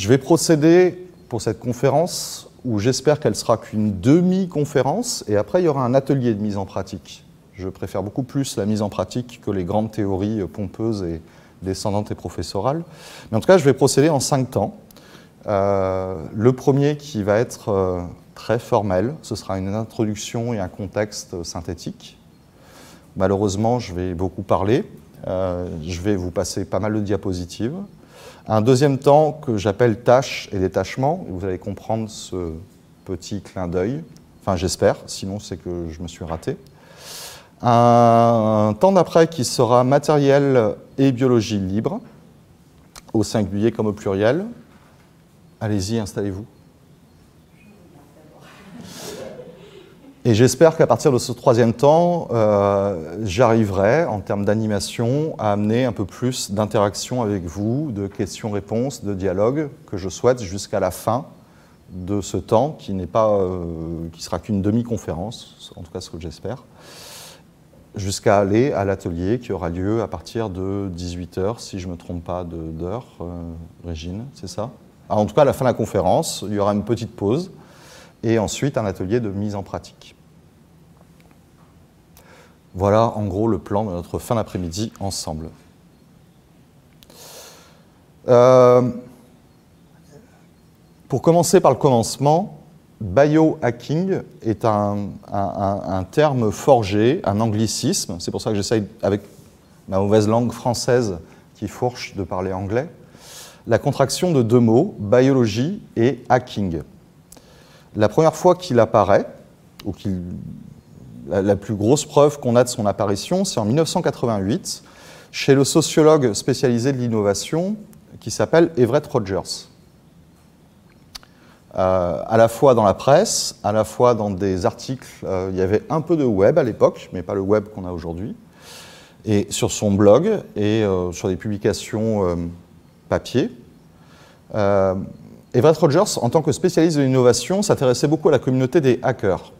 Je vais procéder pour cette conférence où j'espère qu'elle sera qu'une demi-conférence et après il y aura un atelier de mise en pratique. Je préfère beaucoup plus la mise en pratique que les grandes théories pompeuses et descendantes et professorales. Mais en tout cas, je vais procéder en 5 temps. Le premier qui va être très formel, ce sera une introduction et un contexte synthétique. Malheureusement, je vais beaucoup parler. Je vais vous passer pas mal de diapositives. Un deuxième temps que j'appelle tâches et détachement. Vous allez comprendre ce petit clin d'œil. Enfin, j'espère, sinon c'est que je me suis raté. Un temps d'après qui sera matériel et biologie libre, au singulier comme au pluriel. Allez-y, installez-vous. Et j'espère qu'à partir de ce 3e temps, j'arriverai, en termes d'animation, à amener un peu plus d'interaction avec vous, de questions-réponses, de dialogues que je souhaite jusqu'à la fin de ce temps, qui n'est pas, qui sera qu'une demi-conférence, en tout cas ce que j'espère, jusqu'à aller à l'atelier qui aura lieu à partir de 18 h, si je ne me trompe pas d'heure, Régine, c'est ça? Alors, en tout cas, à la fin de la conférence, il y aura une petite pause. Et ensuite un atelier de mise en pratique. Voilà en gros le plan de notre fin d'après-midi ensemble. Pour commencer par le commencement, biohacking est un terme forgé, un anglicisme, c'est pour ça que j'essaye avec ma mauvaise langue française qui fourche de parler anglais, la contraction de 2 mots, biologie et hacking. La première fois qu'il apparaît, ou la plus grosse preuve qu'on a de son apparition, c'est en 1988, chez le sociologue spécialisé de l'innovation qui s'appelle Everett Rogers. À la fois dans la presse, à la fois dans des articles, il y avait un peu de web à l'époque, mais pas le web qu'on a aujourd'hui, et sur son blog et sur des publications papier. Everett Rogers, en tant que spécialiste de l'innovation, s'intéressait beaucoup à la communauté des hackers,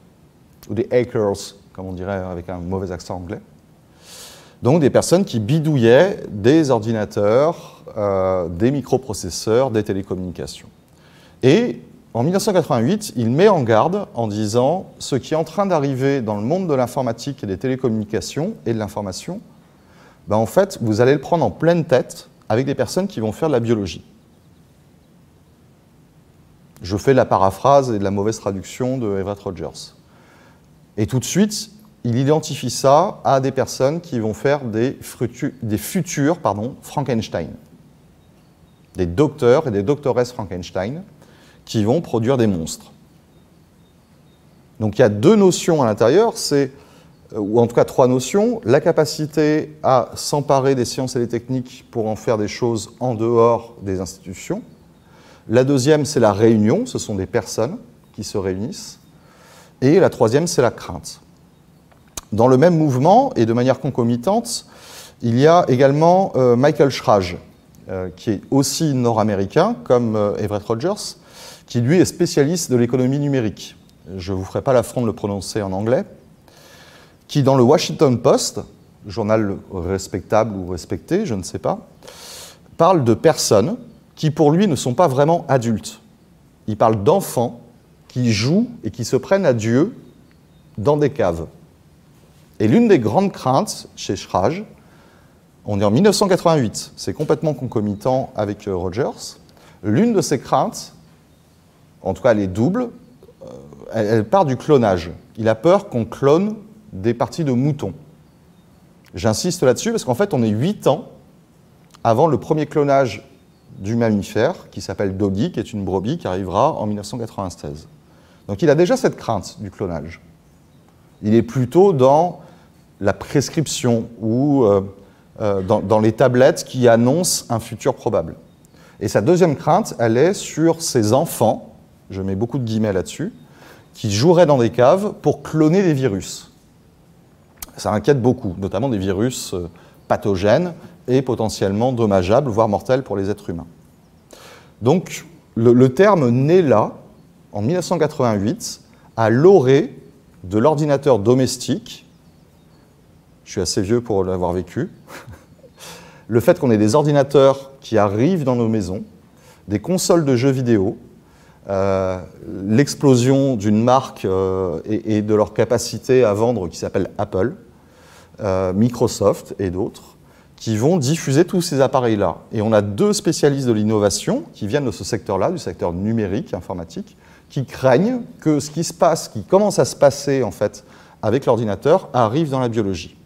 ou des hackers, comme on dirait avec un mauvais accent anglais. Donc des personnes qui bidouillaient des ordinateurs, des microprocesseurs, des télécommunications. Et en 1988, il met en garde en disant « Ce qui est en train d'arriver dans le monde de l'informatique et des télécommunications et de l'information, ben en fait, vous allez le prendre en pleine tête avec des personnes qui vont faire de la biologie. » Je fais de la paraphrase et de la mauvaise traduction de Everett Rogers. Et tout de suite, il identifie ça à des personnes qui vont faire des futurs Frankenstein. Des docteurs et des doctoresses Frankenstein qui vont produire des monstres. Donc il y a 2 notions à l'intérieur, ou en tout cas 3 notions. La capacité à s'emparer des sciences et des techniques pour en faire des choses en dehors des institutions. La deuxième, c'est la réunion, ce sont des personnes qui se réunissent. Et la troisième, c'est la crainte. Dans le même mouvement, et de manière concomitante, il y a également Michael Schrage, qui est aussi nord-américain, comme Everett Rogers, qui lui est spécialiste de l'économie numérique. Je ne vous ferai pas l'affront de le prononcer en anglais. Qui, dans le Washington Post, journal respectable ou respecté, je ne sais pas, parle de personnes qui pour lui ne sont pas vraiment adultes. Il parle d'enfants qui jouent et qui se prennent à Dieu dans des caves. Et l'une des grandes craintes chez Schrage, on est en 1988, c'est complètement concomitant avec Rogers, l'une de ces craintes, en tout cas elle est double, elle part du clonage. Il a peur qu'on clone des parties de moutons. J'insiste là-dessus parce qu'en fait on est 8 ans avant le premier clonage du mammifère qui s'appelle Doggy, qui est une brebis qui arrivera en 1996. Donc il a déjà cette crainte du clonage. Il est plutôt dans la prescription ou dans les tablettes qui annoncent un futur probable. Et sa deuxième crainte, elle est sur ces enfants, je mets beaucoup de guillemets là-dessus, qui joueraient dans des caves pour cloner des virus. Ça inquiète beaucoup, notamment des virus pathogènes et potentiellement dommageable, voire mortel pour les êtres humains. Donc, le terme naît là, en 1988, à l'orée de l'ordinateur domestique. Je suis assez vieux pour l'avoir vécu. Le fait qu'on ait des ordinateurs qui arrivent dans nos maisons, des consoles de jeux vidéo, l'explosion d'une marque et de leur capacité à vendre qui s'appelle Apple, Microsoft et d'autres, qui vont diffuser tous ces appareils-là. Et on a deux spécialistes de l'innovation qui viennent de ce secteur-là, du secteur numérique, informatique, qui craignent que ce qui se passe, qui commence à se passer en fait avec l'ordinateur, arrive dans la biologie.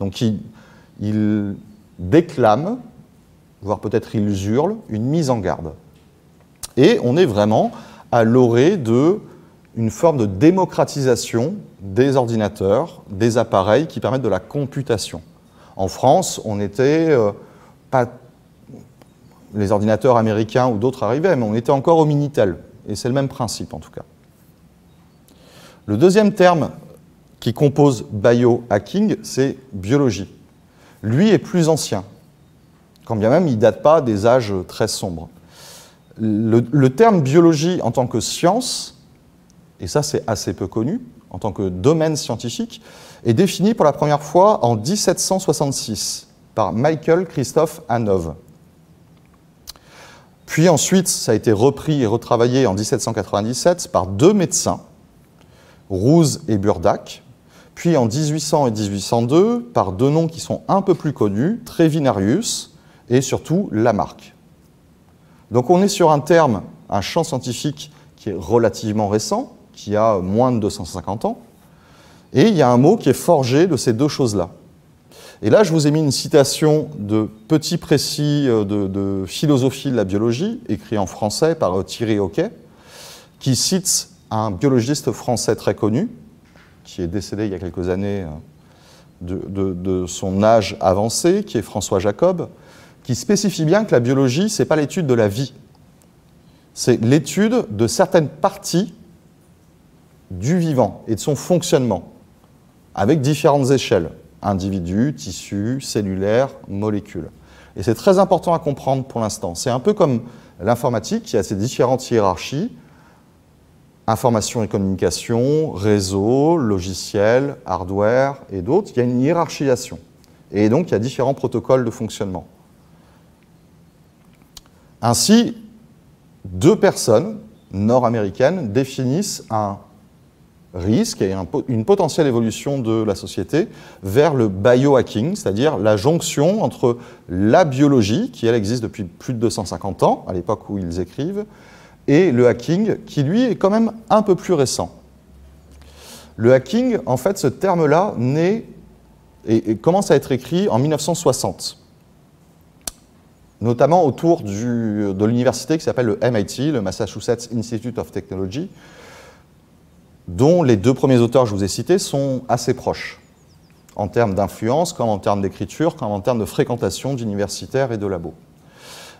Donc ils déclament, voire peut-être ils hurlent, une mise en garde. Et on est vraiment à l'orée d'une forme de démocratisation des ordinateurs, des appareils qui permettent de la computation. En France, on était pas... Les ordinateurs américains ou d'autres arrivaient, mais on était encore au Minitel. Et c'est le même principe, en tout cas. Le deuxième terme qui compose biohacking, c'est biologie. Lui est plus ancien, quand bien même il ne date pas des âges très sombres. Le terme biologie en tant que science, et ça c'est assez peu connu, en tant que domaine scientifique, est défini pour la première fois en 1766 par Michael Christophe Hanov. Puis ensuite, ça a été repris et retravaillé en 1797 par deux médecins, Rousse et Burdac, puis en 1800 et 1802 par deux noms qui sont un peu plus connus, Trevinarius et surtout Lamarck. Donc on est sur un terme, un champ scientifique qui est relativement récent, qui a moins de 250 ans, et il y a un mot qui est forgé de ces deux choses-là. Et là, je vous ai mis une citation de petit précis de philosophie de la biologie, écrit en français par Thierry Hoquet, qui cite un biologiste français très connu, qui est décédé il y a quelques années de son âge avancé, qui est François Jacob, qui spécifie bien que la biologie, ce n'est pas l'étude de la vie, c'est l'étude de certaines parties du vivant et de son fonctionnement, avec différentes échelles. Individus, tissus, cellulaires, molécules. Et c'est très important à comprendre pour l'instant. C'est un peu comme l'informatique qui a ses différentes hiérarchies, information et communication, réseau, logiciel, hardware et d'autres. Il y a une hiérarchisation. Et donc, il y a différents protocoles de fonctionnement. Ainsi, deux personnes nord-américaines définissent un risque et une potentielle évolution de la société vers le biohacking, c'est-à-dire la jonction entre la biologie, qui elle existe depuis plus de 250 ans, à l'époque où ils écrivent, et le hacking, qui lui est quand même un peu plus récent. Le hacking, en fait, ce terme-là naît et commence à être écrit en 1960, notamment autour de l'université qui s'appelle le MIT, le Massachusetts Institute of Technology, dont les deux premiers auteurs que je vous ai cités sont assez proches, en termes d'influence, comme en termes d'écriture, comme en termes de fréquentation d'universitaires et de labos.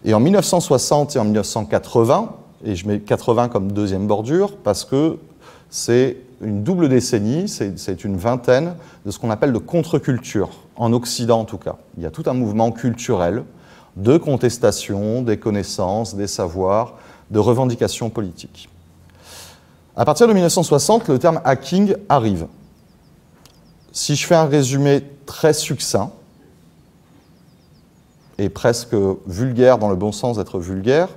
Et en 1960 et en 1980, et je mets 80 comme deuxième bordure, parce que c'est une double décennie, c'est une vingtaine de ce qu'on appelle de contre-culture, en Occident en tout cas. Il y a tout un mouvement culturel de contestation, des connaissances, des savoirs, de revendications politiques. À partir de 1960, le terme hacking arrive. Si je fais un résumé très succinct, et presque vulgaire dans le bon sens d'être vulgaire,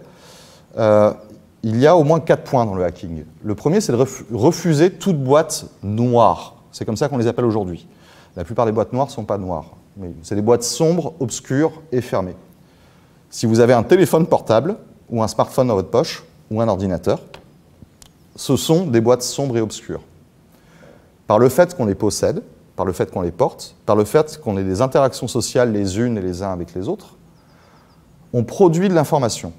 il y a au moins 4 points dans le hacking. Le premier, c'est de refuser toute boîte noire. C'est comme ça qu'on les appelle aujourd'hui. La plupart des boîtes noires ne sont pas noires, mais c'est des boîtes sombres, obscures et fermées. Si vous avez un téléphone portable, ou un smartphone dans votre poche, ou un ordinateur, ce sont des boîtes sombres et obscures. Par le fait qu'on les possède, par le fait qu'on les porte, par le fait qu'on ait des interactions sociales les unes et les uns avec les autres, on produit de l'information.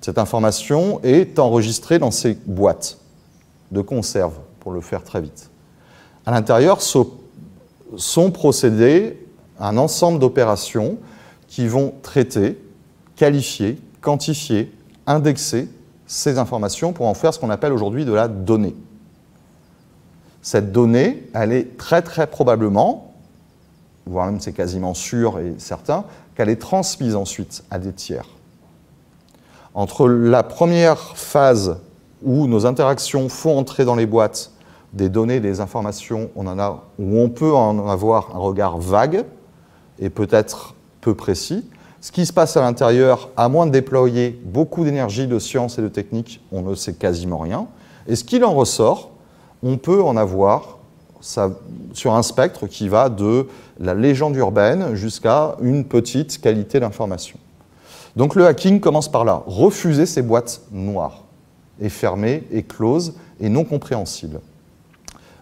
Cette information est enregistrée dans ces boîtes de conserve, pour le faire très vite. À l'intérieur sont procédés un ensemble d'opérations qui vont traiter, qualifier, quantifier, indexer ces informations pour en faire ce qu'on appelle aujourd'hui de la donnée. Cette donnée, elle est très très probablement, voire même c'est quasiment sûr et certain, qu'elle est transmise ensuite à des tiers. Entre la première phase où nos interactions font entrer dans les boîtes des données, des informations, où on peut en avoir un regard vague et peut-être peu précis, Ce qui se passe à l'intérieur, à moins de déployer beaucoup d'énergie, de science et de technique, on ne sait quasiment rien. Et ce qu'il en ressort, on peut en avoir sur un spectre qui va de la légende urbaine jusqu'à une petite qualité d'information. Donc le hacking commence par là, refuser ces boîtes noires, et fermées, et closes, et non compréhensibles.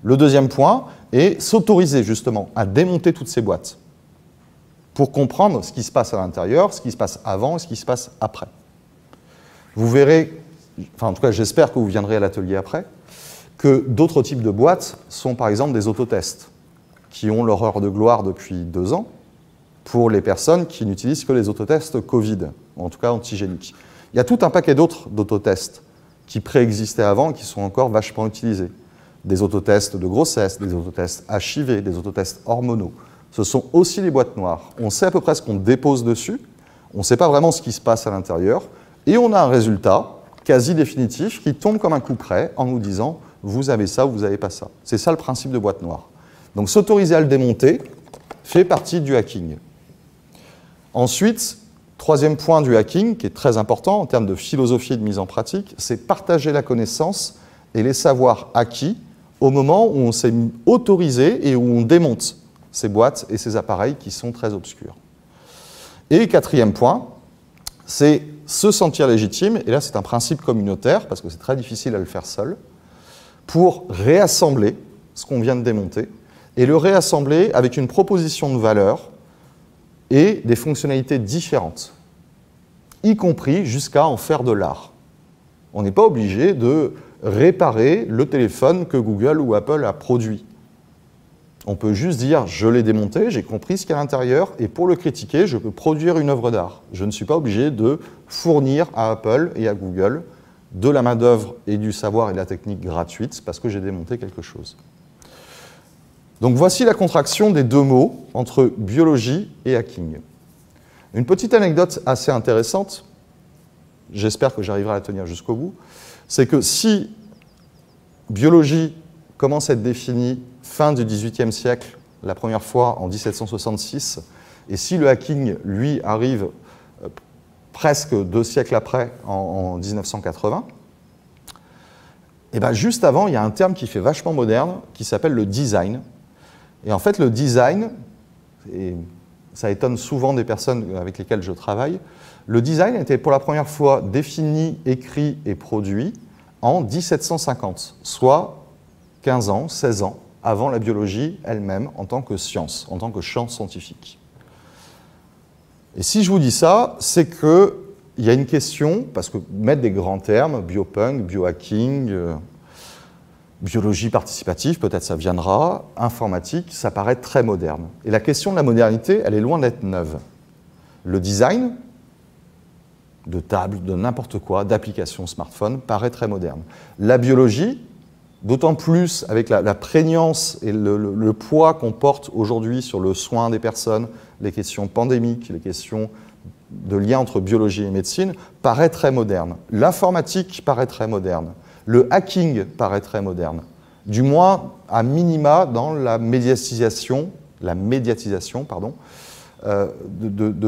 Le deuxième point est s'autoriser justement à démonter toutes ces boîtes pour comprendre ce qui se passe à l'intérieur, ce qui se passe avant et ce qui se passe après. Vous verrez, enfin en tout cas j'espère que vous viendrez à l'atelier après, que d'autres types de boîtes sont par exemple des autotests qui ont leur heure de gloire depuis 2 ans pour les personnes qui n'utilisent que les autotests Covid, ou en tout cas antigéniques. Il y a tout un paquet d'autres d'autotests qui préexistaient avant et qui sont encore vachement utilisés. Des autotests de grossesse, des autotests HIV, des autotests hormonaux. Ce sont aussi les boîtes noires. On sait à peu près ce qu'on dépose dessus, on ne sait pas vraiment ce qui se passe à l'intérieur, et on a un résultat quasi définitif qui tombe comme un coup près en nous disant « vous avez ça ou vous n'avez pas ça ». C'est ça le principe de boîte noire. Donc s'autoriser à le démonter fait partie du hacking. Ensuite, troisième point du hacking, qui est très important en termes de philosophie et de mise en pratique, c'est partager la connaissance et les savoirs acquis au moment où on s'est autorisé et où on démonte ces boîtes et ces appareils qui sont très obscurs. Et quatrième point, c'est se sentir légitime, et là c'est un principe communautaire, parce que c'est très difficile à le faire seul, pour réassembler ce qu'on vient de démonter, et le réassembler avec une proposition de valeur et des fonctionnalités différentes, y compris jusqu'à en faire de l'art. On n'est pas obligé de réparer le téléphone que Google ou Apple a produit. On peut juste dire, je l'ai démonté, j'ai compris ce qu'il y a à l'intérieur, et pour le critiquer, je peux produire une œuvre d'art. Je ne suis pas obligé de fournir à Apple et à Google de la main-d'œuvre et du savoir et de la technique gratuite, parce que j'ai démonté quelque chose. Donc voici la contraction des 2 mots entre biologie et hacking. Une petite anecdote assez intéressante, j'espère que j'arriverai à la tenir jusqu'au bout, c'est que si biologie commence à être définie fin du XVIIIe siècle, la première fois en 1766, et si le hacking, lui, arrive presque 2 siècles après, en 1980, et bien juste avant, il y a un terme qui fait vachement moderne, qui s'appelle le design. Et en fait, le design, et ça étonne souvent des personnes avec lesquelles je travaille, le design était pour la première fois défini, écrit et produit en 1750, soit 15 ans, 16 ans, avant la biologie elle-même en tant que science, en tant que champ scientifique. Et si je vous dis ça, c'est qu'il y a une question, parce que mettre des grands termes, biopunk, biohacking, biologie participative, peut-être ça viendra, informatique, ça paraît très moderne. Et la question de la modernité, elle est loin d'être neuve. Le design de table, de n'importe quoi, d'application smartphone, paraît très moderne. La biologie, d'autant plus avec la prégnance et le poids qu'on porte aujourd'hui sur le soin des personnes, les questions pandémiques, les questions de lien entre biologie et médecine, paraît très moderne. L'informatique paraît très moderne. Le hacking paraît très moderne. Du moins, à minima, dans la médiatisation, de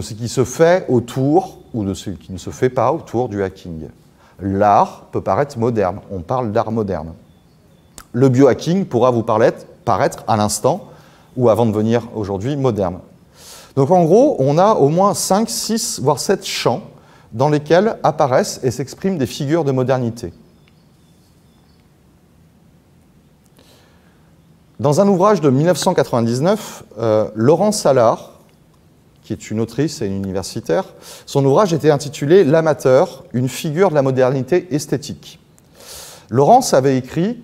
ce qui se fait autour, ou de ce qui ne se fait pas autour du hacking. L'art peut paraître moderne. On parle d'art moderne. Le biohacking pourra vous paraître à l'instant, ou avant de venir aujourd'hui, moderne. Donc en gros, on a au moins 5, 6, voire 7 champs dans lesquels apparaissent et s'expriment des figures de modernité. Dans un ouvrage de 1999, Laurence Allard, qui est une autrice et une universitaire, son ouvrage était intitulé « L'amateur, une figure de la modernité esthétique ». Laurence avait écrit,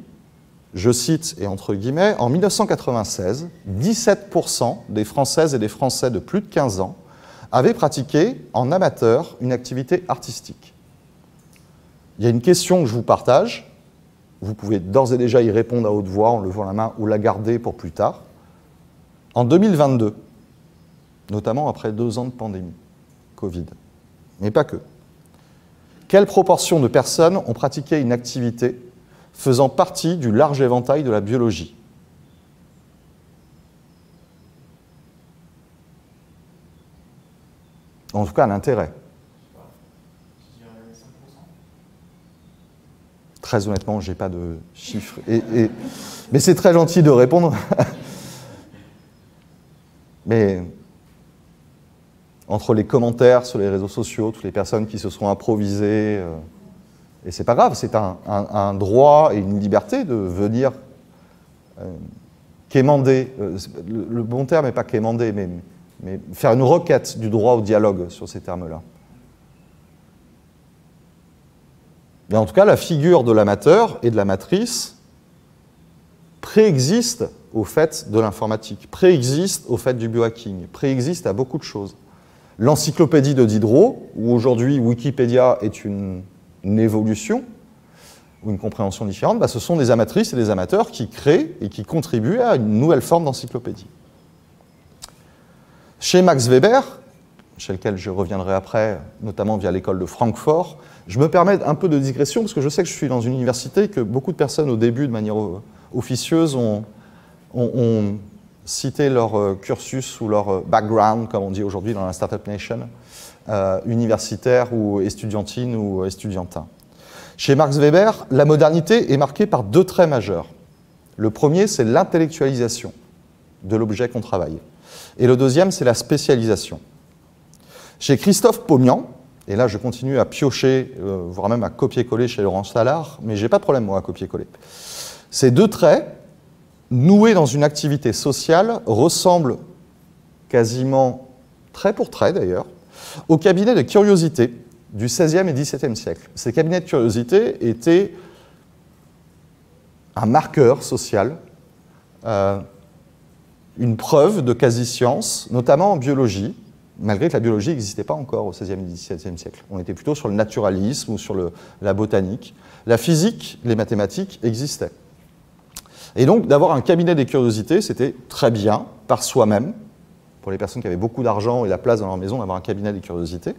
je cite et entre guillemets, en 1996, 17% des Françaises et des Français de plus de 15 ans avaient pratiqué en amateur une activité artistique. Il y a une question que je vous partage, vous pouvez d'ores et déjà y répondre à haute voix en levant la main ou la garder pour plus tard. En 2022, notamment après 2 ans de pandémie, Covid, mais pas que. Quelle proportion de personnes ont pratiqué une activité faisant partie du large éventail de la biologie? En tout cas, un intérêt. Je dirais 5%. Très honnêtement, je n'ai pas de chiffres. Mais c'est très gentil de répondre. Mais entre les commentaires sur les réseaux sociaux, toutes les personnes qui se sont improvisées, et c'est pas grave, c'est un droit et une liberté de venir quémander, le bon terme n'est pas quémander, mais faire une requête du droit au dialogue sur ces termes-là. Mais en tout cas, la figure de l'amateur et de la matrice préexiste au fait de l'informatique, préexiste au fait du biohacking, préexiste à beaucoup de choses. L'encyclopédie de Diderot, où aujourd'hui Wikipédia est une évolution, ou une compréhension différente, bah ce sont des amatrices et des amateurs qui créent et qui contribuent à une nouvelle forme d'encyclopédie. Chez Max Weber, chez lequel je reviendrai après, notamment via l'école de Francfort, je me permets un peu de digression, parce que je sais que je suis dans une université que beaucoup de personnes, au début, de manière officieuse, ont cité leur cursus ou leur background, comme on dit aujourd'hui dans la Startup Nation, universitaire ou estudiantine ou estudiantin. Chez Max Weber, la modernité est marquée par deux traits majeurs. Le premier, c'est l'intellectualisation de l'objet qu'on travaille. Et le deuxième, c'est la spécialisation. Chez Christophe Pomian, et là je continue à piocher, voire même à copier-coller chez Laurence Allard, mais j'ai pas de problème moi à copier-coller. Ces deux traits, noués dans une activité sociale, ressemblent quasiment trait pour trait d'ailleurs, au cabinet de curiosité du XVIe et XVIIe siècle. Ces cabinets de curiosité étaient un marqueur social, une preuve de quasi-science, notamment en biologie, malgré que la biologie n'existait pas encore au XVIe et XVIIe siècle. On était plutôt sur le naturalisme ou sur la botanique. La physique, les mathématiques existaient. Et donc, d'avoir un cabinet des curiosités, c'était très bien, par soi-même, pour les personnes qui avaient beaucoup d'argent et la place dans leur maison, d'avoir un cabinet des curiosités,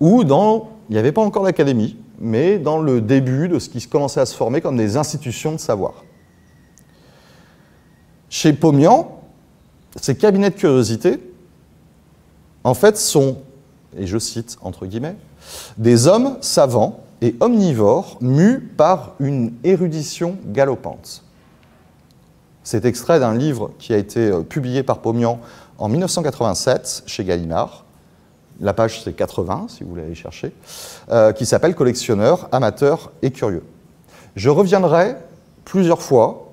ou il n'y avait pas encore l'académie, mais dans le début de ce qui commençait à se former comme des institutions de savoir. Chez Pomian, ces cabinets de curiosité, en fait, sont, et je cite entre guillemets, des hommes savants et omnivores mus par une érudition galopante. C'est extrait d'un livre qui a été publié par Pomian en 1987 chez Gallimard, la page c'est 80 si vous l'avez cherché, qui s'appelle « Collectionneurs, amateurs et curieux ». Je reviendrai plusieurs fois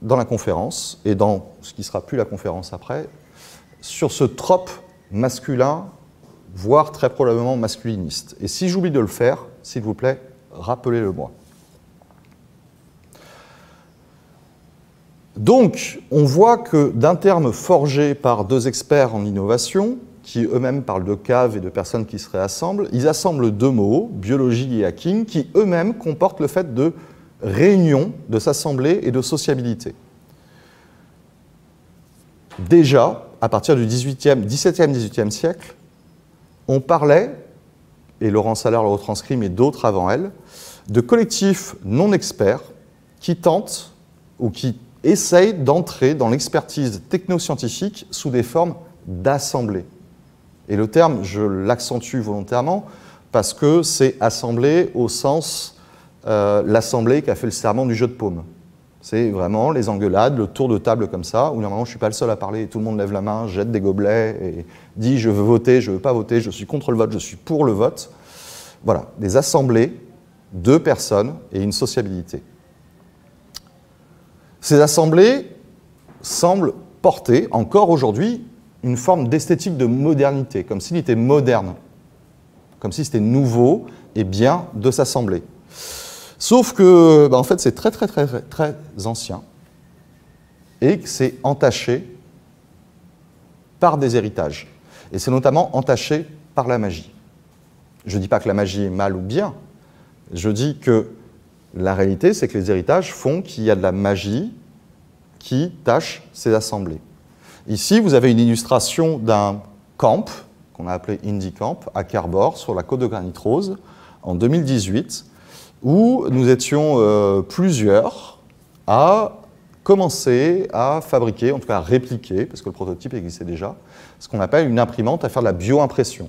dans la conférence, et dans ce qui sera plus la conférence après, sur ce trope masculin, voire très probablement masculiniste. Et si j'oublie de le faire, s'il vous plaît, rappelez-le-moi. Donc, on voit que d'un terme forgé par deux experts en innovation, qui eux-mêmes parlent de caves et de personnes qui se réassemblent, ils assemblent deux mots, biologie et hacking, qui eux-mêmes comportent le fait de réunion, de s'assembler et de sociabilité. Déjà, à partir du XVIIe siècle, on parlait, et Laurence Allard le retranscrit, mais d'autres avant elle, de collectifs non experts qui tentent ou qui essaye d'entrer dans l'expertise technoscientifique sous des formes d'assemblée. Et le terme, je l'accentue volontairement, parce que c'est assemblée au sens l'assemblée qui a fait le serment du jeu de paume. C'est vraiment les engueulades, le tour de table comme ça, où normalement je ne suis pas le seul à parler, tout le monde lève la main, jette des gobelets, et dit je veux voter, je ne veux pas voter, je suis contre le vote, je suis pour le vote. Voilà, des assemblées, deux personnes et une sociabilité. Ces assemblées semblent porter, encore aujourd'hui, une forme d'esthétique de modernité, comme s'il était moderne, comme si c'était nouveau et bien de s'assembler. Sauf que, en fait, c'est très, très, très, très ancien et que c'est entaché par des héritages. Et c'est notamment entaché par la magie. Je ne dis pas que la magie est mal ou bien, je dis que la réalité, c'est que les héritages font qu'il y a de la magie qui tâche ces assemblées. Ici, vous avez une illustration d'un camp, qu'on a appelé Indie Camp, à Carbor, sur la côte de Granitrose, en 2018, où nous étions plusieurs à commencer à fabriquer, en tout cas à répliquer, parce que le prototype existait déjà, ce qu'on appelle une imprimante à faire de la bioimpression.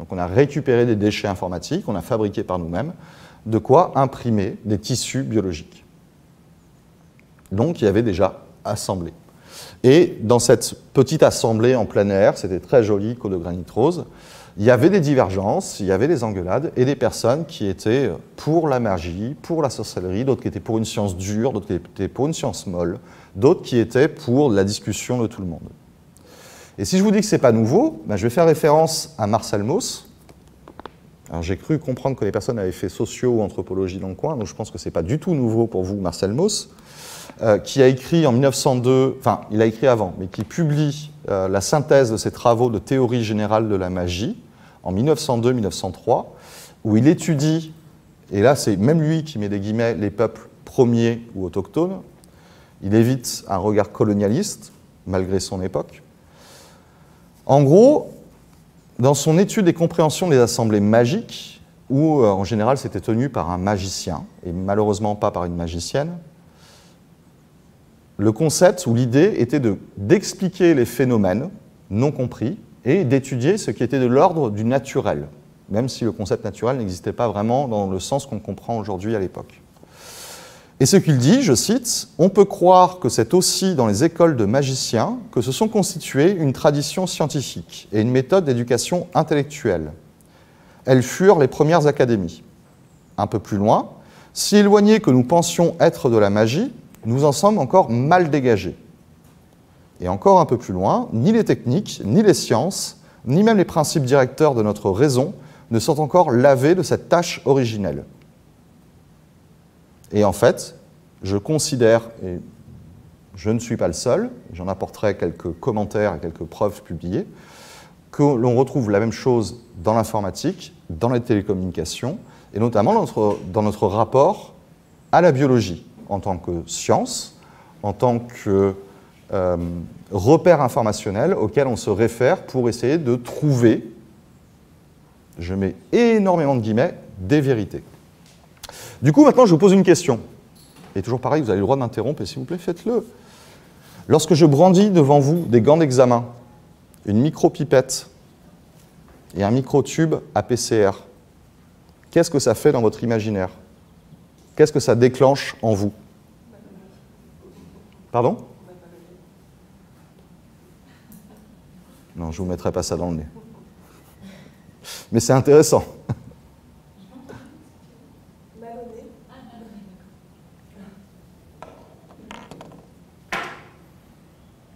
Donc on a récupéré des déchets informatiques, on a fabriqué par nous-mêmes de quoi imprimer des tissus biologiques. Donc il y avait déjà assemblé. Et dans cette petite assemblée en plein air, c'était très joli, Côte de Granitrose, il y avait des divergences, il y avait des engueulades et des personnes qui étaient pour la magie, pour la sorcellerie, d'autres qui étaient pour une science dure, d'autres qui étaient pour une science molle, d'autres qui étaient pour la discussion de tout le monde. Et si je vous dis que ce n'est pas nouveau, ben je vais faire référence à Marcel Mauss. Alors j'ai cru comprendre que les personnes avaient fait socio ou anthropologie dans le coin, donc je pense que ce n'est pas du tout nouveau pour vous, Marcel Mauss, qui a écrit en 1902, enfin il a écrit avant, mais qui publie la synthèse de ses travaux de théorie générale de la magie en 1902-1903, où il étudie, et là c'est même lui qui met des guillemets, les peuples premiers ou autochtones. Il évite un regard colonialiste, malgré son époque. En gros, dans son étude et compréhension des assemblées magiques, où en général c'était tenu par un magicien, et malheureusement pas par une magicienne, le concept ou l'idée était d'expliquer les phénomènes non compris et d'étudier ce qui était de l'ordre du naturel, même si le concept naturel n'existait pas vraiment dans le sens qu'on comprend aujourd'hui à l'époque. Et ce qu'il dit, je cite, « On peut croire que c'est aussi dans les écoles de magiciens que se sont constituées une tradition scientifique et une méthode d'éducation intellectuelle. Elles furent les premières académies. Un peu plus loin, si éloignés que nous pensions être de la magie, nous en sommes encore mal dégagés. Et encore un peu plus loin, ni les techniques, ni les sciences, ni même les principes directeurs de notre raison ne sont encore lavés de cette tâche originelle. » Et en fait, je considère, et je ne suis pas le seul, j'en apporterai quelques commentaires et quelques preuves publiées, que l'on retrouve la même chose dans l'informatique, dans les télécommunications, et notamment dans notre rapport à la biologie, en tant que science, en tant que repère informationnel auquel on se réfère pour essayer de trouver, je mets énormément de guillemets, des vérités. Du coup, maintenant, je vous pose une question. Et toujours pareil, vous avez le droit de m'interrompre, et s'il vous plaît, faites-le. Lorsque je brandis devant vous des gants d'examen, une micro-pipette et un micro-tube à PCR, qu'est-ce que ça fait dans votre imaginaire? Qu'est-ce que ça déclenche en vous? Pardon? Non, je ne vous mettrai pas ça dans le nez. Mais c'est intéressant.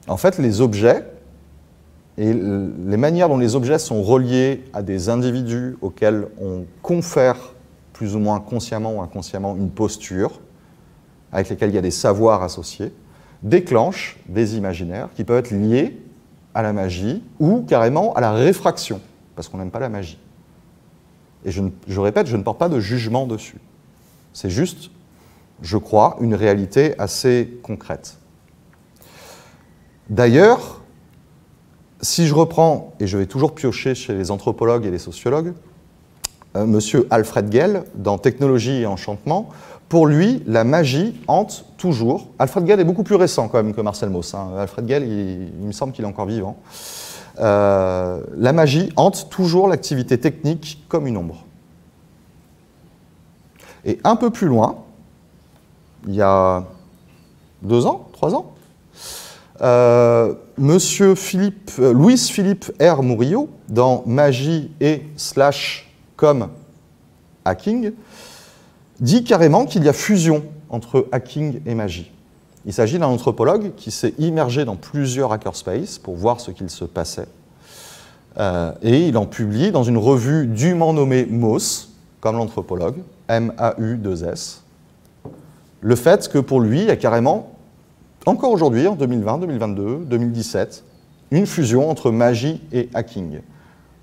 En fait, les objets et les manières dont les objets sont reliés à des individus auxquels on confère plus ou moins consciemment ou inconsciemment une posture, avec lesquels il y a des savoirs associés, déclenchent des imaginaires qui peuvent être liés à la magie ou carrément à la réfraction, parce qu'on n'aime pas la magie. Et je répète, je ne porte pas de jugement dessus. C'est juste, je crois, une réalité assez concrète. D'ailleurs, si je reprends, et je vais toujours piocher chez les anthropologues et les sociologues, monsieur Alfred Gell, dans Technologie et Enchantement, pour lui, la magie hante toujours. Alfred Gell est beaucoup plus récent quand même que Marcel Mauss. Hein. Alfred Gell, il me semble qu'il est encore vivant. La magie hante toujours l'activité technique comme une ombre. Et un peu plus loin, il y a 2 ans, 3 ans, monsieur Louis-Philippe R. Murillo, dans Magie et / comme hacking, dit carrément qu'il y a fusion entre hacking et magie. Il s'agit d'un anthropologue qui s'est immergé dans plusieurs hackerspaces pour voir ce qu'il se passait. Et il en publie dans une revue dûment nommée Mauss, comme l'anthropologue, M-A-U-2-S, le fait que pour lui, il y a carrément... Encore aujourd'hui, en 2020, 2022, 2017, une fusion entre magie et hacking,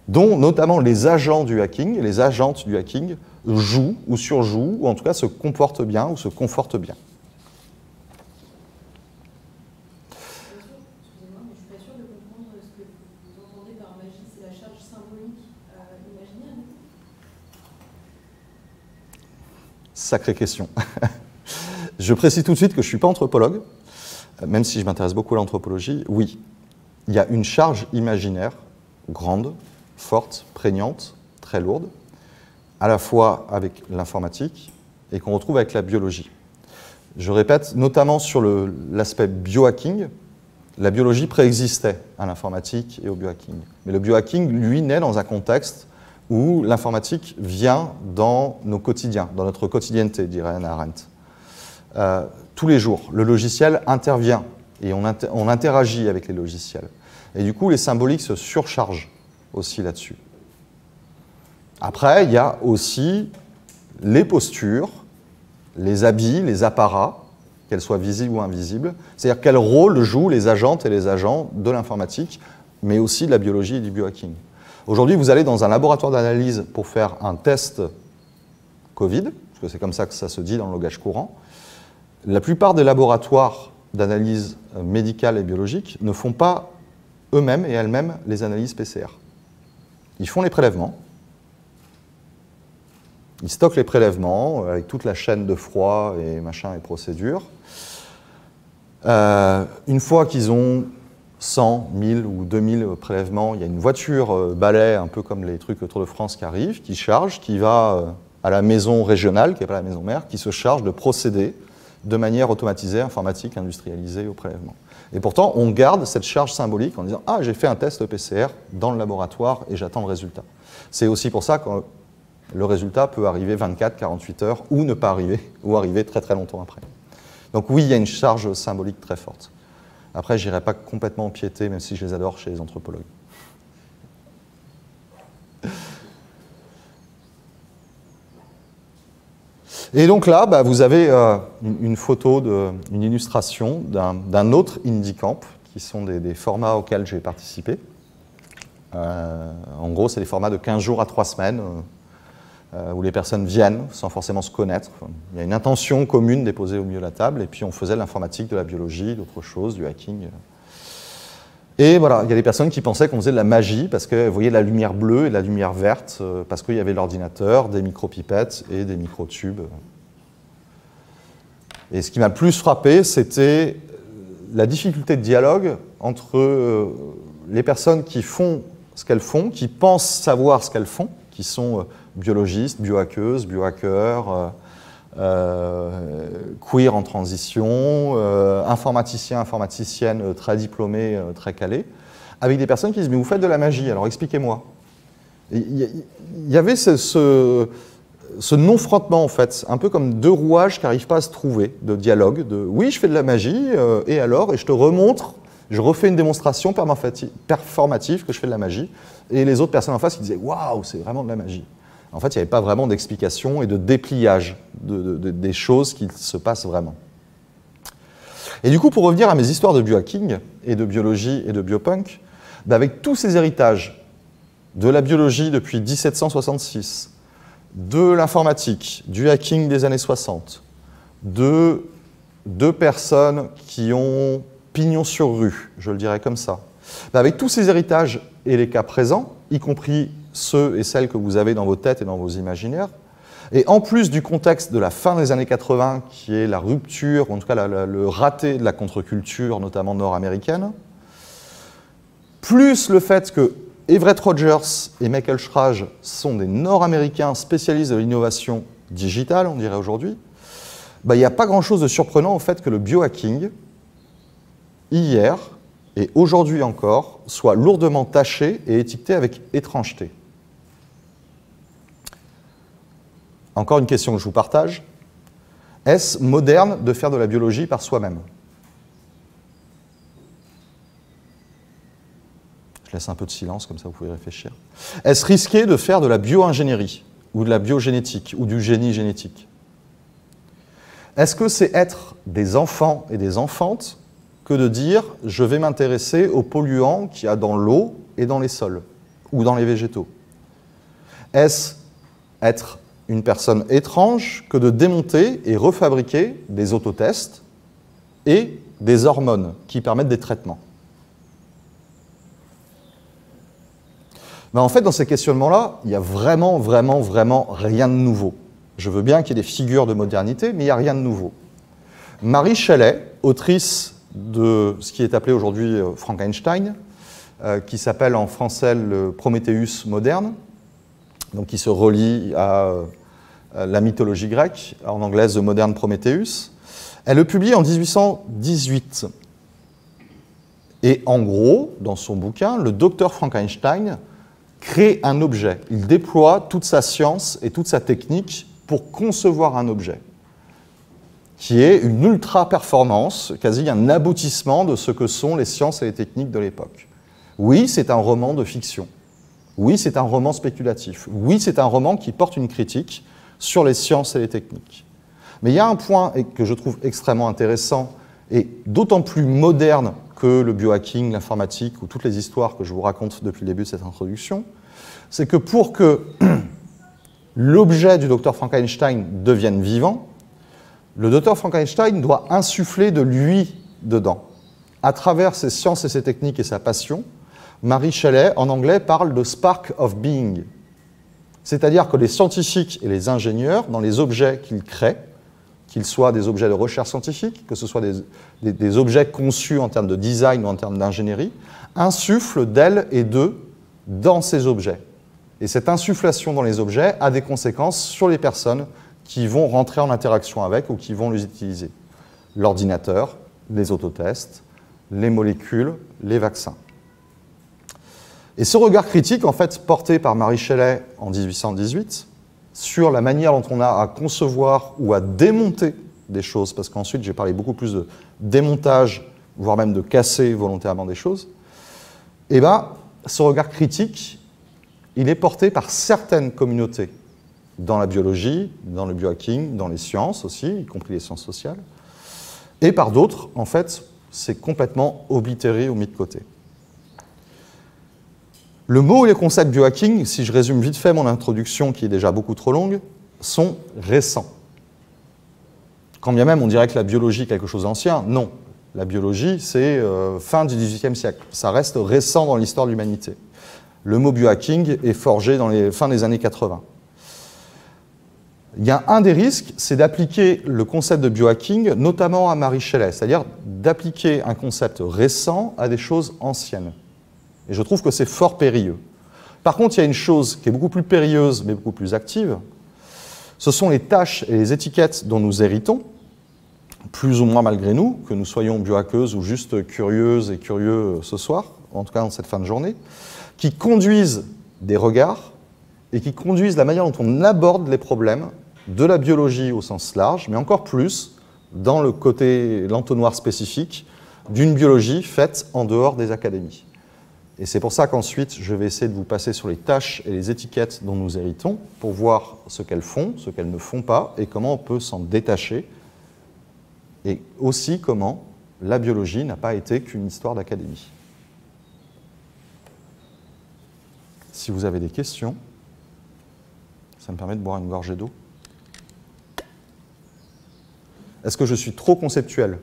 dont notamment les agents du hacking et les agentes du hacking jouent ou surjouent, ou en tout cas se comportent bien ou se confortent bien. Excusez-moi, mais je ne suis pas sûre de comprendre ce que vous entendez par magie, c'est la charge symbolique imaginaire? Sacrée question. Je précise tout de suite que je ne suis pas anthropologue, même si je m'intéresse beaucoup à l'anthropologie, oui, il y a une charge imaginaire grande, forte, prégnante, très lourde, à la fois avec l'informatique et qu'on retrouve avec la biologie. Je répète, notamment sur l'aspect biohacking, la biologie préexistait à l'informatique et au biohacking. Mais le biohacking, lui, naît dans un contexte où l'informatique vient dans nos quotidiens, dans notre quotidienneté, dirait Hannah Arendt. Tous les jours, le logiciel intervient et on interagit avec les logiciels. Et du coup, les symboliques se surchargent aussi là-dessus. Après, il y a aussi les postures, les habits, les apparats, qu'elles soient visibles ou invisibles, c'est-à-dire quel rôle jouent les agentes et les agents de l'informatique, mais aussi de la biologie et du biohacking. Aujourd'hui, vous allez dans un laboratoire d'analyse pour faire un test Covid, parce que c'est comme ça que ça se dit dans le langage courant. La plupart des laboratoires d'analyse médicale et biologique ne font pas eux-mêmes et elles-mêmes les analyses PCR. Ils font les prélèvements, ils stockent les prélèvements avec toute la chaîne de froid et machin et procédures. Une fois qu'ils ont 100, 1000 ou 2000 prélèvements, il y a une voiture balai, un peu comme les trucs autour de France qui arrive, qui charge, qui va à la maison régionale, qui n'est pas la maison mère, qui se charge de procéder de manière automatisée, informatique, industrialisée au prélèvement. Et pourtant, on garde cette charge symbolique en disant « Ah, j'ai fait un test PCR dans le laboratoire et j'attends le résultat ». C'est aussi pour ça que le résultat peut arriver 24, 48 heures ou ne pas arriver, ou arriver très très longtemps après. Donc oui, il y a une charge symbolique très forte. Après, je n'irai pas complètement empiéter, même si je les adore chez les anthropologues. Et donc là, bah, vous avez une photo, une illustration d'un autre Indie Camp, qui sont des formats auxquels j'ai participé. En gros, c'est des formats de 15 jours à 3 semaines, où les personnes viennent sans forcément se connaître. Il y a une intention commune déposée au milieu de la table, et puis on faisait de l'informatique, de la biologie, d'autres choses, du hacking. Et voilà, il y a des personnes qui pensaient qu'on faisait de la magie, parce qu'elles voyaient de la lumière bleue et de la lumière verte, parce qu'il y avait l'ordinateur, des micro-pipettes et des micro-tubes. Et ce qui m'a le plus frappé, c'était la difficulté de dialogue entre les personnes qui font ce qu'elles font, qui pensent savoir ce qu'elles font, qui sont biologistes, biohackeuses, biohackers, queer en transition, informaticiens, informaticiennes très diplômés, très calés, avec des personnes qui disent « mais vous faites de la magie, alors expliquez-moi ». Il y avait ce non-frottement en fait, un peu comme deux rouages qui n'arrivent pas à se trouver, de dialogue, de « oui, je fais de la magie, et alors ?» et je te remontre, je refais une démonstration performative que je fais de la magie, et les autres personnes en face qui disaient « waouh, c'est vraiment de la magie ». En fait, il n'y avait pas vraiment d'explication et de dépliage des choses qui se passent vraiment. Et du coup, pour revenir à mes histoires de biohacking et de biologie et de biopunk, avec tous ces héritages de la biologie depuis 1766, de l'informatique, du hacking des années 60, de deux personnes qui ont pignon sur rue, je le dirais comme ça, avec tous ces héritages et les cas présents, y compris ceux et celles que vous avez dans vos têtes et dans vos imaginaires. Et en plus du contexte de la fin des années 80, qui est la rupture, ou en tout cas le raté de la contre-culture, notamment nord-américaine, plus le fait que Everett Rogers et Michael Schrage sont des nord-américains spécialistes de l'innovation digitale, on dirait aujourd'hui, il n'y a pas grand-chose de surprenant au fait que le biohacking, hier et aujourd'hui encore, soit lourdement taché et étiqueté avec étrangeté. Encore une question que je vous partage. Est-ce moderne de faire de la biologie par soi-même? Je laisse un peu de silence, comme ça vous pouvez réfléchir. Est-ce risqué de faire de la bio-ingénierie, ou de la biogénétique, ou du génie génétique? Est-ce que c'est être des enfants et des enfantes que de dire « je vais m'intéresser aux polluants qu'il y a dans l'eau et dans les sols, ou dans les végétaux ». Est-ce être une personne étrange que de démonter et refabriquer des autotests et des hormones qui permettent des traitements? En fait, dans ces questionnements-là, il n'y a vraiment, vraiment, vraiment rien de nouveau. Je veux bien qu'il y ait des figures de modernité, mais il n'y a rien de nouveau. Marie Shelley, autrice de ce qui est appelé aujourd'hui Frankenstein, qui s'appelle en français le Prométhée moderne, donc qui se relie à la mythologie grecque, en anglais The Modern Prometheus. Elle le publie en 1818. Et en gros, dans son bouquin, le docteur Frankenstein crée un objet. Il déploie toute sa science et toute sa technique pour concevoir un objet, qui est une ultra-performance, quasi un aboutissement de ce que sont les sciences et les techniques de l'époque. Oui, c'est un roman de fiction. Oui, c'est un roman spéculatif. Oui, c'est un roman qui porte une critique sur les sciences et les techniques. Mais il y a un point que je trouve extrêmement intéressant et d'autant plus moderne que le biohacking, l'informatique ou toutes les histoires que je vous raconte depuis le début de cette introduction, c'est que pour que l'objet du docteur Frankenstein devienne vivant, le docteur Frankenstein doit insuffler de lui dedans. À travers ses sciences et ses techniques et sa passion, Mary Shelley, en anglais, parle de « spark of being ». C'est-à-dire que les scientifiques et les ingénieurs, dans les objets qu'ils créent, qu'ils soient des objets de recherche scientifique, que ce soit des objets conçus en termes de design ou en termes d'ingénierie, insufflent d'elles et d'eux dans ces objets. Et cette insufflation dans les objets a des conséquences sur les personnes qui vont rentrer en interaction avec ou qui vont les utiliser. L'ordinateur, les autotests, les molécules, les vaccins. Et ce regard critique, en fait, porté par Mary Shelley en 1818, sur la manière dont on a à concevoir ou à démonter des choses, parce qu'ensuite j'ai parlé beaucoup plus de démontage, voire même de casser volontairement des choses, eh bien, ce regard critique, il est porté par certaines communautés, dans la biologie, dans le biohacking, dans les sciences aussi, y compris les sciences sociales, et par d'autres, en fait, c'est complètement oblitéré ou mis de côté. Le mot et les concepts biohacking, si je résume vite fait mon introduction qui est déjà beaucoup trop longue, sont récents. Quand bien même on dirait que la biologie est quelque chose d'ancien, non. La biologie, c'est fin du XVIIIe siècle. Ça reste récent dans l'histoire de l'humanité. Le mot biohacking est forgé dans les fins des années 80. Il y a un des risques, c'est d'appliquer le concept de biohacking, notamment à Mary Shelley, c'est-à-dire d'appliquer un concept récent à des choses anciennes. Et je trouve que c'est fort périlleux. Par contre, il y a une chose qui est beaucoup plus périlleuse, mais beaucoup plus active. Ce sont les tâches et les étiquettes dont nous héritons, plus ou moins malgré nous, que nous soyons biohackeuses ou juste curieuses et curieux ce soir, en tout cas dans cette fin de journée, qui conduisent des regards et qui conduisent la manière dont on aborde les problèmes de la biologie au sens large, mais encore plus dans le côté, l'entonnoir spécifique d'une biologie faite en dehors des académies. Et c'est pour ça qu'ensuite, je vais essayer de vous passer sur les tâches et les étiquettes dont nous héritons pour voir ce qu'elles font, ce qu'elles ne font pas, et comment on peut s'en détacher, et aussi comment la biologie n'a pas été qu'une histoire d'académie. Si vous avez des questions, ça me permet de boire une gorgée d'eau. Est-ce que je suis trop conceptuel ?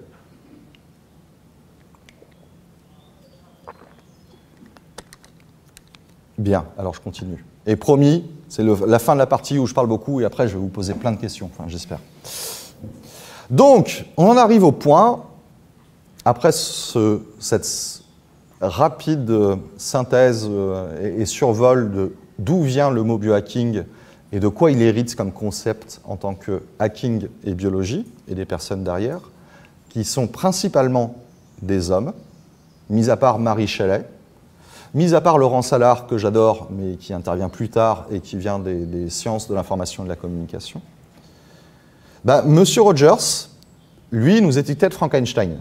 Bien, alors je continue. Et promis, c'est la fin de la partie où je parle beaucoup et après je vais vous poser plein de questions, enfin j'espère. Donc, on en arrive au point, après cette rapide synthèse et survol de d'où vient le mot biohacking et de quoi il hérite comme concept en tant que hacking et biologie et des personnes derrière, qui sont principalement des hommes, mis à part Mary Shelley, mis à part Laurence Allard, que j'adore, mais qui intervient plus tard et qui vient des sciences de l'information et de la communication, bah, Monsieur Rogers, lui, nous étiquetait de Frankenstein.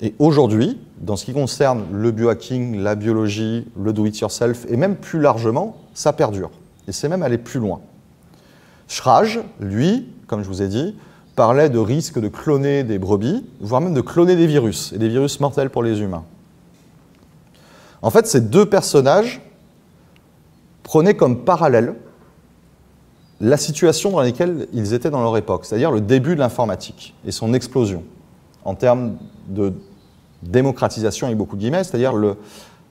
Et aujourd'hui, dans ce qui concerne le biohacking, la biologie, le do-it-yourself, et même plus largement, ça perdure. Et c'est même aller plus loin. Schrage, lui, comme je vous ai dit, parlait de risque de cloner des brebis, voire même de cloner des virus, et des virus mortels pour les humains. En fait, ces deux personnages prenaient comme parallèle la situation dans laquelle ils étaient dans leur époque, c'est-à-dire le début de l'informatique et son explosion en termes de démocratisation avec beaucoup de guillemets, c'est-à-dire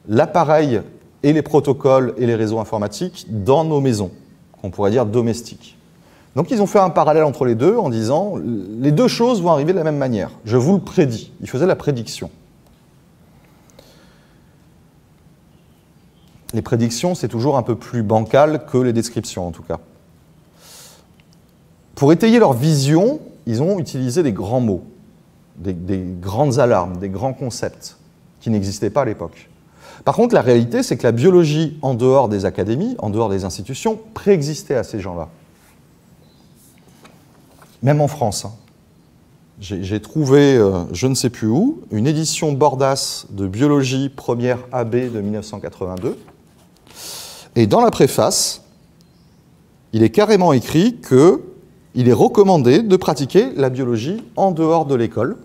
l'appareil et les protocoles et les réseaux informatiques dans nos maisons, qu'on pourrait dire domestiques. Donc ils ont fait un parallèle entre les deux en disant « les deux choses vont arriver de la même manière, je vous le prédis ». Ils faisaient la prédiction. Les prédictions, c'est toujours un peu plus bancal que les descriptions, en tout cas. Pour étayer leur vision, ils ont utilisé des grands mots, des grandes alarmes, des grands concepts qui n'existaient pas à l'époque. Par contre, la réalité, c'est que la biologie, en dehors des académies, en dehors des institutions, préexistait à ces gens-là. Même en France. Hein. J'ai trouvé, je ne sais plus où, une édition Bordas de biologie première AB de 1982. Et dans la préface, il est carrément écrit qu'il est recommandé de pratiquer la biologie en dehors de l'école,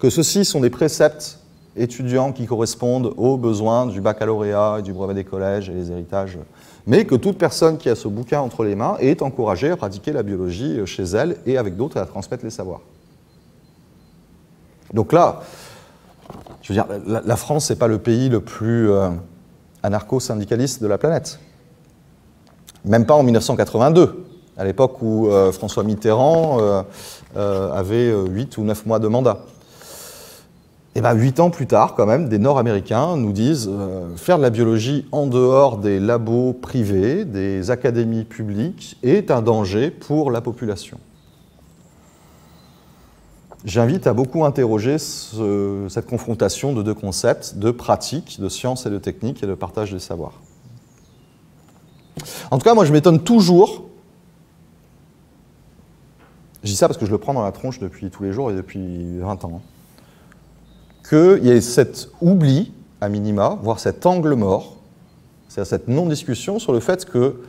que ceux-ci sont des préceptes étudiants qui correspondent aux besoins du baccalauréat et du brevet des collèges et les héritages, mais que toute personne qui a ce bouquin entre les mains est encouragée à pratiquer la biologie chez elle et avec d'autres à transmettre les savoirs. Donc là, je veux dire, la France n'est pas le pays le plus anarcho-syndicaliste de la planète. Même pas en 1982, à l'époque où François Mitterrand avait 8 ou 9 mois de mandat. Et bien, 8 ans plus tard, quand même, des Nord-Américains nous disent faire de la biologie en dehors des labos privés, des académies publiques, est un danger pour la population. J'invite à beaucoup interroger cette confrontation de deux concepts, de pratique, de science et de technique, et de partage des savoirs. En tout cas, moi, je m'étonne toujours. Je dis ça parce que je le prends dans la tronche depuis tous les jours et depuis 20 ans. Hein. Qu'il y ait cet oubli, à minima, voire cet angle mort, c'est-à-dire cette non-discussion sur le fait que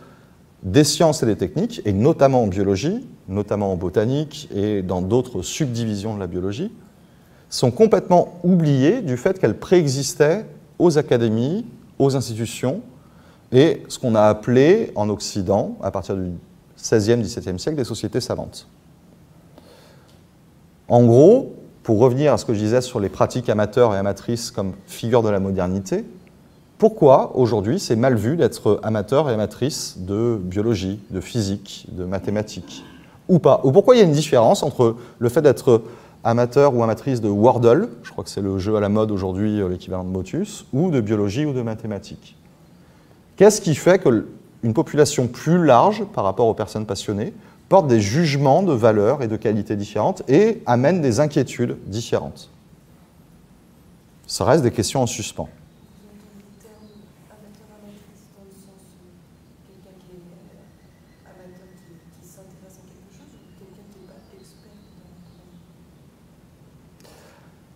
des sciences et des techniques, et notamment en biologie, notamment en botanique et dans d'autres subdivisions de la biologie, sont complètement oubliées du fait qu'elles préexistaient aux académies, aux institutions, et ce qu'on a appelé en Occident, à partir du XVIe, XVIIe siècle, des sociétés savantes. En gros, pour revenir à ce que je disais sur les pratiques amateurs et amatrices comme figure de la modernité, pourquoi aujourd'hui c'est mal vu d'être amateur et amatrice de biologie, de physique, de mathématiques, ou pas? Ou pourquoi il y a une différence entre le fait d'être amateur ou amatrice de Wordle, je crois que c'est le jeu à la mode aujourd'hui, l'équivalent de Motus, ou de biologie ou de mathématiques? Qu'est-ce qui fait qu'une population plus large par rapport aux personnes passionnées porte des jugements de valeur et de qualité différentes et amène des inquiétudes différentes? Ça reste des questions en suspens.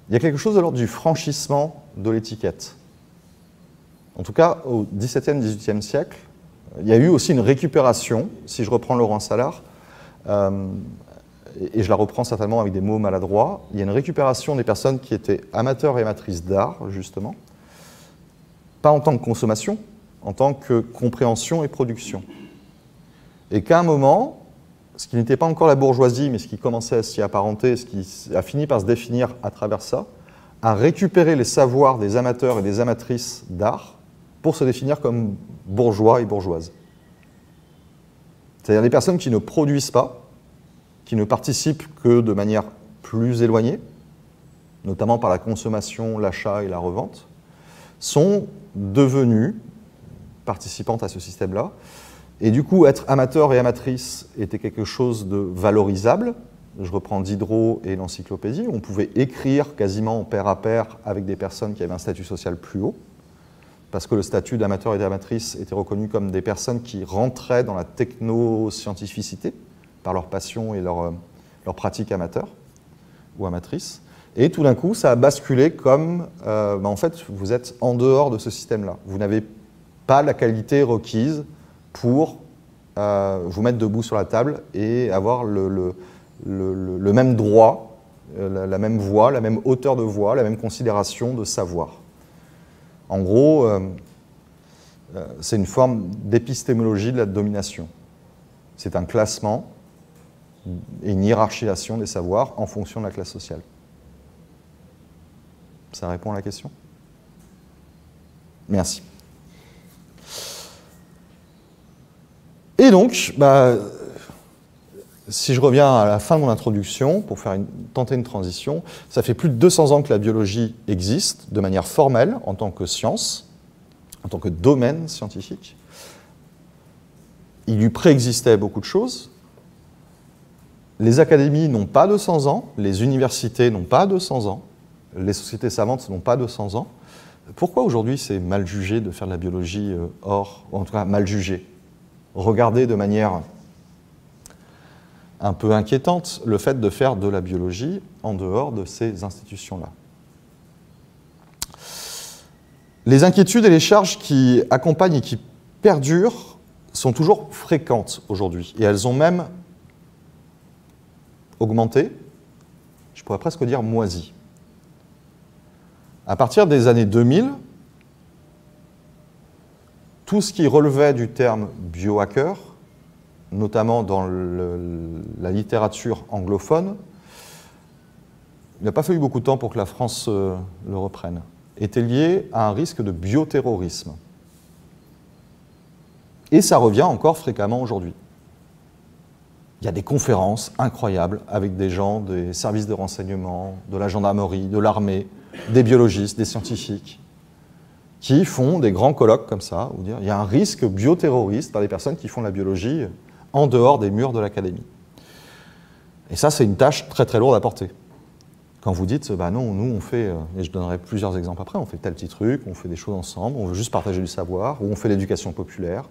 Il y a quelque chose de l'ordre du franchissement de l'étiquette. En tout cas, au XVIIe, XVIIIe siècle, il y a eu aussi une récupération, si je reprends Laurence Allard, et je la reprends certainement avec des mots maladroits, il y a une récupération des personnes qui étaient amateurs et amatrices d'art, justement, pas en tant que consommation, en tant que compréhension et production. Et qu'à un moment, ce qui n'était pas encore la bourgeoisie, mais ce qui commençait à s'y apparenter, ce qui a fini par se définir à travers ça, a récupéré les savoirs des amateurs et des amatrices d'art pour se définir comme bourgeois et bourgeoises. C'est-à-dire des personnes qui ne produisent pas, qui ne participent que de manière plus éloignée, notamment par la consommation, l'achat et la revente, sont devenues participantes à ce système-là. Et du coup, être amateur et amatrice était quelque chose de valorisable. Je reprends Diderot et l'encyclopédie. On pouvait écrire quasiment pair à pair avec des personnes qui avaient un statut social plus haut, parce que le statut d'amateur et d'amatrice était reconnu comme des personnes qui rentraient dans la technoscientificité par leur passion et leur pratique amateur ou amatrice. Et tout d'un coup, ça a basculé comme, en fait, vous êtes en dehors de ce système-là. Vous n'avez pas la qualité requise pour vous mettre debout sur la table et avoir le même droit, la même voix, la même hauteur de voix, la même considération de savoir. En gros, c'est une forme d'épistémologie de la domination. C'est un classement et une hiérarchisation des savoirs en fonction de la classe sociale. Ça répond à la question? Merci. Et donc, si je reviens à la fin de mon introduction, pour faire tenter une transition, ça fait plus de 200 ans que la biologie existe de manière formelle en tant que science, en tant que domaine scientifique. Il lui préexistait beaucoup de choses. Les académies n'ont pas 200 ans, les universités n'ont pas 200 ans, les sociétés savantes n'ont pas 200 ans. Pourquoi aujourd'hui c'est mal jugé de faire de la biologie hors, ou en tout cas mal jugé, regardé de manière un peu inquiétante, le fait de faire de la biologie en dehors de ces institutions-là? Les inquiétudes et les charges qui accompagnent et qui perdurent sont toujours fréquentes aujourd'hui, et elles ont même augmenté, je pourrais presque dire moisi. À partir des années 2000, tout ce qui relevait du terme biohacker, notamment dans la littérature anglophone, il n'a pas fallu beaucoup de temps pour que la France le reprenne, était lié à un risque de bioterrorisme. Et ça revient encore fréquemment aujourd'hui. Il y a des conférences incroyables avec des gens des services de renseignement, de la gendarmerie, de l'armée, des biologistes, des scientifiques, qui font des grands colloques comme ça, où il y a un risque bioterroriste par des personnes qui font la biologie en dehors des murs de l'académie. Et ça, c'est une tâche très très lourde à porter. Quand vous dites, bah non, nous on fait, et je donnerai plusieurs exemples après, on fait tel petit truc, on fait des choses ensemble, on veut juste partager du savoir, ou on fait l'éducation populaire,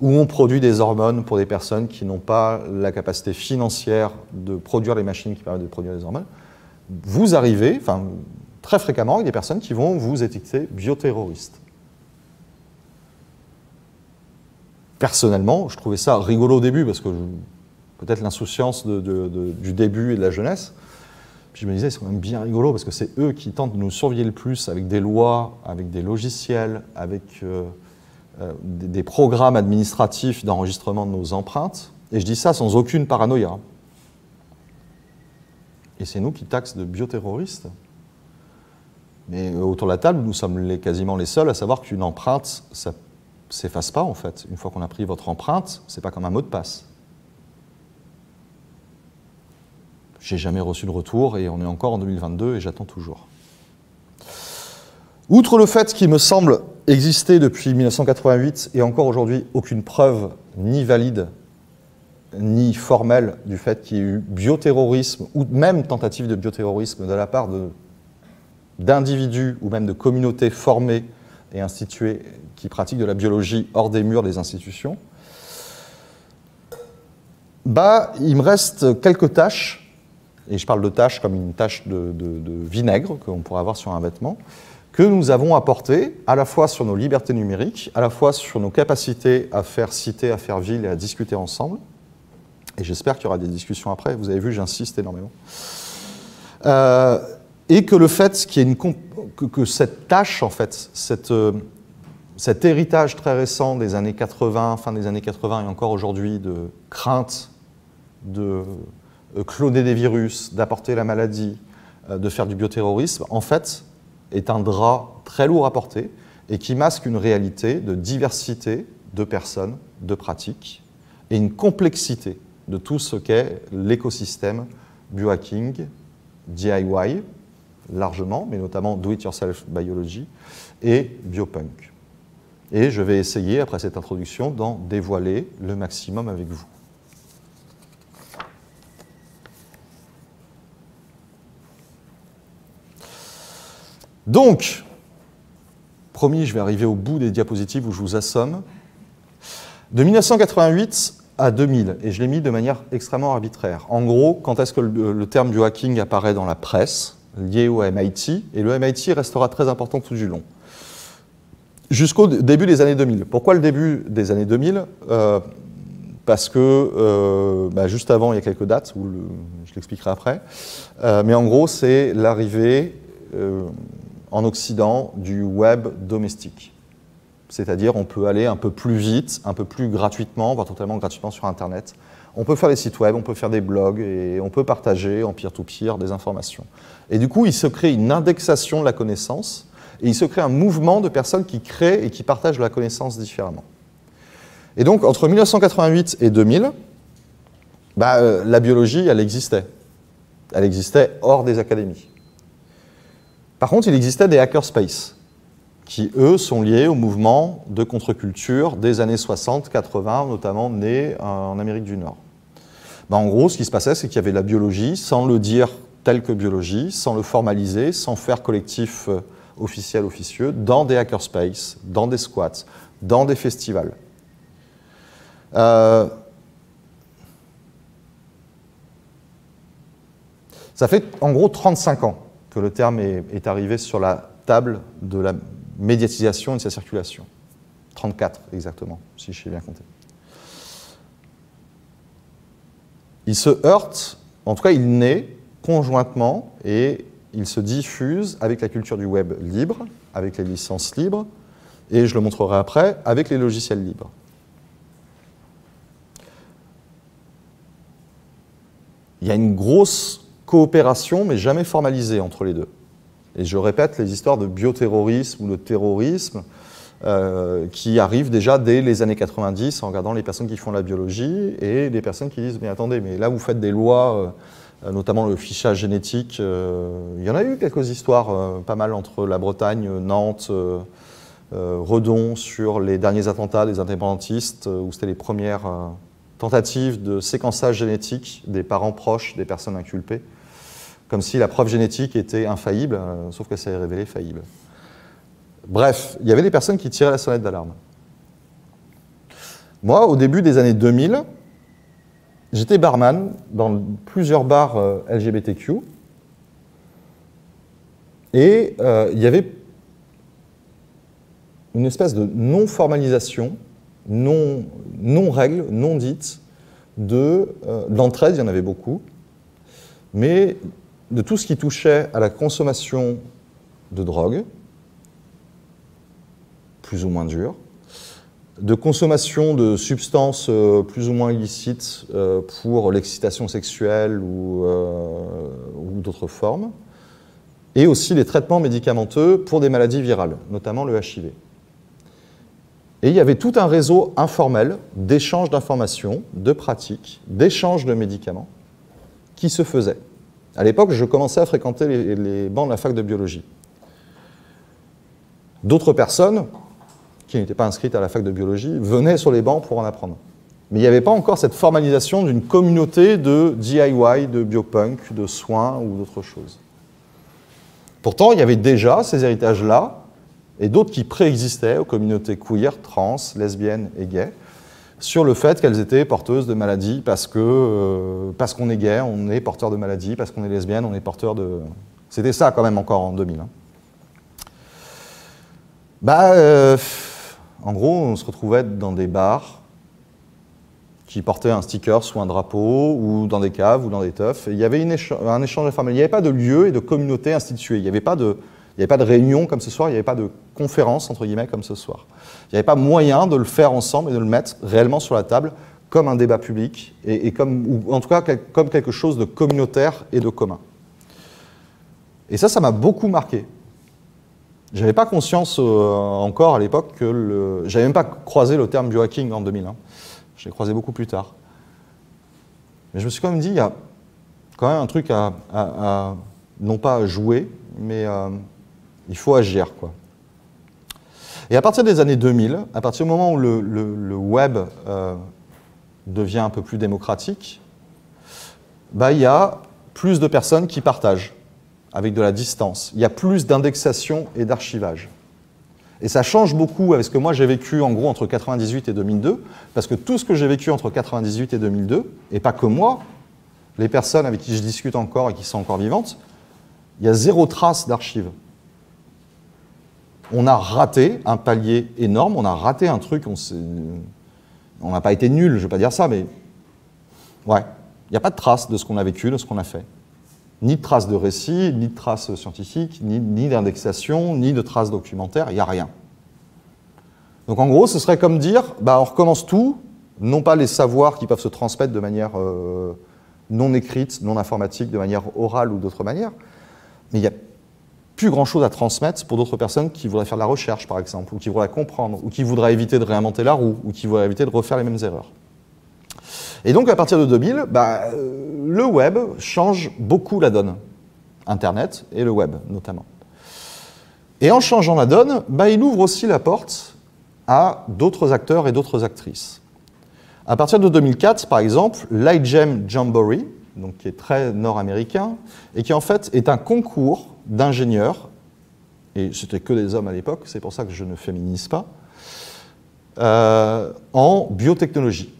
où on produit des hormones pour des personnes qui n'ont pas la capacité financière de produire les machines qui permettent de produire les hormones, vous arrivez, enfin très fréquemment, avec des personnes qui vont vous étiqueter bioterroristes. Personnellement, je trouvais ça rigolo au début, parce que peut-être l'insouciance du début et de la jeunesse, puis je me disais, c'est quand même bien rigolo, parce que c'est eux qui tentent de nous surveiller le plus avec des lois, avec des logiciels, avec... des programmes administratifs d'enregistrement de nos empreintes, et je dis ça sans aucune paranoïa. Et c'est nous qui taxent de bioterroristes. Mais autour de la table, nous sommes quasiment les seuls à savoir qu'une empreinte, ça ne s'efface pas en fait. Une fois qu'on a pris votre empreinte, c'est pas comme un mot de passe. J'ai jamais reçu de retour, et on est encore en 2022, et j'attends toujours. Outre le fait qu'il me semble exister depuis 1988 et encore aujourd'hui aucune preuve ni valide ni formelle du fait qu'il y ait eu bioterrorisme ou même tentative de bioterrorisme de la part d'individus ou même de communautés formées et instituées qui pratiquent de la biologie hors des murs des institutions, bah, il me reste quelques tâches, et je parle de tâches comme une tâche de vinaigre qu'on pourrait avoir sur un vêtement, que nous avons apporté à la fois sur nos libertés numériques, à la fois sur nos capacités à faire cité, à faire ville et à discuter ensemble. Et j'espère qu'il y aura des discussions après, vous avez vu, j'insiste énormément. Et que le fait qu'il y ait que cette tâche, en fait, cet héritage très récent des années 80, fin des années 80 et encore aujourd'hui, de crainte de cloner des virus, d'apporter la maladie, de faire du bioterrorisme, en fait, est un drap très lourd à porter et qui masque une réalité de diversité de personnes, de pratiques et une complexité de tout ce qu'est l'écosystème biohacking, DIY, largement, mais notamment do-it-yourself biology et biopunk. Et je vais essayer, après cette introduction, d'en dévoiler le maximum avec vous. Donc, promis, je vais arriver au bout des diapositives où je vous assomme. De 1988 à 2000, et je l'ai mis de manière extrêmement arbitraire. En gros, quand est-ce que le terme biohacking apparaît dans la presse, lié au MIT, et le MIT restera très important tout du long, jusqu'au début des années 2000. Pourquoi le début des années 2000 Parce que, juste avant, il y a quelques dates, où je l'expliquerai après, mais en gros, c'est l'arrivée... en Occident, du web domestique. C'est-à-dire, on peut aller un peu plus vite, un peu plus gratuitement, voire totalement gratuitement sur Internet. On peut faire des sites web, on peut faire des blogs, et on peut partager en peer-to-peer des informations. Et du coup, il se crée une indexation de la connaissance, et il se crée un mouvement de personnes qui créent et qui partagent la connaissance différemment. Et donc, entre 1988 et 2000, la biologie, elle existait. Elle existait hors des académies. Par contre, il existait des hackerspaces, qui, eux, sont liés au mouvement de contre-culture des années 60-80, notamment nés en Amérique du Nord. Ben, en gros, ce qui se passait, c'est qu'il y avait la biologie, sans le dire tel que biologie, sans le formaliser, sans faire collectif officiel, officieux, dans des hackerspaces, dans des squats, dans des festivals. Ça fait en gros 35 ans que le terme est arrivé sur la table de la médiatisation et de sa circulation. 34 exactement, si je sais bien compter. Il se heurte, en tout cas il naît conjointement et il se diffuse avec la culture du web libre, avec les licences libres, et je le montrerai après, avec les logiciels libres. Il y a une grosse coopération, mais jamais formalisée, entre les deux. Et je répète les histoires de bioterrorisme ou de terrorisme qui arrivent déjà dès les années 90 en regardant les personnes qui font la biologie et les personnes qui disent « mais attendez, mais là vous faites des lois, notamment le fichage génétique, il y en a eu quelques histoires pas mal entre la Bretagne, Nantes, Redon sur les derniers attentats des indépendantistes où c'était les premières tentatives de séquençage génétique des parents proches des personnes inculpées. Comme si la preuve génétique était infaillible, sauf que ça est révélé faillible. Bref, il y avait des personnes qui tiraient la sonnette d'alarme. Moi, au début des années 2000, j'étais barman dans plusieurs bars LGBTQ, et il y avait une espèce de non-formalisation, non-règle, non-dite, d'entraide, il y en avait beaucoup, mais de tout ce qui touchait à la consommation de drogue, plus ou moins dure, de consommation de substances plus ou moins illicites pour l'excitation sexuelle ou d'autres formes, et aussi les traitements médicamenteux pour des maladies virales, notamment le HIV. Et il y avait tout un réseau informel d'échanges d'informations, de pratiques, d'échanges de médicaments qui se faisait. À l'époque, je commençais à fréquenter les bancs de la fac de biologie. D'autres personnes, qui n'étaient pas inscrites à la fac de biologie, venaient sur les bancs pour en apprendre. Mais il n'y avait pas encore cette formalisation d'une communauté de DIY, de biopunk, de soins ou d'autres choses. Pourtant, il y avait déjà ces héritages-là, et d'autres qui préexistaient aux communautés queer, trans, lesbiennes et gays, sur le fait qu'elles étaient porteuses de maladies parce qu'on est gay, on est porteur de maladies, parce qu'on est lesbienne, on est porteur de... C'était ça quand même encore en 2000. Hein. En gros, on se retrouvait dans des bars qui portaient un sticker sous un drapeau, ou dans des caves, ou dans des teufs. Il y avait un échange informel. Il n'y avait pas de lieu et de communauté instituée. Il n'y avait pas de... Il n'y avait pas de réunion comme ce soir, il n'y avait pas de conférence, entre guillemets, comme ce soir. Il n'y avait pas moyen de le faire ensemble et de le mettre réellement sur la table comme un débat public, et comme, ou en tout cas comme quelque chose de communautaire et de commun. Et ça, ça m'a beaucoup marqué. Je n'avais pas conscience encore à l'époque que le... Je n'avais même pas croisé le terme biohacking en 2001. Je l'ai croisé beaucoup plus tard. Mais je me suis quand même dit, il y a quand même un truc à non pas jouer, mais... Il faut agir, quoi. Et à partir des années 2000, à partir du moment où le web devient un peu plus démocratique, il y a plus de personnes qui partagent avec de la distance. Il y a plus d'indexation et d'archivage. Et ça change beaucoup avec ce que moi j'ai vécu en gros entre 1998 et 2002, parce que tout ce que j'ai vécu entre 1998 et 2002, et pas que moi, les personnes avec qui je discute encore et qui sont encore vivantes, il y a zéro trace d'archives. On a raté un palier énorme, on a raté un truc, on n'a pas été nul, je ne vais pas dire ça, mais ouais, il n'y a pas de trace de ce qu'on a vécu, de ce qu'on a fait. Ni de trace de récit, ni de trace scientifique, ni d'indexation, ni de trace documentaire, il n'y a rien. Donc en gros, ce serait comme dire, on recommence tout, non pas les savoirs qui peuvent se transmettre de manière non écrite, non informatique, de manière orale ou d'autres manières, mais il y a plus grand chose à transmettre pour d'autres personnes qui voudraient faire de la recherche, par exemple, ou qui voudraient comprendre, ou qui voudraient éviter de réinventer la roue, ou qui voudraient éviter de refaire les mêmes erreurs. Et donc, à partir de 2000, le web change beaucoup la donne. Internet et le web, notamment. Et en changeant la donne, bah, il ouvre aussi la porte à d'autres acteurs et d'autres actrices. À partir de 2004, par exemple, l'IGEM Jamboree, donc qui est très nord-américain, et qui en fait est un concours d'ingénieurs, et c'était que des hommes à l'époque, c'est pour ça que je ne féminise pas, en biotechnologie.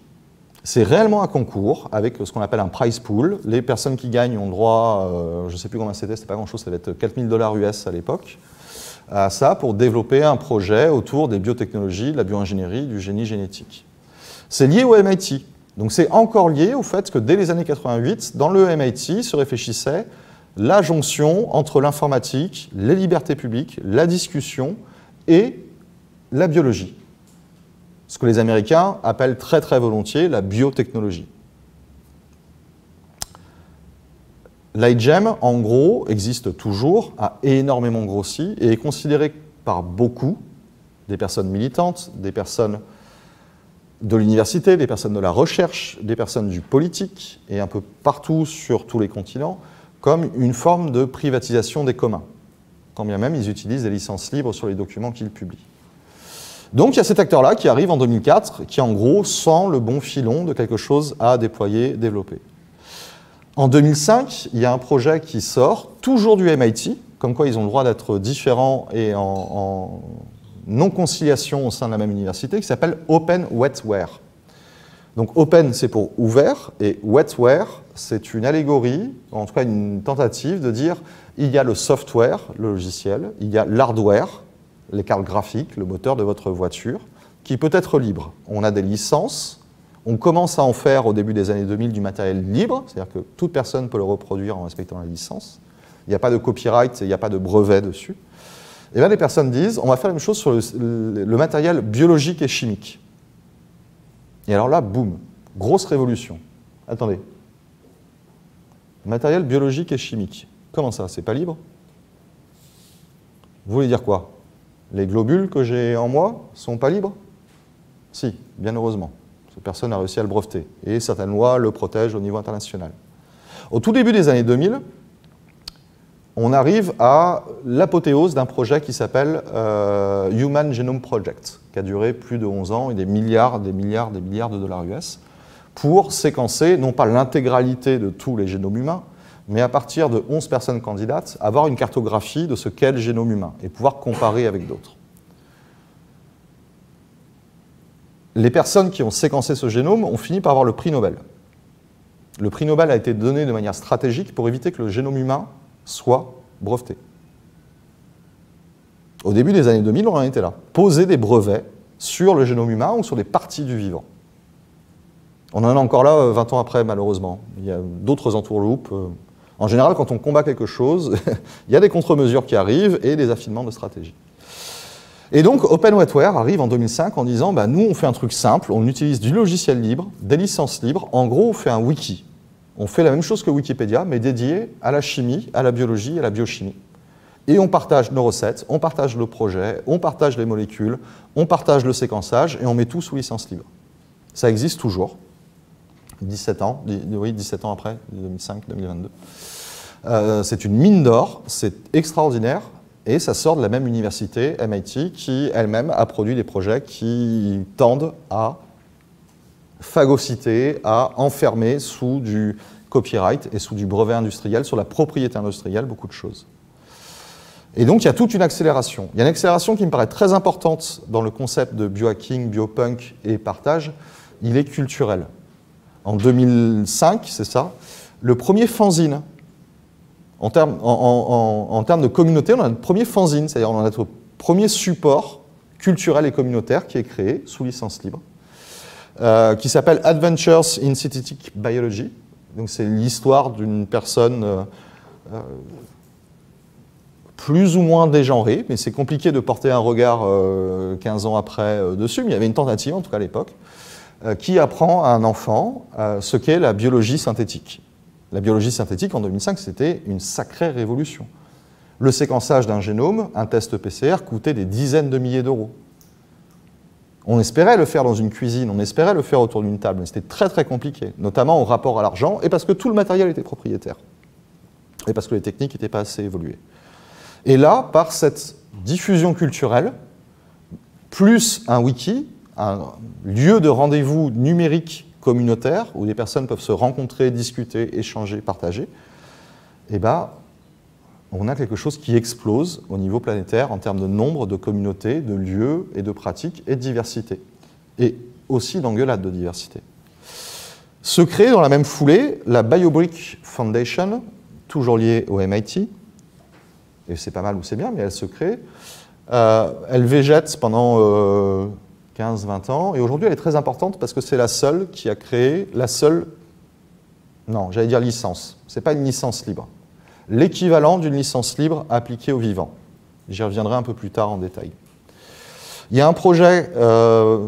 C'est réellement un concours avec ce qu'on appelle un prize pool. Les personnes qui gagnent ont droit, je ne sais plus combien c'était, c'était pas grand-chose, ça devait être $4 000 US à l'époque, à ça pour développer un projet autour des biotechnologies, de la bioingénierie, du génie génétique. C'est lié au MIT. Donc c'est encore lié au fait que dès les années 88, dans le MIT se réfléchissait la jonction entre l'informatique, les libertés publiques, la discussion et la biologie. Ce que les Américains appellent très très volontiers la biotechnologie. L'IGEM, en gros, existe toujours, a énormément grossi et est considéré par beaucoup, des personnes militantes, des personnes de l'université, des personnes de la recherche, des personnes du politique et un peu partout sur tous les continents, comme une forme de privatisation des communs, quand bien même ils utilisent des licences libres sur les documents qu'ils publient. Donc il y a cet acteur-là qui arrive en 2004, qui en gros sent le bon filon de quelque chose à déployer, développer. En 2005, il y a un projet qui sort, toujours du MIT, comme quoi ils ont le droit d'être différents et en non-conciliation au sein de la même université, qui s'appelle OpenWetWare. Donc Open, c'est pour ouvert, et WetWare, c'est une allégorie, en tout cas une tentative de dire il y a le software, le logiciel, il y a l'hardware, les cartes graphiques, le moteur de votre voiture, qui peut être libre. On a des licences, on commence à en faire au début des années 2000 du matériel libre, c'est-à-dire que toute personne peut le reproduire en respectant la licence, il n'y a pas de copyright, il n'y a pas de brevet dessus. Et bien les personnes disent, on va faire la même chose sur le matériel biologique et chimique. Et alors là, boum, grosse révolution. Attendez. Matériel biologique et chimique. Comment ça, c'est pas libre? Vous voulez dire quoi? Les globules que j'ai en moi sont pas libres? Si, bien heureusement. Personne n'a réussi à le breveter. Et certaines lois le protègent au niveau international. Au tout début des années 2000, on arrive à l'apothéose d'un projet qui s'appelle Human Genome Project, qui a duré plus de 11 ans et des milliards de dollars US, pour séquencer, non pas l'intégralité de tous les génomes humains, mais à partir de 11 personnes candidates, avoir une cartographie de ce qu'est le génome humain et pouvoir comparer avec d'autres. Les personnes qui ont séquencé ce génome ont fini par avoir le prix Nobel. Le prix Nobel a été donné de manière stratégique pour éviter que le génome humain soit breveté. Au début des années 2000, on en était là. Poser des brevets sur le génome humain ou sur des parties du vivant. On en est encore là 20 ans après, malheureusement. Il y a d'autres entourloupes. En général, quand on combat quelque chose, il y a des contre-mesures qui arrivent et des affinements de stratégie. Et donc, OpenWetWare arrive en 2005 en disant bah, « Nous, on fait un truc simple, on utilise du logiciel libre, des licences libres, en gros, on fait un wiki ». On fait la même chose que Wikipédia, mais dédié à la chimie, à la biologie, à la biochimie. Et on partage nos recettes, on partage le projet, on partage les molécules, on partage le séquençage, et on met tout sous licence libre. Ça existe toujours. 17 ans après, 2005-2022. C'est une mine d'or, c'est extraordinaire, et ça sort de la même université, MIT, qui elle-même a produit des projets qui tendent à phagocyté, à enfermer sous du copyright et sous du brevet industriel, sur la propriété industrielle, beaucoup de choses. Et donc il y a toute une accélération. Il y a une accélération qui me paraît très importante dans le concept de biohacking, biopunk et partage, il est culturel. En 2005, c'est ça, le premier fanzine, en termes de communauté, on a notre premier fanzine, c'est-à-dire on a notre premier support culturel et communautaire qui est créé sous licence libre. Qui s'appelle Adventures in Synthetic Biology. Donc c'est l'histoire d'une personne plus ou moins dégenrée, mais c'est compliqué de porter un regard 15 ans après dessus, mais il y avait une tentative, en tout cas à l'époque, qui apprend à un enfant ce qu'est la biologie synthétique. La biologie synthétique, en 2005, c'était une sacrée révolution. Le séquençage d'un génome, un test PCR, coûtait des dizaines de milliers d'euros. On espérait le faire dans une cuisine, on espérait le faire autour d'une table, mais c'était très très compliqué, notamment au rapport à l'argent, et parce que tout le matériel était propriétaire, et parce que les techniques n'étaient pas assez évoluées. Et là, par cette diffusion culturelle, plus un wiki, un lieu de rendez-vous numérique communautaire où des personnes peuvent se rencontrer, discuter, échanger, partager, eh ben, on a quelque chose qui explose au niveau planétaire en termes de nombre de communautés, de lieux et de pratiques et de diversité. Et aussi d'engueulades de diversité. Se crée dans la même foulée la BioBrick Foundation, toujours liée au MIT, et c'est pas mal ou c'est bien, mais elle se crée. Elle végète pendant 15-20 ans, et aujourd'hui elle est très importante parce que c'est la seule qui a créé la seule, non, j'allais dire licence, c'est pas une licence libre, l'équivalent d'une licence libre appliquée au vivant. J'y reviendrai un peu plus tard en détail. Il y a un projet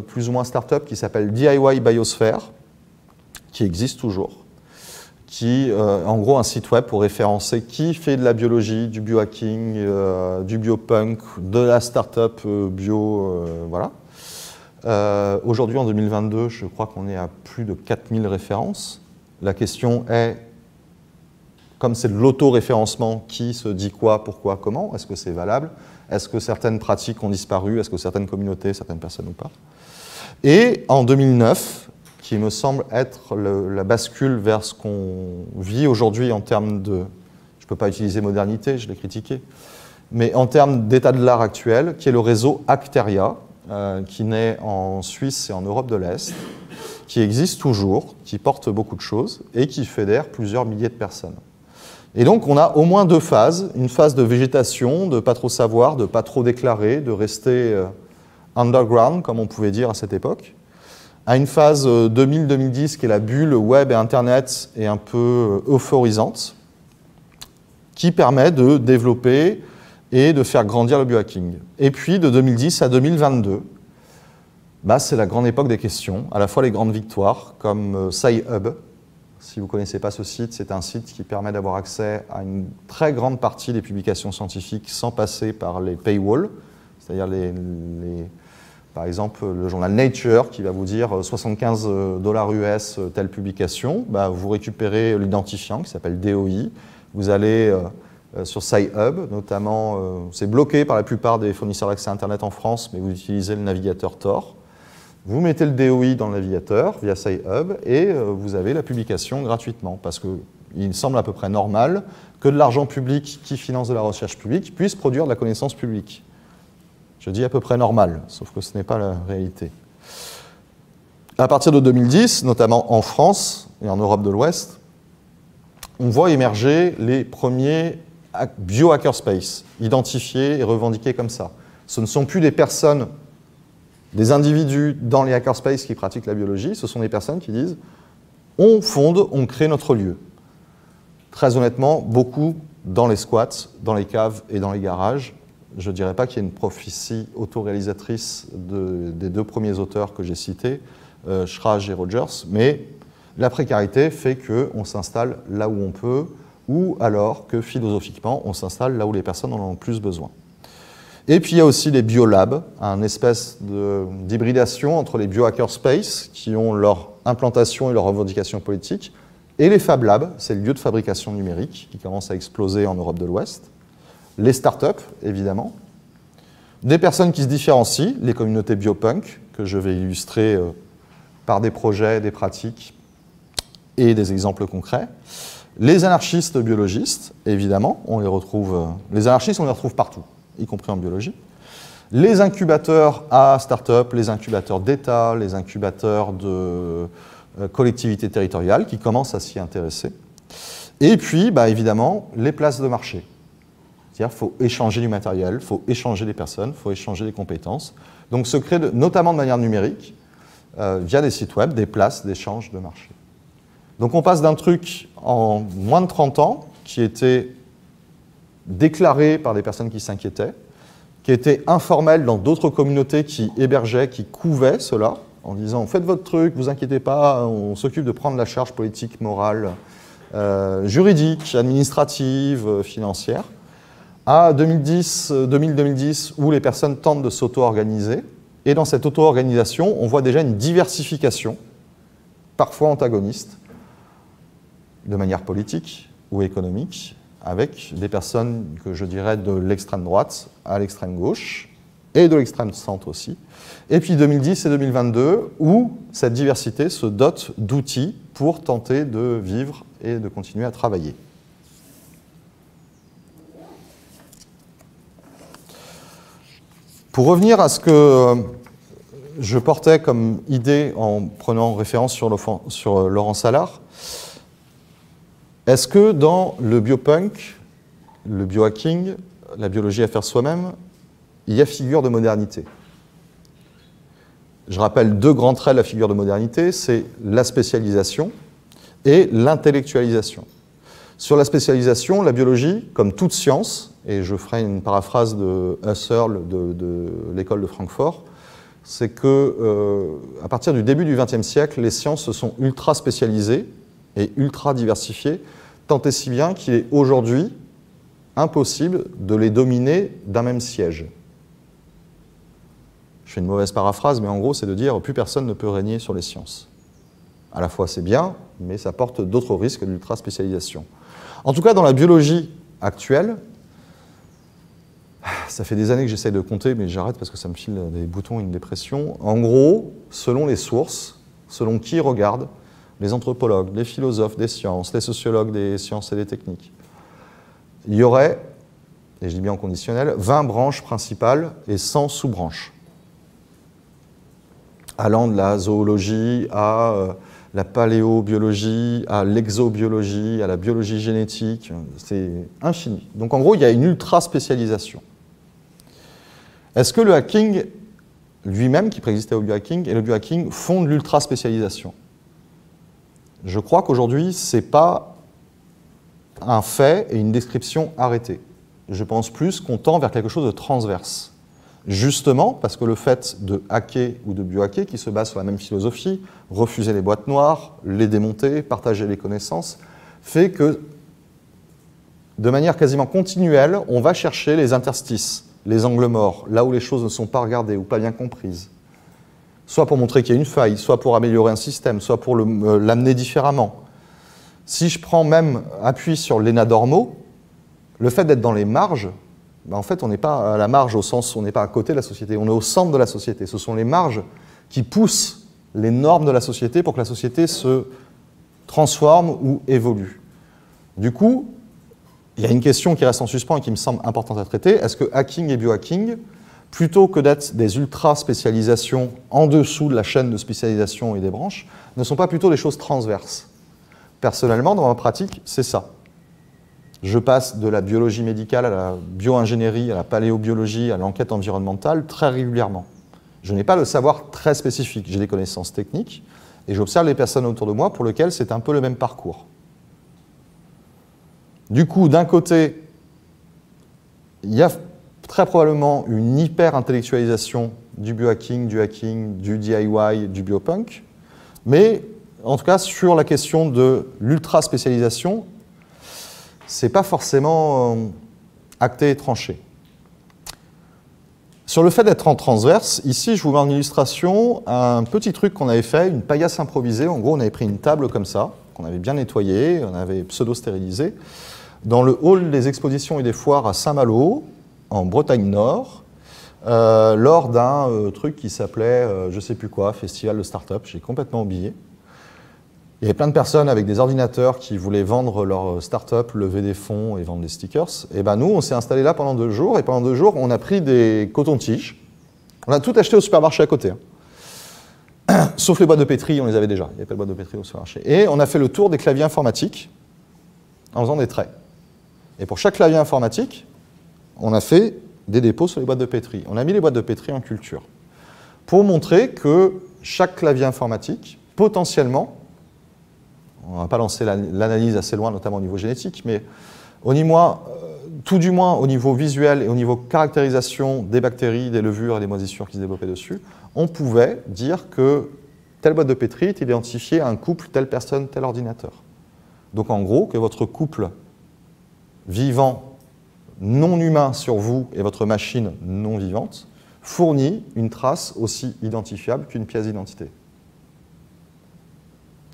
plus ou moins start-up qui s'appelle DIY Biosphere, qui existe toujours, qui, en gros, un site web pour référencer qui fait de la biologie, du biohacking, du biopunk, de la start-up bio, voilà. Aujourd'hui, en 2022, je crois qu'on est à plus de 4000 références. La question est, comme c'est de l'auto-référencement, qui se dit quoi, pourquoi, comment? Est-ce que c'est valable? Est-ce que certaines pratiques ont disparu? Est-ce que certaines communautés, certaines personnes ou pas? Et en 2009, qui me semble être la bascule vers ce qu'on vit aujourd'hui en termes de... Je ne peux pas utiliser modernité, je l'ai critiqué. Mais en termes d'état de l'art actuel, qui est le réseau Acteria, qui naît en Suisse et en Europe de l'Est, qui existe toujours, qui porte beaucoup de choses et qui fédère plusieurs milliers de personnes. Et donc on a au moins deux phases. Une phase de végétation, de pas trop savoir, de pas trop déclarer, de rester underground, comme on pouvait dire à cette époque, à une phase 2000-2010 qui est la bulle web et internet et un peu euphorisante, qui permet de développer et de faire grandir le biohacking. Et puis de 2010 à 2022, bah, c'est la grande époque des questions, à la fois les grandes victoires comme Sci-Hub. Si vous ne connaissez pas ce site, c'est un site qui permet d'avoir accès à une très grande partie des publications scientifiques sans passer par les paywalls, c'est-à-dire par exemple, le journal Nature qui va vous dire 75$ US telle publication, bah vous récupérez l'identifiant qui s'appelle DOI, vous allez sur Sci-Hub, notamment, c'est bloqué par la plupart des fournisseurs d'accès Internet en France, mais vous utilisez le navigateur Tor, vous mettez le DOI dans le navigateur via Sci-Hub et vous avez la publication gratuitement, parce qu'il semble à peu près normal que de l'argent public qui finance de la recherche publique puisse produire de la connaissance publique. Je dis à peu près normal, sauf que ce n'est pas la réalité. À partir de 2010, notamment en France et en Europe de l'Ouest, on voit émerger les premiers biohackerspace, identifiés et revendiqués comme ça. Ce ne sont plus des personnes, des individus dans les hackerspaces qui pratiquent la biologie, ce sont des personnes qui disent « on fonde, on crée notre lieu ». Très honnêtement, beaucoup dans les squats, dans les caves et dans les garages. Je ne dirais pas qu'il y ait une prophétie autoréalisatrice des deux premiers auteurs que j'ai cités, Schrage et Rogers, mais la précarité fait qu'on s'installe là où on peut, ou alors que philosophiquement, on s'installe là où les personnes en ont le plus besoin. Et puis il y a aussi les biolabs, un espèce d'hybridation entre les biohackerspace, qui ont leur implantation et leur revendication politique, et les Fab Labs, c'est le lieu de fabrication numérique qui commence à exploser en Europe de l'Ouest. Les startups, évidemment, des personnes qui se différencient, les communautés biopunk, que je vais illustrer par des projets, des pratiques et des exemples concrets, les anarchistes biologistes, évidemment, on les retrouve, les anarchistes, on les retrouve partout, y compris en biologie, les incubateurs à startups, les incubateurs d'État, les incubateurs de collectivités territoriales qui commencent à s'y intéresser, et puis, bah, évidemment, les places de marché. C'est-à-dire qu'il faut échanger du matériel, il faut échanger des personnes, il faut échanger des compétences. Donc se crée, notamment de manière numérique, via des sites web, des places d'échange de marché. Donc on passe d'un truc en moins de 30 ans, qui était déclaré par des personnes qui s'inquiétaient, qui était informel dans d'autres communautés qui hébergeaient, qui couvaient cela, en disant « faites votre truc, vous inquiétez pas, on s'occupe de prendre la charge politique, morale, juridique, administrative, financière », à 2010 où les personnes tentent de s'auto-organiser. Et dans cette auto-organisation, on voit déjà une diversification, parfois antagoniste, de manière politique ou économique, avec des personnes que je dirais de l'extrême droite à l'extrême gauche, et de l'extrême centre aussi. Et puis 2010 et 2022, où cette diversité se dote d'outils pour tenter de vivre et de continuer à travailler. Pour revenir à ce que je portais comme idée en prenant référence sur Laurence Allard, est-ce que dans le biopunk, le biohacking, la biologie à faire soi-même, il y a figure de modernité? Je rappelle deux grands traits de la figure de modernité, c'est la spécialisation et l'intellectualisation. Sur la spécialisation, la biologie, comme toute science, et je ferai une paraphrase de Husserl de l'école de Francfort, c'est qu'à partir du début du XXe siècle, les sciences se sont ultra spécialisées et ultra diversifiées, tant et si bien qu'il est aujourd'hui impossible de les dominer d'un même siège. Je fais une mauvaise paraphrase, mais en gros, c'est de dire plus personne ne peut régner sur les sciences. À la fois, c'est bien, mais ça porte d'autres risques d'ultra-spécialisation. En tout cas, dans la biologie actuelle, ça fait des années que j'essaye de compter, mais j'arrête parce que ça me file des boutons et une dépression. En gros, selon les sources, selon qui regarde, les anthropologues, les philosophes des sciences, les sociologues des sciences et des techniques, il y aurait, et je dis bien en conditionnel, 20 branches principales et 100 sous-branches, allant de la zoologie à la paléobiologie, à l'exobiologie, à la biologie génétique, c'est infini. Donc en gros, il y a une ultra-spécialisation. Est-ce que le hacking lui-même, qui préexistait au biohacking, et le biohacking font de l'ultra-spécialisation? Je crois qu'aujourd'hui, ce n'est pas un fait et une description arrêtée. Je pense plus qu'on tend vers quelque chose de transverse. Justement, parce que le fait de hacker ou de biohacker, qui se base sur la même philosophie, refuser les boîtes noires, les démonter, partager les connaissances, fait que, de manière quasiment continuelle, on va chercher les interstices, les angles morts, là où les choses ne sont pas regardées ou pas bien comprises. Soit pour montrer qu'il y a une faille, soit pour améliorer un système, soit pour l'amener différemment. Si je prends même appui sur l'énanormo, le fait d'être dans les marges, ben en fait on n'est pas à la marge au sens où on n'est pas à côté de la société, on est au centre de la société. Ce sont les marges qui poussent les normes de la société pour que la société se transforme ou évolue. Du coup, il y a une question qui reste en suspens et qui me semble importante à traiter, est-ce que hacking et biohacking, plutôt que d'être des ultra-spécialisations en dessous de la chaîne de spécialisation et des branches, ne sont pas plutôt des choses transverses? Personnellement, dans ma pratique, c'est ça. Je passe de la biologie médicale à la bio-ingénierie, à la paléobiologie, à l'enquête environnementale très régulièrement. Je n'ai pas le savoir très spécifique, j'ai des connaissances techniques, et j'observe les personnes autour de moi pour lesquelles c'est un peu le même parcours. Du coup, d'un côté, il y a très probablement une hyper-intellectualisation du biohacking, du hacking, du DIY, du biopunk. Mais en tout cas, sur la question de l'ultra-spécialisation, c'est pas forcément acté et tranché. Sur le fait d'être en transverse, ici, je vous mets en illustration un petit truc qu'on avait fait, une paillasse improvisée. En gros, on avait pris une table comme ça, qu'on avait bien nettoyée, on avait pseudo-stérilisée, dans le hall des expositions et des foires à Saint-Malo, en Bretagne Nord, lors d'un truc qui s'appelait, je sais plus quoi, Festival de Start-up, j'ai complètement oublié. Il y avait plein de personnes avec des ordinateurs qui voulaient vendre leur start-up, lever des fonds et vendre des stickers. Et ben nous, on s'est installés là pendant 2 jours, et pendant 2 jours, on a pris des cotons-tiges. On a tout acheté au supermarché à côté, hein. Sauf les boîtes de pétri, on les avait déjà. Il n'y avait pas de boîtes de pétri au supermarché. Et on a fait le tour des claviers informatiques en faisant des traits. Et pour chaque clavier informatique, on a fait des dépôts sur les boîtes de pétri. On a mis les boîtes de pétri en culture pour montrer que chaque clavier informatique, potentiellement, on ne va pas lancer l'analyse assez loin, notamment au niveau génétique, mais au niveau, tout du moins au niveau visuel et au niveau caractérisation des bactéries, des levures et des moisissures qui se développaient dessus, on pouvait dire que telle boîte de pétri est identifiée à un couple, telle personne, tel ordinateur. Donc en gros, que votre couple vivant non humain sur vous et votre machine non vivante fournit une trace aussi identifiable qu'une pièce d'identité.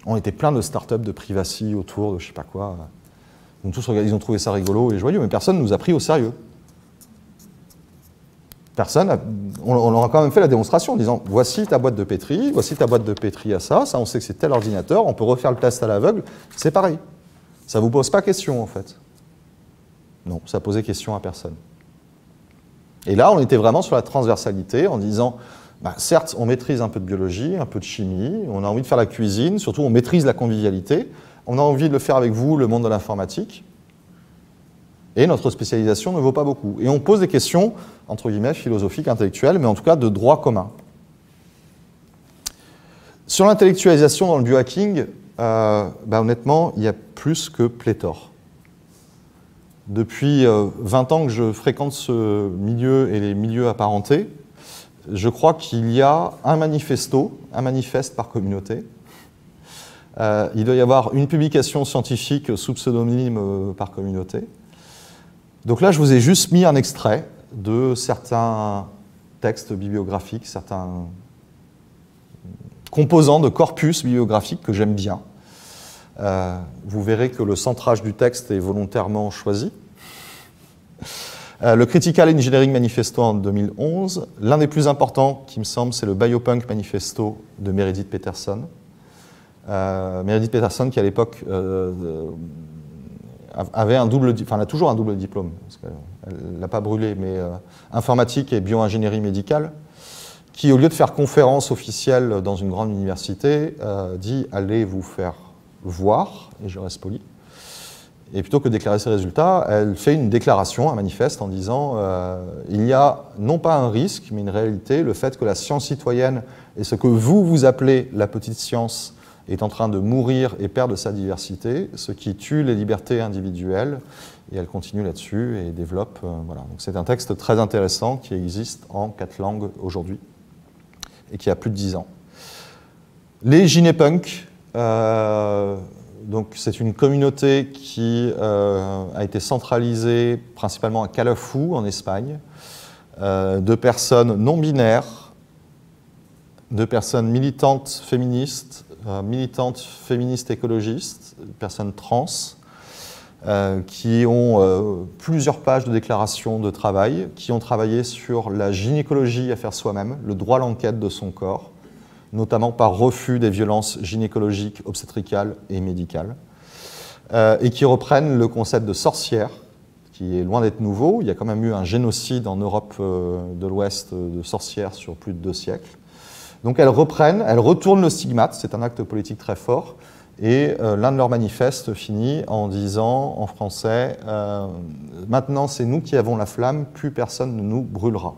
On était plein de startups de privacy autour de je sais pas quoi. Ils ont trouvé ça rigolo et joyeux, mais personne ne nous a pris au sérieux. Personne, on leur a quand même fait la démonstration en disant « voici ta boîte de pétri à ça, ça on sait que c'est tel ordinateur, on peut refaire le test à l'aveugle, c'est pareil. » Ça ne vous pose pas question en fait. Non, ça posait question à personne. Et là, on était vraiment sur la transversalité en disant ben, « certes, on maîtrise un peu de biologie, un peu de chimie, on a envie de faire la cuisine, surtout on maîtrise la convivialité, on a envie de le faire avec vous, le monde de l'informatique. » Et notre spécialisation ne vaut pas beaucoup. Et on pose des questions, entre guillemets, philosophiques, intellectuelles, mais en tout cas de droit commun. Sur l'intellectualisation dans le biohacking, bah, honnêtement, il y a plus que pléthore. Depuis 20 ans que je fréquente ce milieu et les milieux apparentés, je crois qu'il y a un manifesto, un manifeste par communauté. Il doit y avoir une publication scientifique sous pseudonyme par communauté. Donc là, je vous ai juste mis un extrait de certains textes bibliographiques, certains composants de corpus bibliographiques que j'aime bien. Vous verrez que le centrage du texte est volontairement choisi. Le Critical Engineering Manifesto en 2011. L'un des plus importants, qui me semble, c'est le Biopunk Manifesto de Meredith Peterson. Meredith Peterson qui, à l'époque... elle a toujours un double diplôme, parce qu'elle ne l'a pas brûlé, mais informatique et bioingénierie médicale, qui, au lieu de faire conférence officielle dans une grande université, dit « allez vous faire voir », et je reste poli. Et plutôt que de déclarer ses résultats, elle fait une déclaration, un manifeste, en disant « il y a non pas un risque, mais une réalité, le fait que la science citoyenne et ce que vous, vous appelez la petite science, est en train de mourir et perdre sa diversité, ce qui tue les libertés individuelles, et elle continue là-dessus et développe. Voilà. Donc c'est un texte très intéressant qui existe en 4 langues aujourd'hui, et qui a plus de 10 ans. Les Gynépunks, c'est une communauté qui a été centralisée principalement à Calafou, en Espagne, de personnes non-binaires, de personnes militantes féministes écologistes, personnes trans, qui ont plusieurs pages de déclarations de travail, qui ont travaillé sur la gynécologie à faire soi-même, le droit à l'enquête de son corps, notamment par refus des violences gynécologiques, obstétricales et médicales, et qui reprennent le concept de sorcière, qui est loin d'être nouveau. Il y a quand même eu un génocide en Europe de l'Ouest de sorcières sur plus de 2 siècles. Donc elles reprennent, elles retournent le stigmate, c'est un acte politique très fort, et l'un de leurs manifestes finit en disant en français « maintenant c'est nous qui avons la flamme, plus personne ne nous brûlera ».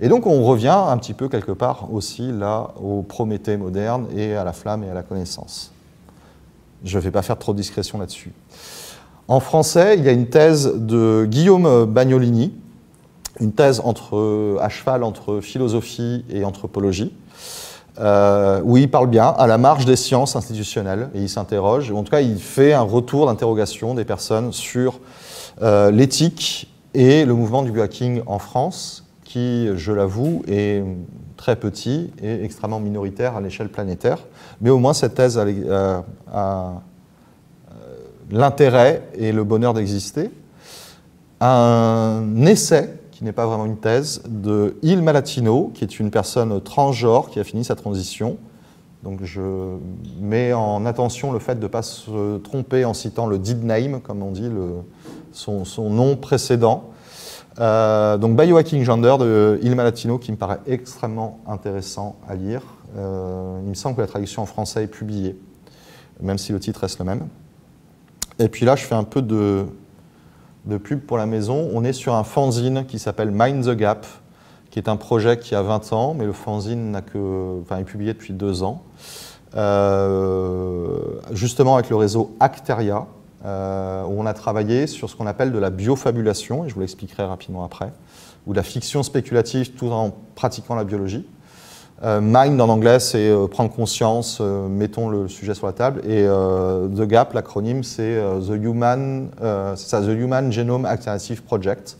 Et donc on revient un petit peu quelque part aussi là au Prométhée moderne et à la flamme et à la connaissance. Je ne vais pas faire trop de discrétion là-dessus. En français, il y a une thèse de Guillaume Bagnolini, une thèse à cheval entre philosophie et anthropologie, où il parle bien à la marge des sciences institutionnelles, et il s'interroge, ou en tout cas il fait un retour d'interrogation des personnes sur l'éthique et le mouvement du biohacking en France, qui, je l'avoue, est très petit et extrêmement minoritaire à l'échelle planétaire, mais au moins cette thèse a l'intérêt et le bonheur d'exister. Un essai, qui n'est pas vraiment une thèse, de Ilma Latino, qui est une personne transgenre qui a fini sa transition. Donc je mets en attention le fait de ne pas se tromper en citant le dead name, comme on dit, son nom précédent. Donc Biohacking Gender de Ilma Latino, qui me paraît extrêmement intéressant à lire. Il me semble que la traduction en français est publiée, même si le titre reste le même. Et puis là, je fais un peu de pub pour la maison, on est sur un fanzine qui s'appelle Mind the Gap, qui est un projet qui a 20 ans, mais le fanzine est publié depuis 2 ans, justement avec le réseau Acteria, où on a travaillé sur ce qu'on appelle de la biofabulation, et je vous l'expliquerai rapidement après, ou de la fiction spéculative tout en pratiquant la biologie. Mind en anglais, c'est prendre conscience, mettons le sujet sur la table, et The Gap, l'acronyme, c'est The Human Genome Alternative Project,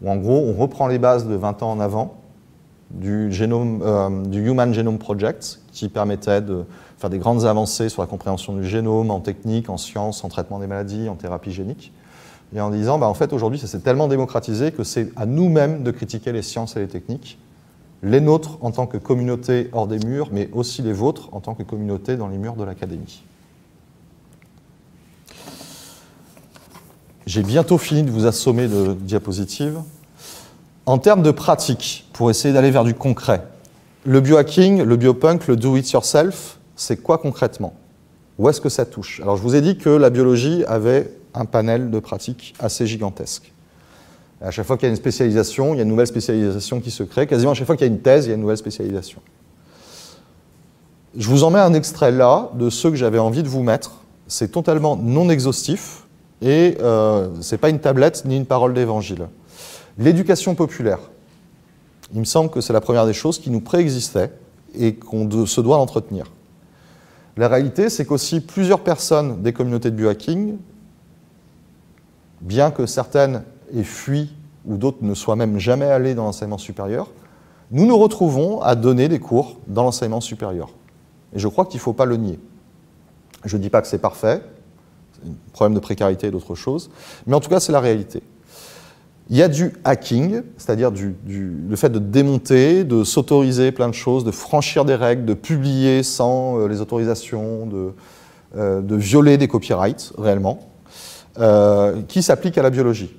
où en gros, on reprend les bases de 20 ans en avant, du Human Genome Project, qui permettait de faire des grandes avancées sur la compréhension du génome en technique, en sciences, en traitement des maladies, en thérapie génique, et en disant, bah, en fait, aujourd'hui, ça s'est tellement démocratisé que c'est à nous-mêmes de critiquer les sciences et les techniques, les nôtres en tant que communauté hors des murs, mais aussi les vôtres en tant que communauté dans les murs de l'académie. J'ai bientôt fini de vous assommer de diapositives. En termes de pratique, pour essayer d'aller vers du concret, le biohacking, le biopunk, le do-it-yourself, c'est quoi concrètement? Où est-ce que ça touche? Alors je vous ai dit que la biologie avait un panel de pratiques assez gigantesque. À chaque fois qu'il y a une spécialisation, il y a une nouvelle spécialisation qui se crée. Quasiment à chaque fois qu'il y a une thèse, il y a une nouvelle spécialisation. Je vous en mets un extrait là de ceux que j'avais envie de vous mettre. C'est totalement non exhaustif et ce n'est pas une tablette ni une parole d'évangile. L'éducation populaire. Il me semble que c'est la première des choses qui nous préexistait et qu'on se doit entretenir. La réalité, c'est qu'aussi plusieurs personnes des communautés de biohacking, bien que certaines aient fui ou d'autres ne soient même jamais allées dans l'enseignement supérieur, nous nous retrouvons à donner des cours dans l'enseignement supérieur. Et je crois qu'il ne faut pas le nier. Je ne dis pas que c'est parfait, c'est un problème de précarité et d'autres choses, mais en tout cas, c'est la réalité. Il y a du hacking, c'est-à-dire le fait de démonter, de s'autoriser plein de choses, de franchir des règles, de publier sans les autorisations, de violer des copyrights, réellement, qui s'appliquent à la biologie.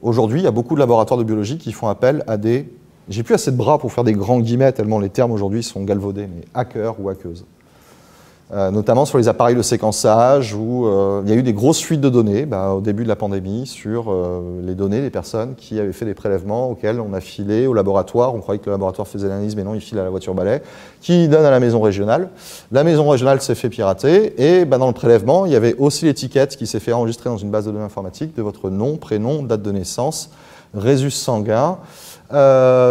Aujourd'hui, il y a beaucoup de laboratoires de biologie qui font appel à des... J'ai plus assez de bras pour faire des grands guillemets, tellement les termes aujourd'hui sont galvaudés, mais hackers ou hackeuses. Notamment sur les appareils de séquençage, où il y a eu des grosses fuites de données au début de la pandémie sur les données des personnes qui avaient fait des prélèvements auxquels on a filé au laboratoire, on croyait que le laboratoire faisait l'analyse, mais non, il file à la voiture balai, qui donne à la maison régionale. La maison régionale s'est fait pirater, et dans le prélèvement, il y avait aussi l'étiquette qui s'est fait enregistrer dans une base de données informatique de votre nom, prénom, date de naissance, résus sanguin,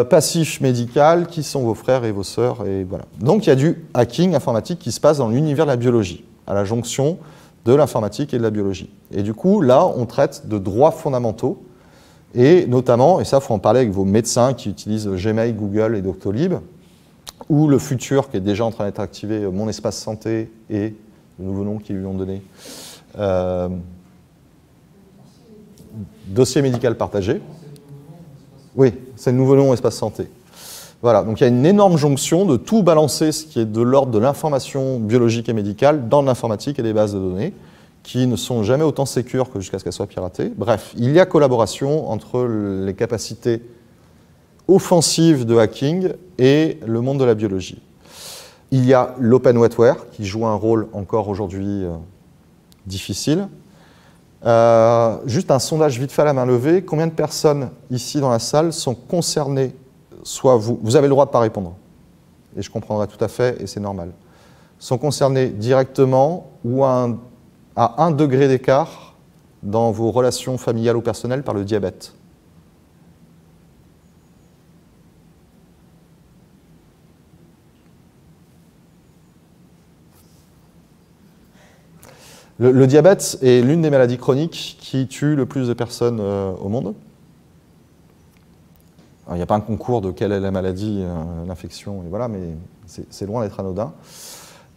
passif médical, qui sont vos frères et vos sœurs, et voilà. Donc il y a du hacking informatique qui se passe dans l'univers de la biologie, à la jonction de l'informatique et de la biologie. Et du coup, là, on traite de droits fondamentaux, et notamment, et ça, il faut en parler avec vos médecins qui utilisent Gmail, Google et Doctolib, ou le futur qui est déjà en train d'être activé, Mon Espace Santé, et le nouveau nom qu'ils lui ont donné, dossier médical partagé. Oui, c'est le nouveau nom Espace Santé. Voilà, donc il y a une énorme jonction de tout balancer ce qui est de l'ordre de l'information biologique et médicale dans l'informatique et les bases de données, qui ne sont jamais autant sécures que jusqu'à ce qu'elles soient piratées. Bref, il y a collaboration entre les capacités offensives de hacking et le monde de la biologie. Il y a l'OpenWetWare, qui joue un rôle encore aujourd'hui difficile. Juste un sondage vite fait à la main levée. Combien de personnes ici dans la salle sont concernées? Soit vous avez le droit de ne pas répondre, et je comprendrai tout à fait, et c'est normal. Sont concernées directement ou à un degré d'écart dans vos relations familiales ou personnelles par le diabète? Le diabète est l'une des maladies chroniques qui tue le plus de personnes au monde. Alors, il n'y a pas un concours de quelle est la maladie, l'infection, et voilà, mais c'est loin d'être anodin.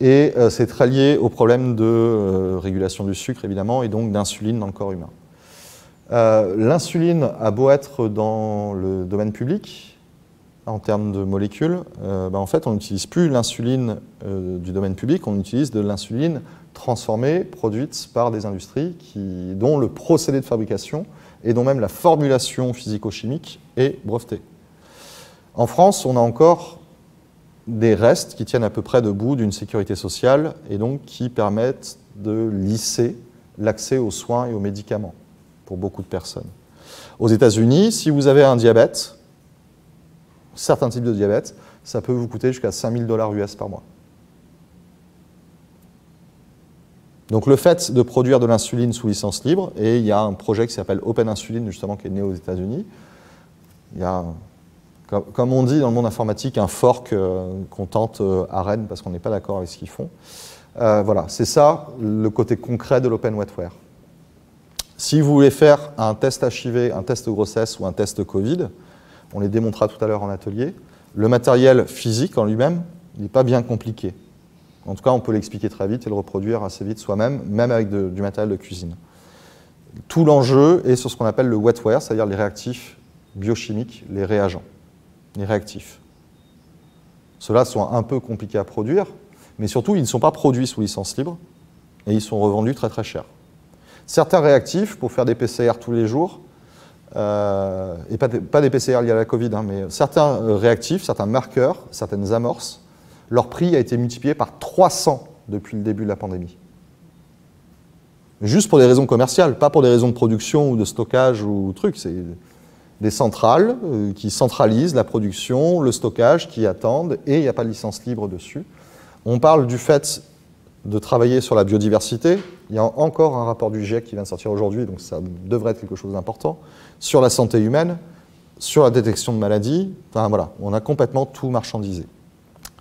Et c'est très lié au problème de régulation du sucre, évidemment, et donc d'insuline dans le corps humain. L'insuline a beau être dans le domaine public, en termes de molécules, en fait, on n'utilise plus l'insuline du domaine public, on utilise de l'insuline transformée, produite par des industries dont le procédé de fabrication et dont même la formulation physico-chimique est brevetée. En France, on a encore des restes qui tiennent à peu près debout d'une sécurité sociale et donc qui permettent de lisser l'accès aux soins et aux médicaments pour beaucoup de personnes. Aux États-Unis, si vous avez un diabète, certains types de diabète, ça peut vous coûter jusqu'à 5 000 $ US par mois. Donc le fait de produire de l'insuline sous licence libre, et il y a un projet qui s'appelle Open Insuline, justement, qui est né aux États-Unis. Il y a, comme on dit dans le monde informatique, un fork qu'on tente à Rennes parce qu'on n'est pas d'accord avec ce qu'ils font. Voilà, c'est ça le côté concret de l'OpenWetWare. Si vous voulez faire un test HIV, un test de grossesse ou un test Covid, on les démontrera tout à l'heure en atelier, le matériel physique en lui-même, il n'est pas bien compliqué. En tout cas, on peut l'expliquer très vite et le reproduire assez vite soi-même, même avec du matériel de cuisine. Tout l'enjeu est sur ce qu'on appelle le wetware, c'est-à-dire les réactifs biochimiques, les réagents, les réactifs. Ceux-là sont un peu compliqués à produire, mais surtout, ils ne sont pas produits sous licence libre et ils sont revendus très très cher. Certains réactifs, pour faire des PCR tous les jours, et pas des PCR liés à la Covid, hein, mais certains réactifs, certains marqueurs, certaines amorces, leur prix a été multiplié par 300 depuis le début de la pandémie. Juste pour des raisons commerciales, pas pour des raisons de production ou de stockage ou truc. C'est des centrales qui centralisent la production, le stockage, qui attendent, et il n'y a pas de licence libre dessus. On parle du fait de travailler sur la biodiversité. Il y a encore un rapport du GIEC qui vient de sortir aujourd'hui, donc ça devrait être quelque chose d'important, sur la santé humaine, sur la détection de maladies. Enfin voilà, on a complètement tout marchandisé.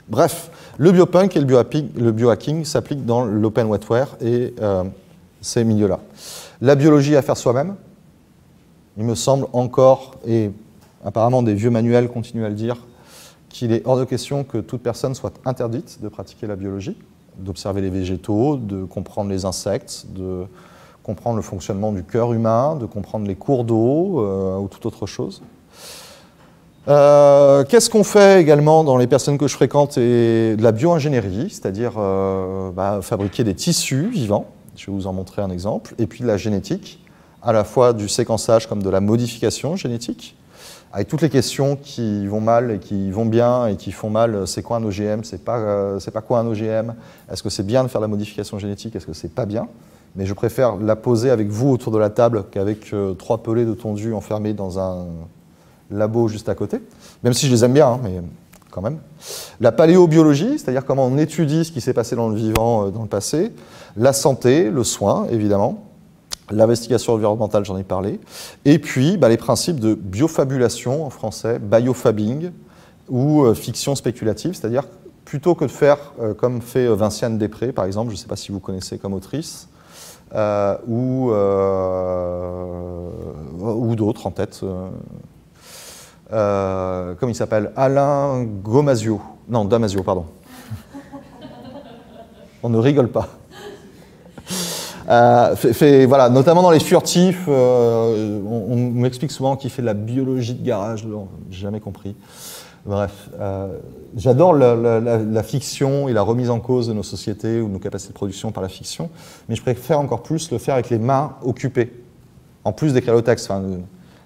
Bref, le biopunk et le biohacking s'appliquent dans l'OpenWetWare et ces milieux-là. La biologie à faire soi-même, il me semble encore, et apparemment des vieux manuels continuent à le dire, qu'il est hors de question que toute personne soit interdite de pratiquer la biologie, d'observer les végétaux, de comprendre les insectes, de comprendre le fonctionnement du cœur humain, de comprendre les cours d'eau ou toute autre chose. Qu'est-ce qu'on fait également dans les personnes que je fréquente et de la bio-ingénierie, c'est-à-dire fabriquer des tissus vivants, je vais vous en montrer un exemple, et puis de la génétique, à la fois du séquençage comme de la modification génétique, avec toutes les questions qui vont mal et qui vont bien et qui font mal, c'est quoi un OGM, c'est pas quoi un OGM, est-ce que c'est bien de faire de la modification génétique, est-ce que c'est pas bien? Mais je préfère la poser avec vous autour de la table qu'avec trois pelés de tondu enfermés dans un labo juste à côté, même si je les aime bien, hein, mais quand même. La paléobiologie, c'est-à-dire comment on étudie ce qui s'est passé dans le vivant dans le passé, la santé, le soin, évidemment, l'investigation environnementale, j'en ai parlé, et puis les principes de biofabulation en français, biofabbing, ou fiction spéculative, c'est-à-dire plutôt que de faire comme fait Vinciane Despret, par exemple, je ne sais pas si vous connaissez comme autrice, ou d'autres en tête... comme il s'appelle, Alain Damasio. Non, Damasio, pardon. On ne rigole pas. Voilà, notamment dans les furtifs, on m'explique souvent qu'il fait de la biologie de garage, j'ai jamais compris. Bref, j'adore la fiction et la remise en cause de nos sociétés ou de nos capacités de production par la fiction, mais je préfère encore plus le faire avec les mains occupées, en plus d'écrire le texte.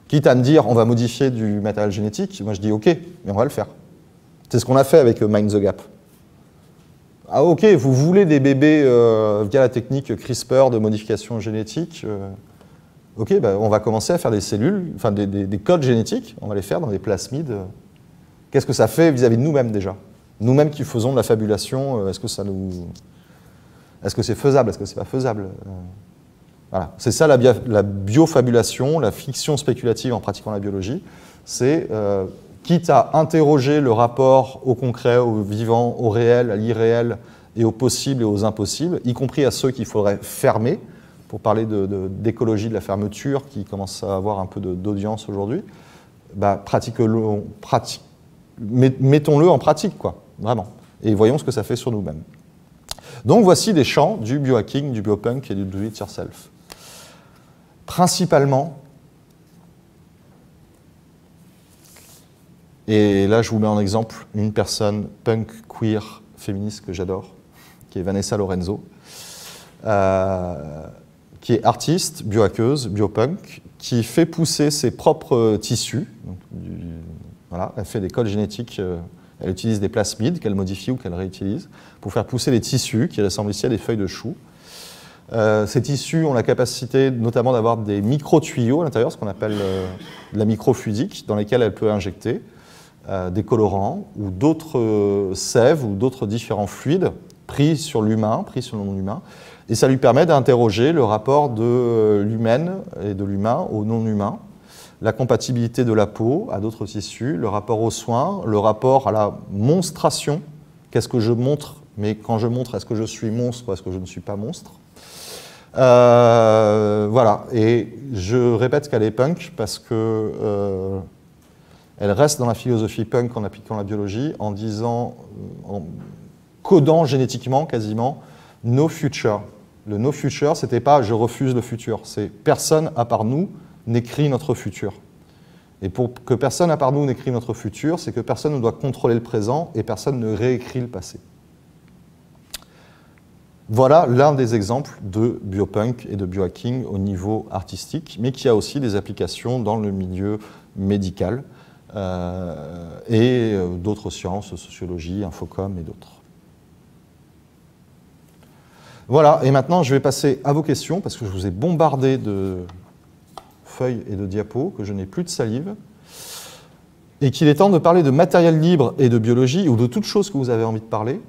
Quitte à me dire, on va modifier du matériel génétique, moi je dis ok, mais on va le faire. C'est ce qu'on a fait avec Mind the Gap. Ah ok, vous voulez des bébés via la technique CRISPR de modification génétique, ok, on va commencer à faire des cellules, enfin des codes génétiques, on va les faire dans des plasmides. Qu'est-ce que ça fait vis-à-vis de nous-mêmes déjà? Nous-mêmes qui faisons de la fabulation, est-ce que c'est faisable, est-ce que c'est pas faisable? Voilà. C'est ça la biofabulation, la fiction spéculative en pratiquant la biologie. C'est, quitte à interroger le rapport au concret, au vivant, au réel, à l'irréel, et aux possibles et aux impossibles, y compris à ceux qu'il faudrait fermer, pour parler d'écologie de la fermeture, qui commence à avoir un peu d'audience aujourd'hui, mettons-le en pratique, quoi, vraiment, et voyons ce que ça fait sur nous-mêmes. Donc voici des champs du biohacking, du biopunk et du do-it-yourself. Principalement, et là je vous mets en exemple une personne punk, queer, féministe que j'adore, qui est Vanessa Lorenzo, qui est artiste, biohackeuse, biopunk, qui fait pousser ses propres tissus. Donc, voilà, elle fait des codes génétiques, elle utilise des plasmides qu'elle modifie ou qu'elle réutilise pour faire pousser des tissus qui ressemblent ici à des feuilles de chou. Ces tissus ont la capacité notamment d'avoir des micro-tuyaux à l'intérieur, ce qu'on appelle de la microfusique, dans lesquels elle peut injecter des colorants ou d'autres sèves ou d'autres différents fluides pris sur l'humain, pris sur le non-humain. Et ça lui permet d'interroger le rapport de l'humaine et de l'humain au non-humain, la compatibilité de la peau à d'autres tissus, le rapport aux soins, le rapport à la monstration, qu'est-ce que je montre, mais quand je montre, est-ce que je suis monstre ou est-ce que je ne suis pas monstre? Voilà, et je répète qu'elle est punk parce que Elle reste dans la philosophie punk en appliquant la biologie, en disant, en codant génétiquement quasiment, no future. Le no future, c'était pas je refuse le futur, c'est personne à part nous n'écrit notre futur. Et pour que personne à part nous n'écrit notre futur, c'est que personne ne doit contrôler le présent et personne ne réécrit le passé. Voilà l'un des exemples de biopunk et de biohacking au niveau artistique, mais qui a aussi des applications dans le milieu médical et d'autres sciences, sociologie, infocom et d'autres. Voilà, et maintenant je vais passer à vos questions, parce que je vous ai bombardé de feuilles et de diapos, que je n'ai plus de salive, et qu'il est temps de parler de matériel libre et de biologie, ou de toute chose que vous avez envie de parler.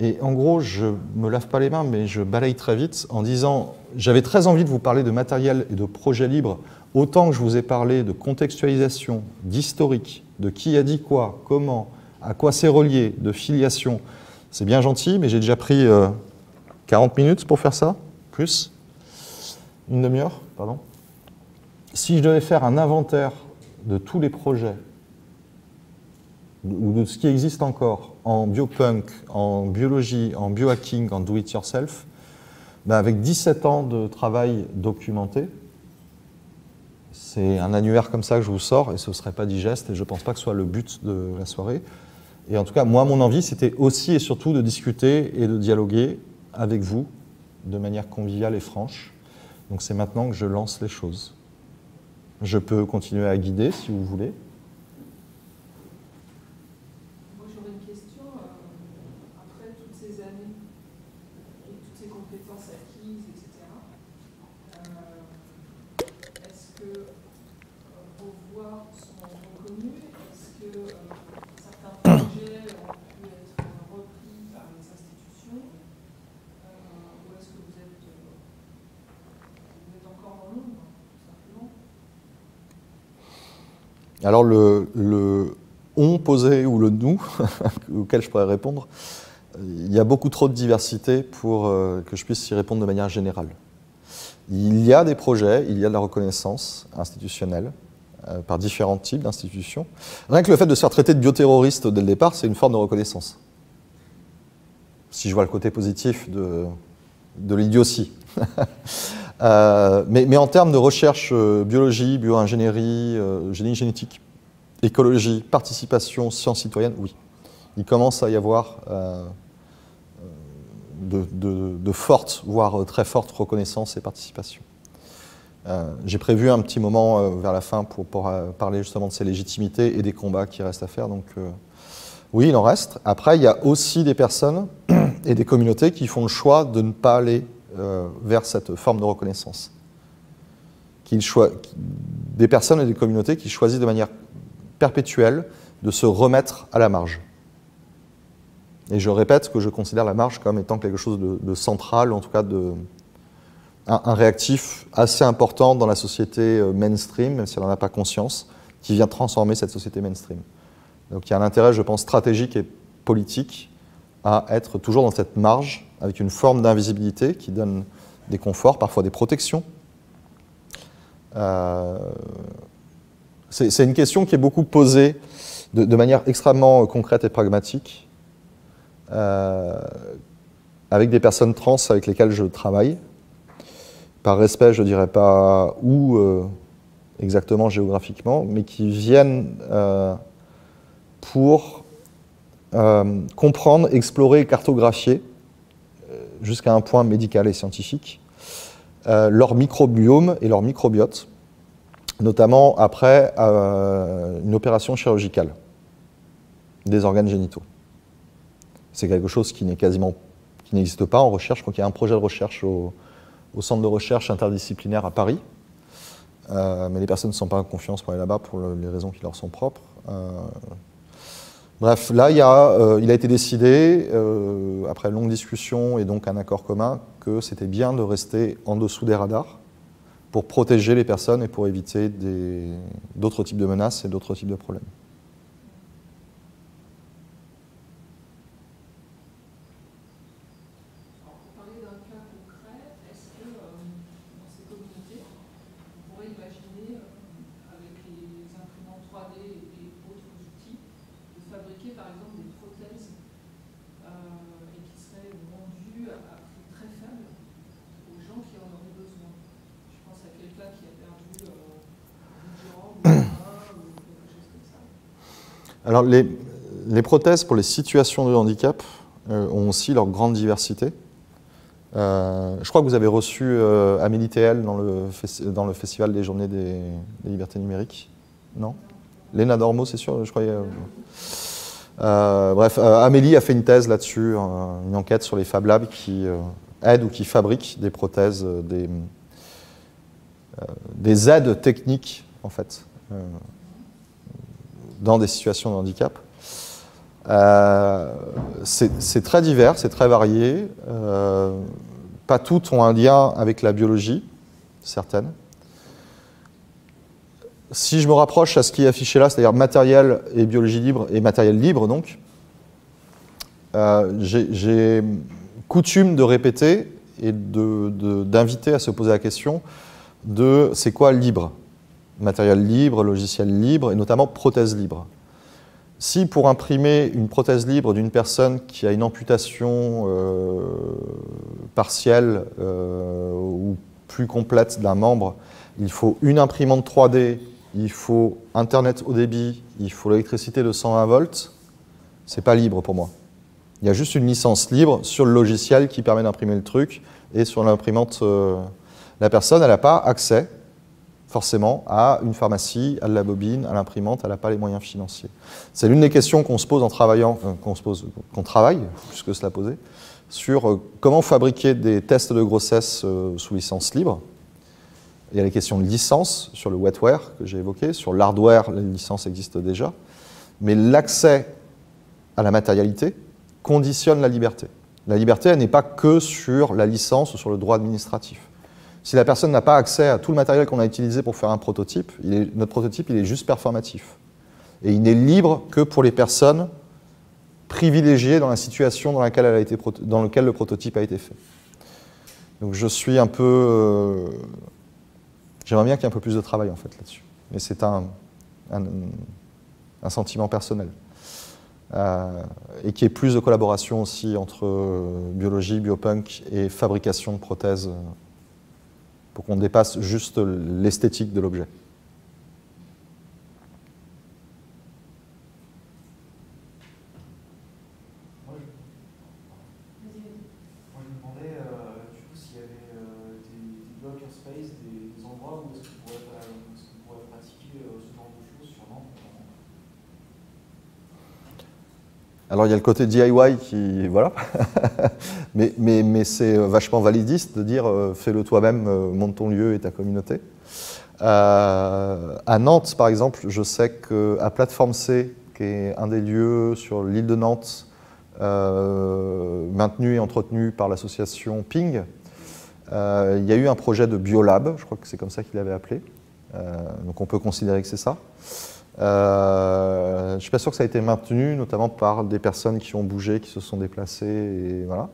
Et en gros, je me lave pas les mains, mais je balaye très vite en disant « J'avais très envie de vous parler de matériel et de projet libre, autant que je vous ai parlé de contextualisation, d'historique, de qui a dit quoi, comment, à quoi c'est relié, de filiation. C'est bien gentil, mais j'ai déjà pris 40 minutes pour faire ça, plus, une demi-heure, pardon. Si je devais faire un inventaire de tous les projets, ou de ce qui existe encore, en biopunk, en biologie, en biohacking, en do-it-yourself, ben avec 17 ans de travail documenté, c'est un annuaire comme ça que je vous sors, et ce ne serait pas digeste, et je ne pense pas que ce soit le but de la soirée. Et en tout cas, moi, mon envie, c'était aussi et surtout de discuter et de dialoguer avec vous de manière conviviale et franche. Donc c'est maintenant que je lance les choses. Je peux continuer à guider, si vous voulez. Alors le « on » posé ou le « nous » auquel je pourrais répondre, il y a beaucoup trop de diversité pour que je puisse y répondre de manière générale. Il y a des projets, il y a de la reconnaissance institutionnelle par différents types d'institutions. Rien que le fait de se faire traiter de bioterroriste dès le départ, c'est une forme de reconnaissance. Si je vois le côté positif de l'idiotie. Mais en termes de recherche biologie, bio-ingénierie, génie génétique, écologie, participation, sciences citoyennes, oui. Il commence à y avoir de fortes, voire très fortes reconnaissances et participations. J'ai prévu un petit moment vers la fin pour parler justement de ces légitimités et des combats qui restent à faire. Donc oui, il en reste. Après, il y a aussi des personnes et des communautés qui font le choix de ne pas aller vers cette forme de reconnaissance. Des personnes et des communautés qui choisissent de manière perpétuelle de se remettre à la marge. Et je répète que je considère la marge comme étant quelque chose de central, en tout cas un réactif assez important dans la société mainstream, même si elle n'en a pas conscience, qui vient transformer cette société mainstream. Donc il y a un intérêt, je pense, stratégique et politique à être toujours dans cette marge, avec une forme d'invisibilité qui donne des conforts, parfois des protections. C'est une question qui est beaucoup posée de manière extrêmement concrète et pragmatique avec des personnes trans avec lesquelles je travaille. Par respect, je ne dirais pas où exactement géographiquement, mais qui viennent pour comprendre, explorer et cartographier jusqu'à un point médical et scientifique, leur microbiome et leur microbiote, notamment après une opération chirurgicale des organes génitaux. C'est quelque chose qui n'existe pas en recherche. Je crois qu'il y a un projet de recherche au centre de recherche interdisciplinaire à Paris, mais les personnes ne sont pas en confiance pour aller là-bas pour les raisons qui leur sont propres. Bref, là, il a été décidé, après longue discussion et donc un accord commun, que c'était bien de rester en dessous des radars pour protéger les personnes et pour éviter d'autres types de menaces et d'autres types de problèmes. Imaginer avec les imprimantes 3D Alors, les prothèses pour les situations de handicap ont aussi leur grande diversité. Je crois que vous avez reçu Amélie Théel dans le Festival des Journées des Libertés Numériques. Non? Léna Dormeau, c'est sûr, je croyais... bref, Amélie a fait une thèse là-dessus, une enquête sur les Fab Labs qui aident ou qui fabriquent des prothèses, des aides techniques, en fait, dans des situations de handicap. C'est très divers, c'est très varié. Pas toutes ont un lien avec la biologie, certaines. Si je me rapproche à ce qui est affiché là, c'est-à-dire matériel et biologie libre, et matériel libre donc, j'ai coutume de répéter et d'inviter à se poser la question de c'est quoi libre? Matériel libre, logiciel libre, et notamment prothèse libre. Si pour imprimer une prothèse libre d'une personne qui a une amputation partielle ou plus complète d'un membre, il faut une imprimante 3D, il faut Internet haut débit, il faut l'électricité de 120 volts, c'est pas libre pour moi. Il y a juste une licence libre sur le logiciel qui permet d'imprimer le truc, et sur l'imprimante, la personne, elle n'a pas accès forcément à une pharmacie, à de la bobine, à l'imprimante, elle n'a pas les moyens financiers. C'est l'une des questions qu'on se pose en travaillant, qu'on travaille, plus que se la poser, sur comment fabriquer des tests de grossesse sous licence libre. Il y a les questions de licence sur le wetware que j'ai évoqué, sur l'hardware, les licences existent déjà, mais l'accès à la matérialité conditionne la liberté. La liberté, elle n'est pas que sur la licence ou sur le droit administratif. Si la personne n'a pas accès à tout le matériel qu'on a utilisé pour faire un prototype, notre prototype, il est juste performatif. Et il n'est libre que pour les personnes privilégiées dans la situation dans laquelle le prototype a été fait. Donc je suis un peu... J'aimerais bien qu'il y ait un peu plus de travail en fait là-dessus. Mais c'est un sentiment personnel. Et qu'il y ait plus de collaboration aussi entre biologie, biopunk et fabrication de prothèses pour qu'on dépasse juste l'esthétique de l'objet. Alors il y a le côté DIY qui, voilà, mais c'est vachement validiste de dire fais-le toi-même, monte ton lieu et ta communauté. À Nantes par exemple, je sais qu'à Plateforme C, qui est un des lieux sur l'île de Nantes, maintenu et entretenu par l'association Ping, il y a eu un projet de biolab, je crois que c'est comme ça qu'il l'avait appelé, donc on peut considérer que c'est ça. Je ne suis pas sûr que ça a été maintenu, notamment par des personnes qui ont bougé, qui se sont déplacées, et voilà.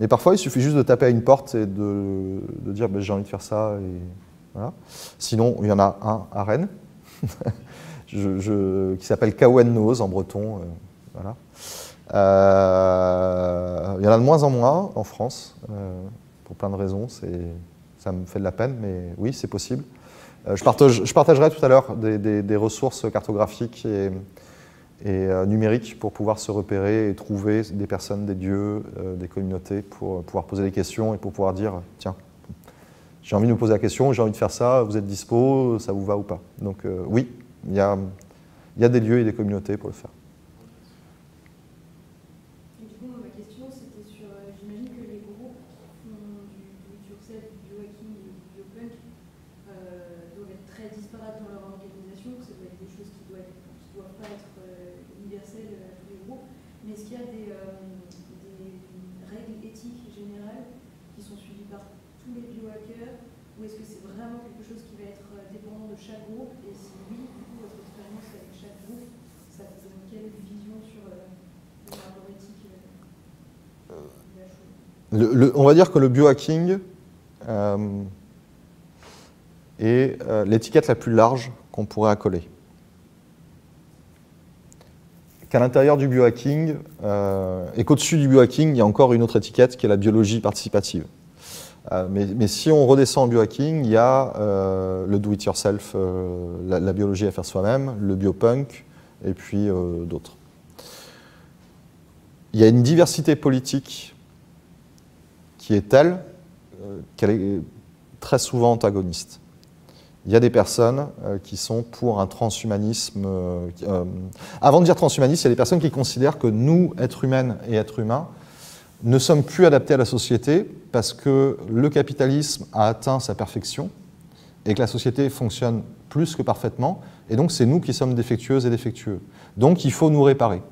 Mais parfois, il suffit juste de taper à une porte et de dire bah, « j'ai envie de faire ça », et voilà. Sinon, il y en a un à Rennes, qui s'appelle Kawen Noz en breton, voilà. Il y en a de moins en moins en France, pour plein de raisons, ça me fait de la peine, mais oui, c'est possible. Je partagerai tout à l'heure des ressources cartographiques et numériques pour pouvoir se repérer et trouver des personnes, des lieux, des communautés pour pouvoir poser des questions et pour pouvoir dire « Tiens, j'ai envie de me poser la question, j'ai envie de faire ça, vous êtes dispo, ça vous va ou pas ?» Donc oui, il y a des lieux et des communautés pour le faire. On va dire que le biohacking est l'étiquette la plus large qu'on pourrait accoler. Qu'à l'intérieur du biohacking, et qu'au-dessus du biohacking, il y a encore une autre étiquette qui est la biologie participative. Mais si on redescend en biohacking, il y a le do-it-yourself, la biologie à faire soi-même, le biopunk, et puis d'autres. Il y a une diversité politique qui est telle qu'elle est très souvent antagoniste. Il y a des personnes qui sont pour un transhumanisme... avant de dire transhumaniste, il y a des personnes qui considèrent que nous, êtres humaines et êtres humains, ne sommes plus adaptés à la société parce que le capitalisme a atteint sa perfection et que la société fonctionne plus que parfaitement, et donc c'est nous qui sommes défectueuses et défectueux. Donc il faut nous réparer.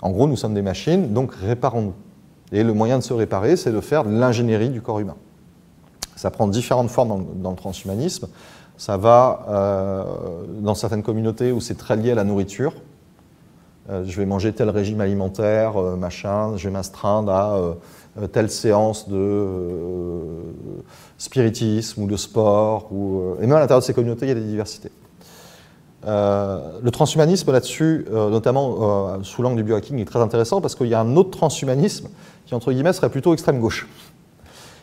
En gros, nous sommes des machines, donc réparons-nous. Et le moyen de se réparer, c'est de faire de l'ingénierie du corps humain. Ça prend différentes formes dans le transhumanisme. Ça va dans certaines communautés où c'est très lié à la nourriture. Je vais manger tel régime alimentaire, machin, je vais m'astreindre à telle séance de spiritisme ou de sport. Et même à l'intérieur de ces communautés, il y a des diversités. Le transhumanisme là-dessus, notamment sous l'angle du biohacking, est très intéressant parce qu'il y a un autre transhumanisme qui, entre guillemets, serait plutôt extrême gauche,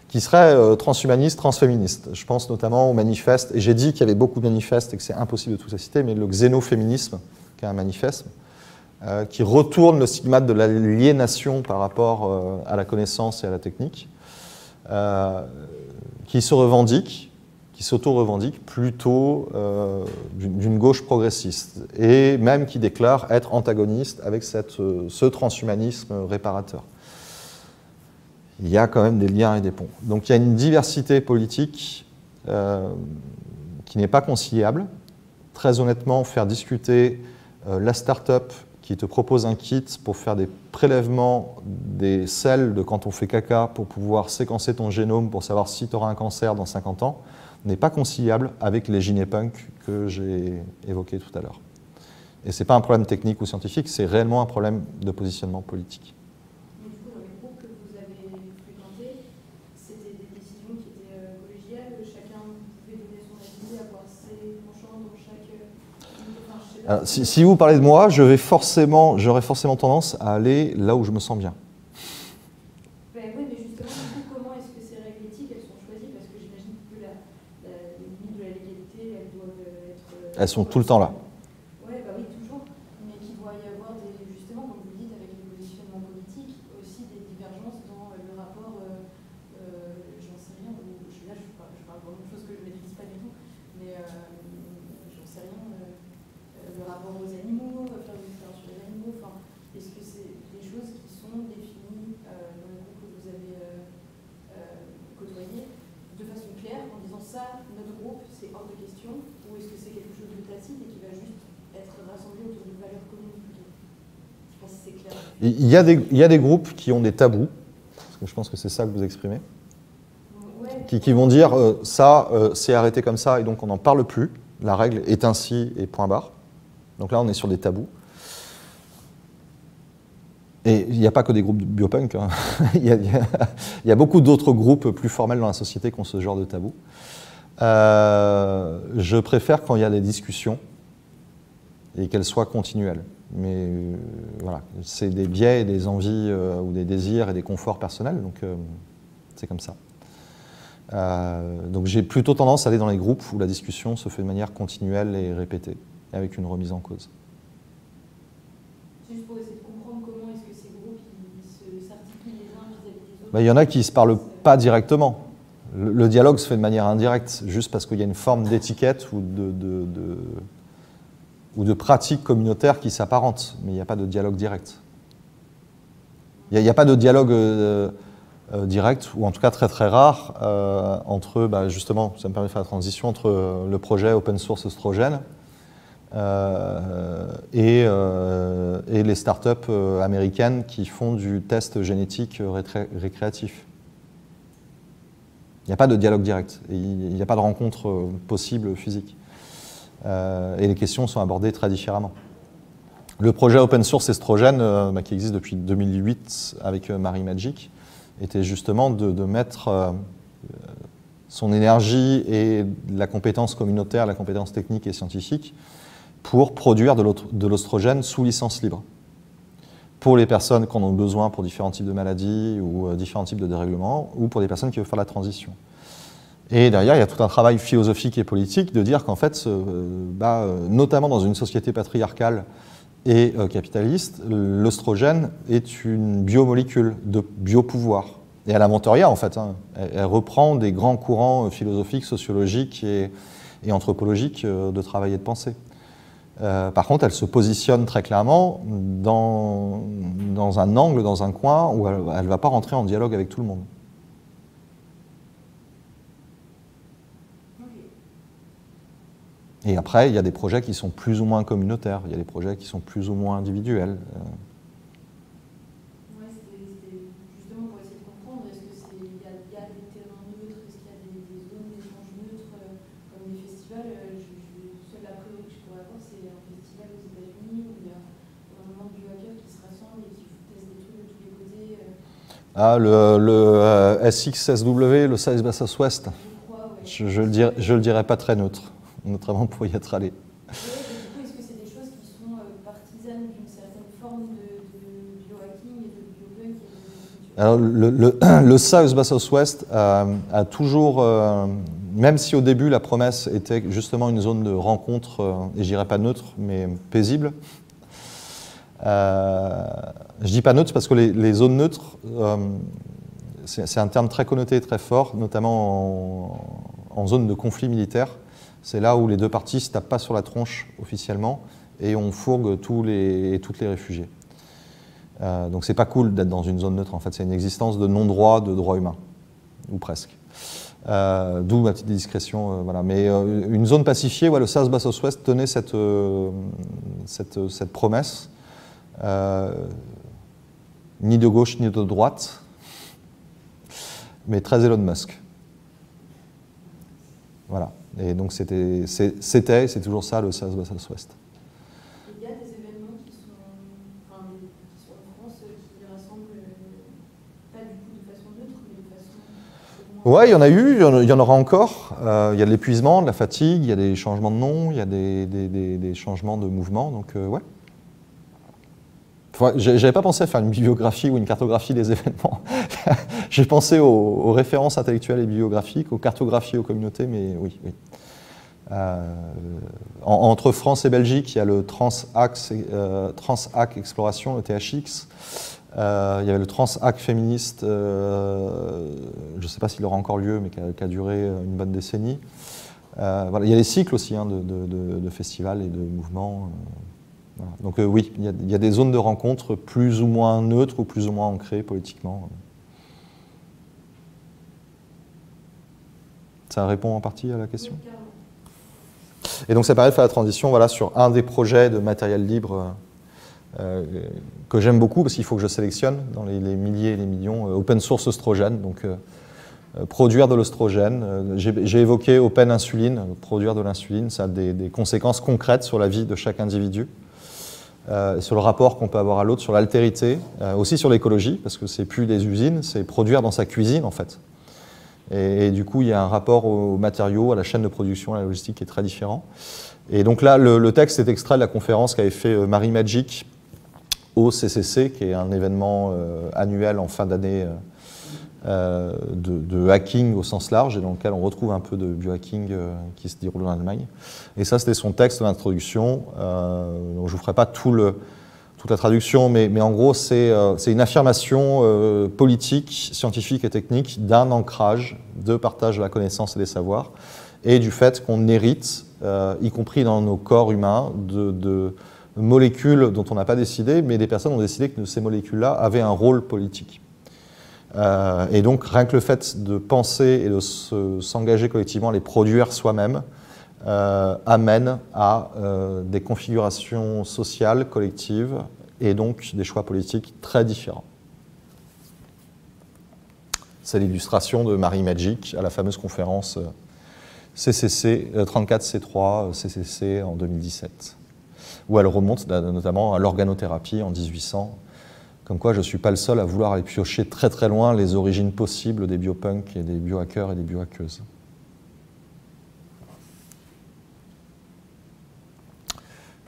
qui serait transhumaniste, transféministe. Je pense notamment au manifeste, et j'ai dit qu'il y avait beaucoup de manifestes et que c'est impossible de tous les citer, mais le xénoféminisme, qui est un manifeste, qui retourne le stigmate de l'aliénation par rapport à la connaissance et à la technique, qui se revendique, qui s'auto-revendique plutôt d'une gauche progressiste, et même qui déclare être antagoniste avec ce transhumanisme réparateur. Il y a quand même des liens et des ponts. Donc il y a une diversité politique qui n'est pas conciliable. Très honnêtement, faire discuter la start-up qui te propose un kit pour faire des prélèvements des selles de quand on fait caca pour pouvoir séquencer ton génome pour savoir si tu auras un cancer dans 50 ans, n'est pas conciliable avec les gynépunks que j'ai évoqués tout à l'heure. Et ce n'est pas un problème technique ou scientifique, c'est réellement un problème de positionnement politique. Mais du coup, dans les groupes que vous avez fréquentés, c'était des décisions qui étaient collégiales, chacun pouvait donner son avis, avoir ses penchants dans chaque... Alors, si vous parlez de moi, j'aurais forcément tendance à aller là où je me sens bien. Elles sont tout le temps là. Oui, bah oui, toujours. Mais qu'il doit y avoir, justement, comme vous dites, avec le positionnement politique, aussi des divergences dans le rapport, j'en sais rien, là je parle pour une chose que je ne maîtrise pas du tout, mais j'en sais rien, le rapport aux animaux, faire des expériences sur les animaux, enfin, est-ce que c'est des choses qui sont définies dans le groupe que vous avez côtoyé de façon claire, en disant ça, notre groupe, c'est hors de question? Ou est-ce que c'est quelque chose de tacite et qui va juste être rassemblé autour d'une valeur commune? Je pense que c'est clair. Il y a des groupes qui ont des tabous, parce que je pense que c'est ça que vous exprimez, ouais. qui vont dire ça, c'est arrêté comme ça et donc on n'en parle plus, la règle est ainsi et point barre. Donc là, on est sur des tabous. Et il n'y a pas que des groupes de biopunk, hein. il y a beaucoup d'autres groupes plus formels dans la société qui ont ce genre de tabous. Je préfère quand il y a des discussions et qu'elles soient continuelles. Mais voilà, c'est des biais et des envies ou des désirs et des conforts personnels, donc c'est comme ça. Donc j'ai plutôt tendance à aller dans les groupes où la discussion se fait de manière continuelle et répétée, avec une remise en cause. Juste pour essayer de comprendre comment est-ce que ces groupes s'articulent les uns vis-à-vis des autres. Il y en a qui ne se parlent pas directement. Le dialogue se fait de manière indirecte, juste parce qu'il y a une forme d'étiquette ou de pratique communautaire qui s'apparente, mais il n'y a pas de dialogue direct. Il n'y a pas de dialogue direct, ou en tout cas très très rare, entre, justement, ça me permet de faire la transition, entre le projet open source Ostrogène et les startups américaines qui font du test génétique récréatif. Il n'y a pas de dialogue direct, il n'y a pas de rencontre possible physique. Et les questions sont abordées très différemment. Le projet open source Estrogène, qui existe depuis 2008 avec Marie Magic, était justement de mettre son énergie et la compétence communautaire, la compétence technique et scientifique pour produire de l'ostrogène sous licence libre, pour les personnes qui en ont besoin pour différents types de maladies ou différents types de dérèglements, ou pour des personnes qui veulent faire la transition. Et derrière, il y a tout un travail philosophique et politique de dire qu'en fait, notamment dans une société patriarcale et capitaliste, l'oestrogène est une biomolécule de biopouvoir. Et elle n'invente rien, en fait. Hein. Elle reprend des grands courants philosophiques, sociologiques et anthropologiques de travail et de pensée. Par contre, elle se positionne très clairement dans un angle, dans un coin, où elle ne va pas rentrer en dialogue avec tout le monde. Et après, il y a des projets qui sont plus ou moins communautaires, il y a des projets qui sont plus ou moins individuels. Oui, c'était justement pour essayer de comprendre, est-ce qu'il y a des terrains neutres, est-ce qu'il y a des zones d'échange neutres, comme des festivals? Seule la priori que je pourrais avoir, c'est un festival aux États-Unis où il y a vraiment du hacker qui se rassemble et qui testent des trucs de tous les côtés. Le SXSW, le South by Southwest, je le dirais pas très neutre. Notamment pour y être allé. Oui, est-ce que c'est des choses qui sont partisanes d'une certaine forme de biohacking et de biopunk? Alors, le South by Southwest a toujours, même si au début la promesse était justement une zone de rencontre, et je dirais pas neutre, mais paisible. Je dis pas neutre parce que les zones neutres, c'est un terme très connoté et très fort, notamment en zone de conflit militaire. C'est là où les deux parties ne se tapent pas sur la tronche officiellement et on fourgue toutes les réfugiés. Donc c'est pas cool d'être dans une zone neutre, en fait, c'est une existence de non-droit, de droit humain, ou presque. D'où ma petite discrétion. Voilà. Mais une zone pacifiée, ouais, le South by Southwest tenait cette promesse, ni de gauche ni de droite, mais très Elon Musk. Voilà. Et donc c'était, c'est toujours ça, le South by Southwest. Il y a des événements qui sont en France qui rassemblent, pas du coup de façon neutre, mais de façon... Oui, il y en a eu, il y en aura encore. Il y a de l'épuisement, de la fatigue, il y a des changements de nom, il y a des changements de mouvement, donc ouais. J'avais pas pensé à faire une bibliographie ou une cartographie des événements. J'ai pensé aux références intellectuelles et bibliographiques, aux cartographies, aux communautés, mais oui. Oui. Entre France et Belgique, il y a le Trans-Hack Exploration, le THX. Il y avait le Trans-Hack féministe, je ne sais pas s'il aura encore lieu, mais qui a duré une bonne décennie. Voilà. Il y a les cycles aussi, hein, de festivals et de mouvements. Voilà. Donc oui, il y a des zones de rencontre plus ou moins neutres ou plus ou moins ancrées politiquement. Ça répond en partie à la question. Et donc ça permet de faire la transition, voilà, sur un des projets de matériel libre que j'aime beaucoup parce qu'il faut que je sélectionne dans les milliers et les millions, open source oestrogène, donc produire de l'oestrogène. J'ai évoqué open insuline, produire de l'insuline, ça a des conséquences concrètes sur la vie de chaque individu. Sur le rapport qu'on peut avoir à l'autre, sur l'altérité, aussi sur l'écologie, parce que c'est plus des usines, c'est produire dans sa cuisine en fait. Et du coup, il y a un rapport aux matériaux, à la chaîne de production, à la logistique qui est très différent. Et donc là, le texte est extrait de la conférence qu'avait fait Marie Magic au CCC, qui est un événement annuel en fin d'année de hacking au sens large, et dans lequel on retrouve un peu de biohacking qui se déroule en Allemagne. Et ça, c'était son texte d'introduction. Donc je ne vous ferai pas toute la traduction, mais en gros, c'est une affirmation politique, scientifique et technique d'un ancrage de partage de la connaissance et des savoirs, et du fait qu'on hérite, y compris dans nos corps humains, de molécules dont on n'a pas décidé, mais des personnes ont décidé que ces molécules-là avaient un rôle politique. Et donc, rien que le fait de penser et de s'engager collectivement à les produire soi-même amène à des configurations sociales, collectives, et donc des choix politiques très différents. C'est l'illustration de Marie Magic à la fameuse conférence CCC 34C3 CCC en 2017, où elle remonte notamment à l'organothérapie en 1800, comme quoi je ne suis pas le seul à vouloir aller piocher très très loin les origines possibles des biopunks et des biohackers et des biohackeuses.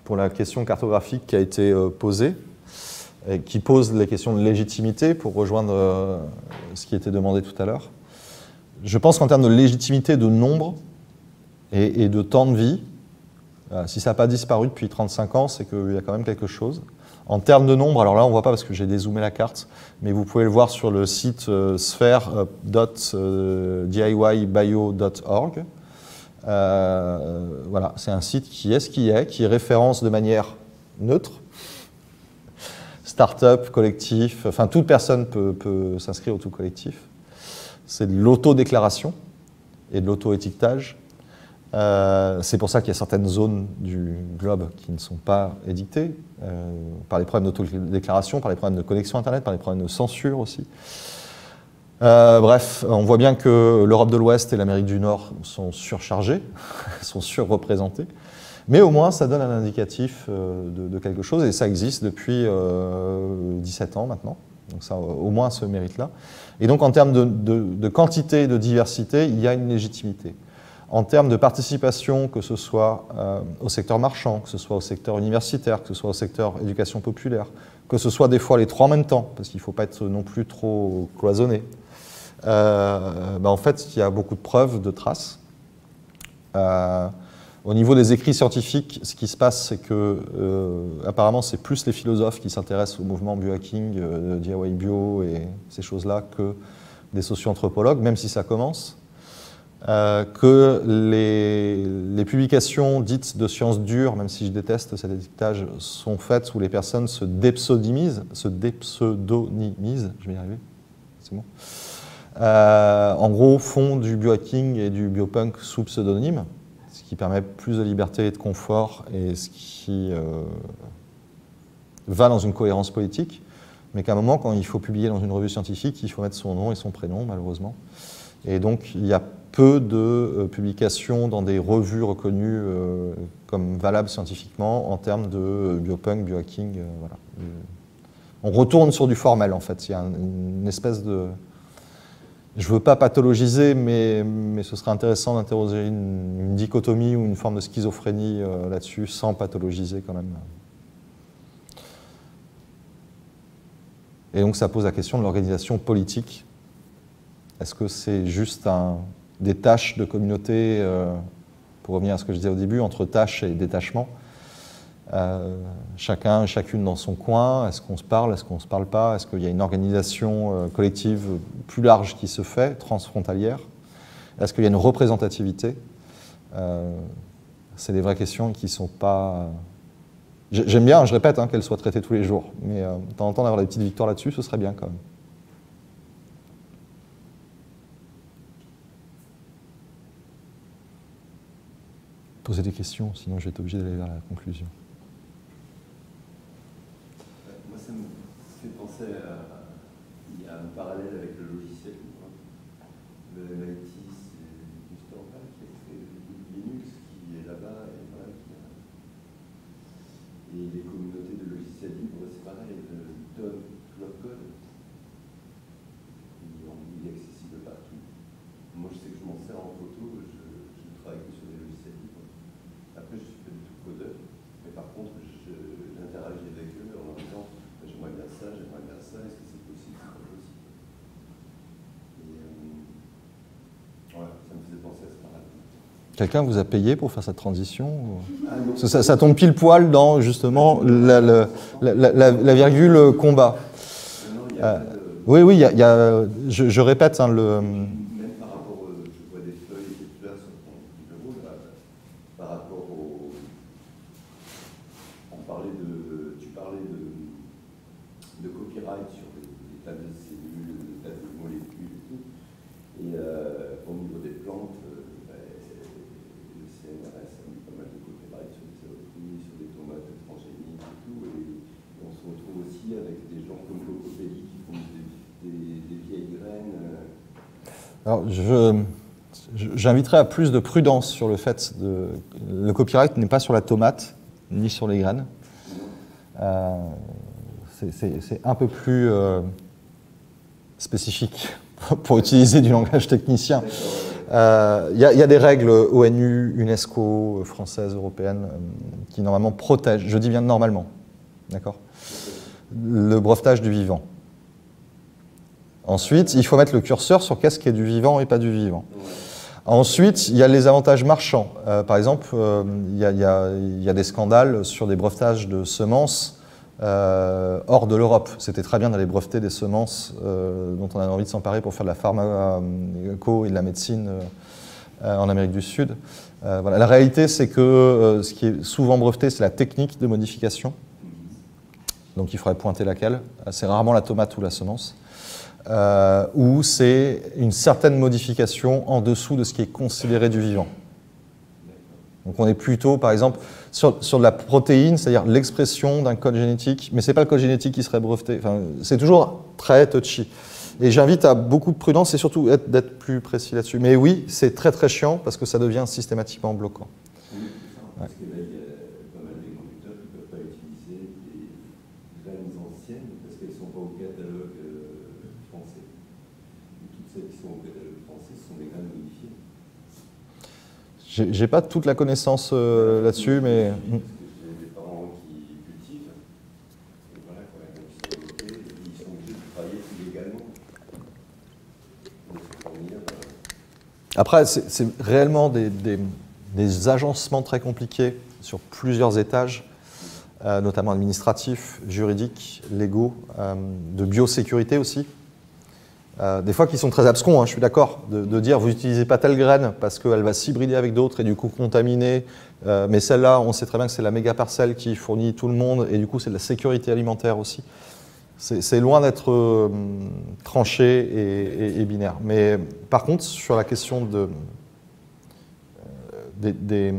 Pour la question cartographique qui a été posée, et qui pose les questions de légitimité pour rejoindre ce qui était demandé tout à l'heure, Je pense qu'en termes de légitimité de nombre et de temps de vie, si ça n'a pas disparu depuis 35 ans, c'est qu'il y a quand même quelque chose. En termes de nombre, alors là on ne voit pas parce que j'ai dézoomé la carte, mais vous pouvez le voir sur le site sphere.diybio.org. Voilà, c'est un site qui est ce qui référence de manière neutre. Start-up, collectif, enfin toute personne peut s'inscrire au tout collectif. C'est de l'auto-déclaration et de l'auto-étiquetage. C'est pour ça qu'il y a certaines zones du globe qui ne sont pas édictées, par les problèmes d'autodéclaration, par les problèmes de connexion Internet, par les problèmes de censure aussi. Bref, on voit bien que l'Europe de l'Ouest et l'Amérique du Nord sont surchargées, sont surreprésentées, mais au moins ça donne un indicatif de quelque chose, et ça existe depuis 17 ans maintenant, donc ça au moins ce mérite-là. Et donc en termes de quantité et de diversité, il y a une légitimité. En termes de participation, que ce soit au secteur marchand, que ce soit au secteur universitaire, que ce soit au secteur éducation populaire, que ce soit des fois les trois en même temps, parce qu'il ne faut pas être non plus trop cloisonné, ben en fait, il y a beaucoup de preuves, de traces. Au niveau des écrits scientifiques, ce qui se passe, c'est que apparemment, c'est plus les philosophes qui s'intéressent au mouvement biohacking, DIY bio et ces choses-là, que des socio-anthropologues, même si ça commence. Que les publications dites de sciences dures, même si je déteste cet étiquetage, sont faites où les personnes se dépseudonymisent, je vais y arriver, c'est bon. En gros, font du biohacking et du biopunk sous pseudonyme, ce qui permet plus de liberté et de confort, et ce qui va dans une cohérence politique, mais qu'à un moment, quand il faut publier dans une revue scientifique, il faut mettre son nom et son prénom, malheureusement. Et donc, il y a peu de publications dans des revues reconnues comme valables scientifiquement en termes de biopunk, biohacking, voilà. On retourne sur du formel, en fait. Il y a une espèce de... Je ne veux pas pathologiser, mais ce serait intéressant d'interroger une dichotomie ou une forme de schizophrénie là-dessus, sans pathologiser quand même. Et donc, ça pose la question de l'organisation politique. Est-ce que c'est juste des tâches de communauté, pour revenir à ce que je disais au début, entre tâches et détachement, chacun et chacune dans son coin, est-ce qu'on se parle, est-ce qu'on ne se parle pas, est-ce qu'il y a une organisation collective plus large qui se fait, transfrontalière, est-ce qu'il y a une représentativité? C'est des vraies questions qui ne sont pas... J'aime bien, je répète, hein, qu'elles soient traitées tous les jours, mais de temps en temps d'avoir des petites victoires là-dessus, ce serait bien quand même. Poser des questions, sinon je vais être obligé d'aller vers la conclusion. Moi, ça me fait penser à un parallèle avec le logiciel libre. L'IT, c'est Gustave Pal qui a créé Linux, qui est là-bas, et voilà. Et les communautés de logiciels libres, c'est pareil, elles donnent tout leur code. Il est accessible partout. Moi, je sais que je m'en sers en photo, je travaille que sur des logiciels libres. Après, je ne suis pas du tout codeur, mais par contre, j'interagis avec eux en leur disant j'aimerais bien ça, est-ce que c'est possible, c'est pas possible. Et voilà, ça me faisait penser à ce parallèle. Quelqu'un vous a payé pour faire cette transition? Ah, non. Ça tombe pile poil dans, justement, la virgule combat. Non, il y a oui, je répète, hein, le... Alors, j'inviterai à plus de prudence sur le fait de... Le copyright n'est pas sur la tomate, ni sur les graines. C'est un peu plus spécifique pour utiliser du langage technicien. Il y a des règles ONU, UNESCO, françaises, européennes, qui normalement protègent, je dis bien normalement, d'accord, le brevetage du vivant. Ensuite, il faut mettre le curseur sur qu'est-ce qui est du vivant et pas du vivant. Ensuite, il y a les avantages marchands. Par exemple, il y a des scandales sur des brevetages de semences hors de l'Europe. C'était très bien d'aller breveter des semences dont on avait envie de s'emparer pour faire de la pharmaco et de la médecine en Amérique du Sud. Voilà. La réalité, c'est que ce qui est souvent breveté, c'est la technique de modification. Donc il faudrait pointer laquelle. C'est rarement la tomate ou la semence. Où c'est une certaine modification en dessous de ce qui est considéré du vivant. Donc on est plutôt, par exemple, sur de la protéine, c'est-à-dire l'expression d'un code génétique, mais ce n'est pas le code génétique qui serait breveté. Enfin, c'est toujours très touchy. Et j'invite à beaucoup de prudence et surtout d'être plus précis là-dessus. Mais oui, c'est très très chiant parce que ça devient systématiquement bloquant. Ouais. J'ai pas toute la connaissance là-dessus, mais... J'ai des parents qui cultivent, et voilà, quand ils sont obligés de travailler illégalement. Donc, c'est formidable. Après, c'est réellement des agencements très compliqués sur plusieurs étages, notamment administratifs, juridiques, légaux, de biosécurité aussi. Des fois qui sont très abscons, hein, je suis d'accord, de dire vous n'utilisez pas telle graine parce qu'elle va s'hybrider avec d'autres et du coup contaminer, mais celle-là, on sait très bien que c'est la méga parcelle qui fournit tout le monde et du coup c'est de la sécurité alimentaire aussi. C'est loin d'être tranché et binaire. Mais par contre, sur la question des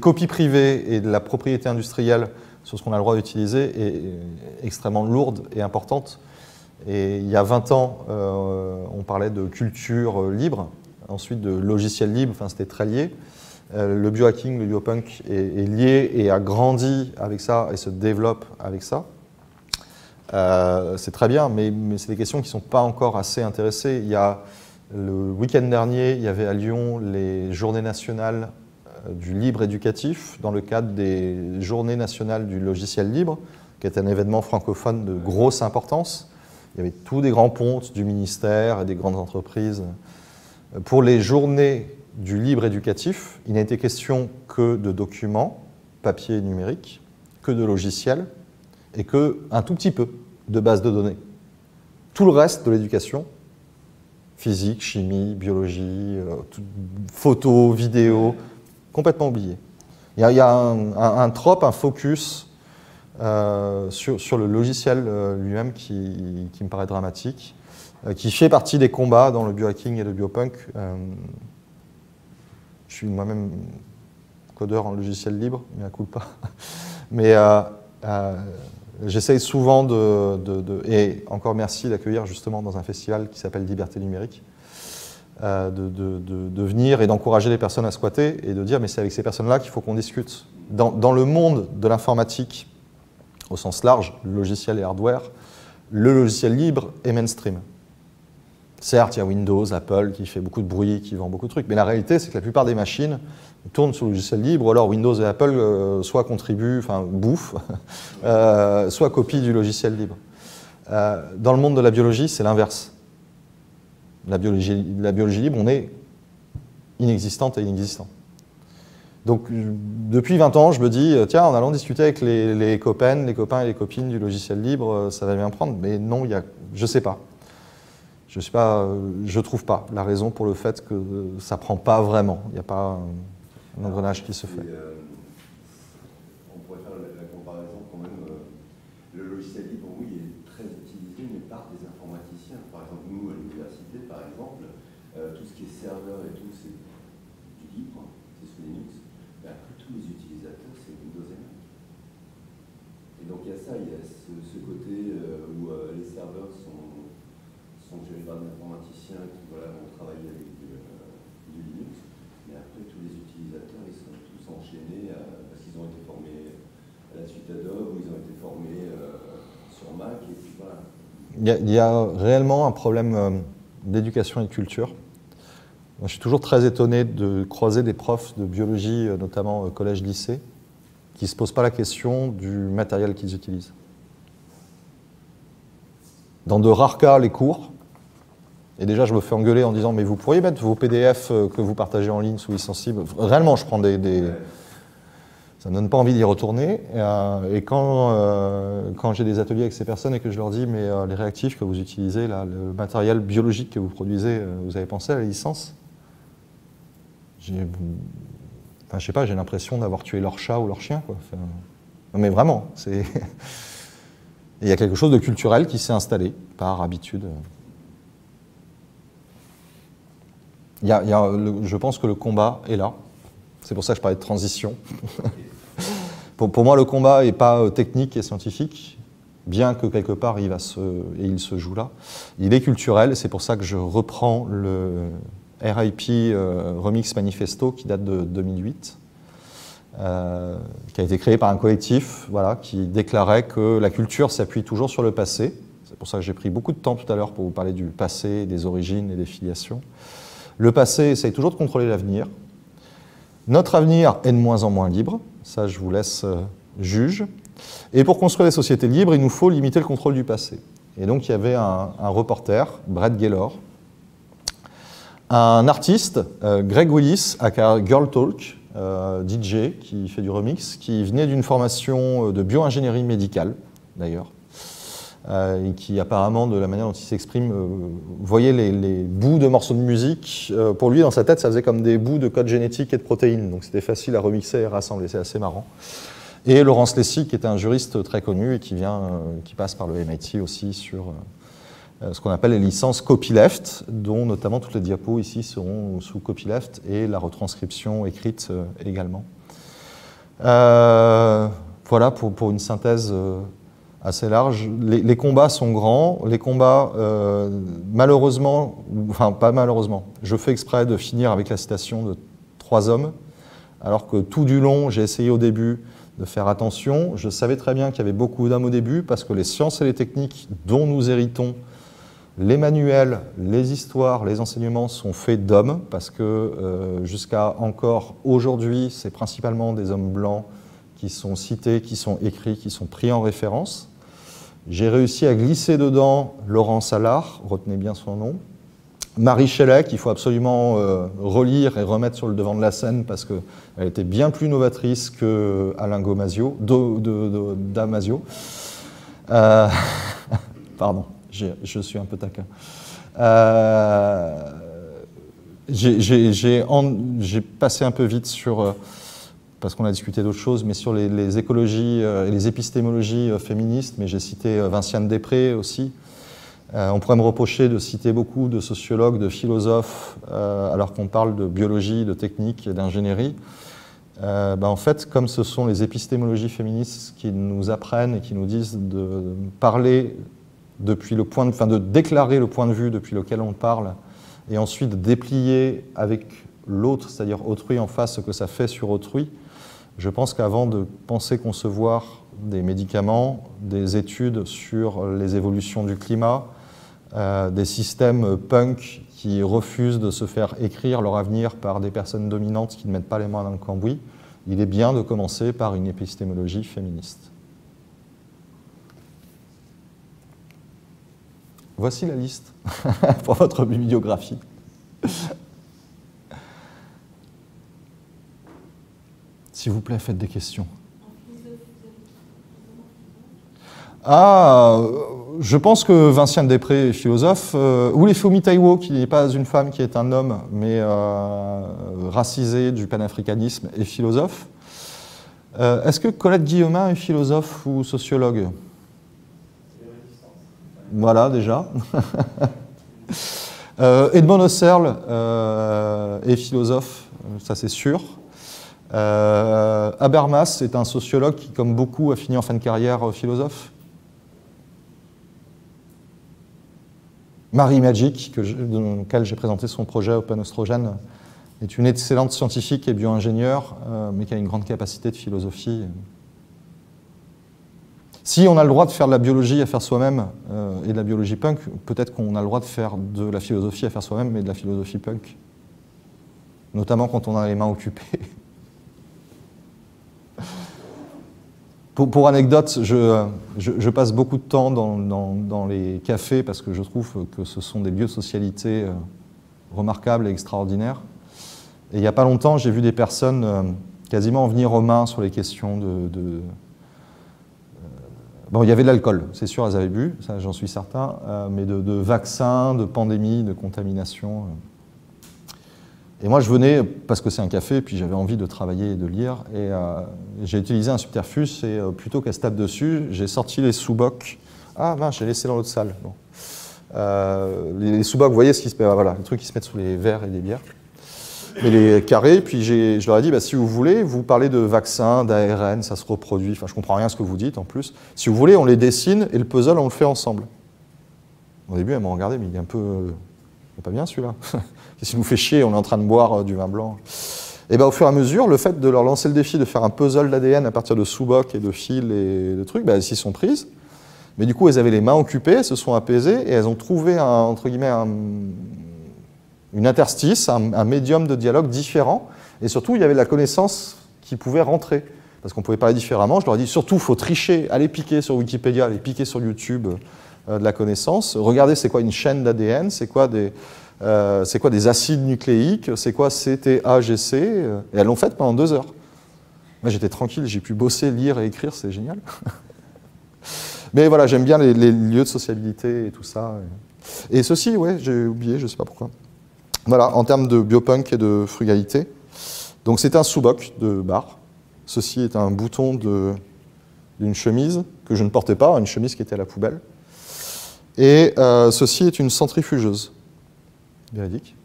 copies privées et de la propriété industrielle sur ce qu'on a le droit d'utiliser est extrêmement lourde et importante. Et il y a 20 ans, on parlait de culture libre, ensuite de logiciel libre, enfin c'était très lié. Le biohacking, le biopunk est lié et a grandi avec ça et se développe avec ça. C'est très bien, mais c'est des questions qui ne sont pas encore assez intéressées. Il y a, le week-end dernier, il y avait à Lyon les journées nationales du libre éducatif dans le cadre des journées nationales du logiciel libre, qui est un événement francophone de grosse importance. Il y avait tous des grands pontes du ministère et des grandes entreprises. Pour les journées du libre éducatif, il n'a été question que de documents, papier et numérique, que de logiciels, et qu'un tout petit peu de bases de données. Tout le reste de l'éducation, physique, chimie, biologie, photos, vidéos, complètement oublié. Il y a un trope, un focus sur le logiciel lui-même qui me paraît dramatique, qui fait partie des combats dans le biohacking et le biopunk. Je suis moi-même codeur en logiciel libre, mais à coup de pas. Mais j'essaye souvent et encore merci d'accueillir justement dans un festival qui s'appelle Liberté numérique, de venir et d'encourager les personnes à squatter et de dire mais c'est avec ces personnes-là qu'il faut qu'on discute. Dans le monde de l'informatique, au sens large, logiciel et hardware, le logiciel libre est mainstream. Certes, il y a Windows, Apple, qui fait beaucoup de bruit, qui vend beaucoup de trucs, mais la réalité, c'est que la plupart des machines tournent sur le logiciel libre, ou alors Windows et Apple soit contribuent, enfin bouffent, soit copient du logiciel libre. Dans le monde de la biologie, c'est l'inverse. La biologie libre, on est inexistante et inexistant. Donc, depuis 20 ans, je me dis, tiens, en allant discuter avec les copains et les copines du logiciel libre, ça va bien prendre. Mais non, je ne sais pas. Je ne trouve pas la raison pour le fait que ça ne prend pas vraiment. Il n'y a pas un engrenage qui se fait. On pourrait faire la comparaison quand même. Le logiciel libre, oui, il est très utilisé, mais par des informaticiens. Par exemple, nous, à l'université, par exemple, tout ce qui est serveur et tout, c'est du libre, c'est sous Linux. Tous les utilisateurs, c'est Windows et Mac. Et donc il y a ça, il y a ce côté où les serveurs sont gérés par des informaticiens qui voilà, vont travailler avec du Linux, mais après tous les utilisateurs, ils sont tous enchaînés parce qu'ils ont été formés à la suite Adobe, ou ils ont été formés sur Mac, et puis voilà. Il y a réellement un problème d'éducation et de culture. Moi, je suis toujours très étonné de croiser des profs de biologie, notamment au collège-lycée, qui ne se posent pas la question du matériel qu'ils utilisent. dans de rares cas les cours. Et déjà, je me fais engueuler en disant, mais vous pourriez mettre vos PDF que vous partagez en ligne sous licensible. Réellement, je prends des... Ça ne me donne pas envie d'y retourner. Et quand j'ai des ateliers avec ces personnes et que je leur dis, mais les réactifs que vous utilisez, là, le matériel biologique que vous produisez, vous avez pensé à la licence? Enfin, je sais pas, j'ai l'impression d'avoir tué leur chat ou leur chien, quoi. Enfin, non, mais vraiment, c'est... Il y a quelque chose de culturel qui s'est installé par habitude. Je pense que le combat est là. C'est pour ça que je parlais de transition. Pour moi, le combat n'est pas technique et scientifique, bien que quelque part, il se joue là. Il est culturel, et c'est pour ça que je reprends le RIP Remix Manifesto, qui date de 2008, qui a été créé par un collectif qui déclarait que la culture s'appuie toujours sur le passé. C'est pour ça que j'ai pris beaucoup de temps tout à l'heure pour vous parler du passé, des origines et des filiations. Le passé essaye toujours de contrôler l'avenir. Notre avenir est de moins en moins libre. Ça, je vous laisse juge. Et pour construire des sociétés libres, il nous faut limiter le contrôle du passé. Et donc, il y avait un reporter, Brett Gaylor, un artiste, Greg Willis, aka Girl Talk, DJ, qui fait du remix, qui venait d'une formation de bio-ingénierie médicale, d'ailleurs, et qui apparemment, de la manière dont il s'exprime, voyait les bouts de morceaux de musique. Pour lui, dans sa tête, ça faisait comme des bouts de code génétique et de protéines, donc c'était facile à remixer et à rassembler, c'est assez marrant. Et Laurence Lessig, qui est un juriste très connu et qui passe par le MIT aussi sur ce qu'on appelle les licences copyleft, dont notamment toutes les diapos ici seront sous copyleft, et la retranscription écrite également. Voilà pour une synthèse... assez large. Les combats sont grands. Les combats, malheureusement, enfin pas malheureusement, je fais exprès de finir avec la citation de 3 hommes, alors que tout du long, j'ai essayé au début de faire attention. Je savais très bien qu'il y avait beaucoup d'hommes au début, parce que les sciences et les techniques dont nous héritons, les manuels, les histoires, les enseignements sont faits d'hommes, parce que jusqu'à encore aujourd'hui, c'est principalement des hommes blancs qui sont cités, qui sont écrits, qui sont pris en référence. J'ai réussi à glisser dedans Laurence Allard, retenez bien son nom, Marie Shelley, qu'il faut absolument relire et remettre sur le devant de la scène parce qu'elle était bien plus novatrice que Alain Damasio. Pardon, je suis un peu taquin. J'ai passé un peu vite sur... parce qu'on a discuté d'autres choses, mais sur les écologies et les épistémologies féministes, mais j'ai cité Vinciane Despret aussi. On pourrait me reprocher de citer beaucoup de sociologues, de philosophes, alors qu'on parle de biologie, de technique et d'ingénierie. En fait, comme ce sont les épistémologies féministes qui nous apprennent et qui nous disent de parler depuis le point de... enfin, de déclarer le point de vue depuis lequel on parle, et ensuite de déplier avec l'autre, c'est-à-dire autrui en face, ce que ça fait sur autrui, je pense qu'avant de penser concevoir des médicaments, des études sur les évolutions du climat, des systèmes punk qui refusent de se faire écrire leur avenir par des personnes dominantes qui ne mettent pas les mains dans le cambouis, il est bien de commencer par une épistémologie féministe. Voici la liste pour votre bibliographie. S'il vous plaît, faites des questions. Ah, je pense que Vinciane Despret est philosophe, ou les Fumi Taiwo, qui n'est pas une femme, qui est un homme, mais racisé du panafricanisme, est philosophe. Est-ce que Colette Guillemin est philosophe ou sociologue? Voilà, déjà. Edmund Husserl est philosophe, ça c'est sûr. Habermas est un sociologue qui, comme beaucoup, a fini en fin de carrière philosophe. Marie Magic, dans laquelle j'ai présenté son projet Open Oestrogen, est une excellente scientifique et bio-ingénieure, mais qui a une grande capacité de philosophie. Si on a le droit de faire de la biologie à faire soi-même et de la biologie punk, peut-être qu'on a le droit de faire de la philosophie à faire soi-même, mais de la philosophie punk, notamment quand on a les mains occupées. Pour anecdote, je passe beaucoup de temps dans les cafés parce que je trouve que ce sont des lieux de socialité remarquables et extraordinaires. Et il n'y a pas longtemps, j'ai vu des personnes quasiment en venir aux mains sur les questions de... Bon, il y avait de l'alcool, c'est sûr, elles avaient bu, ça j'en suis certain, mais de vaccins, de pandémies, de contaminations. Et moi, je venais, parce que c'est un café, puis j'avais envie de travailler et de lire, et j'ai utilisé un subterfuge, et plutôt qu'à se taper dessus, j'ai sorti les sous-bocs. Ah, mince, j'ai laissé dans l'autre salle. Bon. Les sous-bocs, vous voyez ce qui se met, voilà, les trucs qui se mettent sous les verres et les bières. Mais les carrés, puis je leur ai dit, bah, si vous voulez, vous parlez de vaccins, d'ARN, ça se reproduit, enfin, je comprends rien à ce que vous dites, en plus. Si vous voulez, on les dessine, et le puzzle, on le fait ensemble. Au début, elle m'a regardé, mais il est un peu... Pas bien celui-là. Qu'est-ce qui nous fait chier? On est en train de boire du vin blanc. Et bien, au fur et à mesure, le fait de leur lancer le défi de faire un puzzle d'ADN à partir de sous-bocs et de fils et de trucs, ben, elles s'y sont prises. Mais du coup, elles avaient les mains occupées, elles se sont apaisées et elles ont trouvé, entre guillemets, une interstice, un médium de dialogue différent. Et surtout, il y avait de la connaissance qui pouvait rentrer. Parce qu'on pouvait parler différemment. Je leur ai dit, surtout, il faut tricher, allez piquer sur Wikipédia, allez piquer sur YouTube. De la connaissance, regardez c'est quoi une chaîne d'ADN, c'est quoi des acides nucléiques, c'est quoi CTAGC, et elles l'ont fait pendant 2 heures. Moi j'étais tranquille, j'ai pu bosser, lire et écrire, c'est génial. Mais voilà, j'aime bien les lieux de sociabilité et tout ça. Et ceci, ouais, j'ai oublié, je sais pas pourquoi. Voilà, en termes de biopunk et de frugalité. Donc c'est un sous-boc de bar. Ceci est un bouton d'une chemise que je ne portais pas, une chemise qui était à la poubelle. Et ceci est une centrifugeuse. Véridique.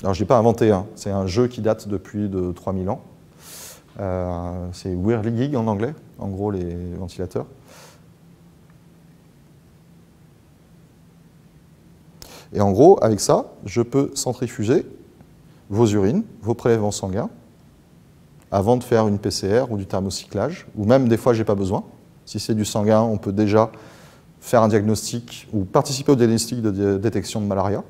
Alors, je n'ai pas inventé, hein. C'est un jeu qui date depuis de 3000 ans. C'est whirligig en anglais, en gros les ventilateurs. Et en gros, avec ça, je peux centrifuger vos urines, vos prélèvements sanguins, avant de faire une PCR ou du thermocyclage, ou même des fois, je n'ai pas besoin. Si c'est du sanguin, on peut déjà faire un diagnostic ou participer au diagnostic de détection de malaria.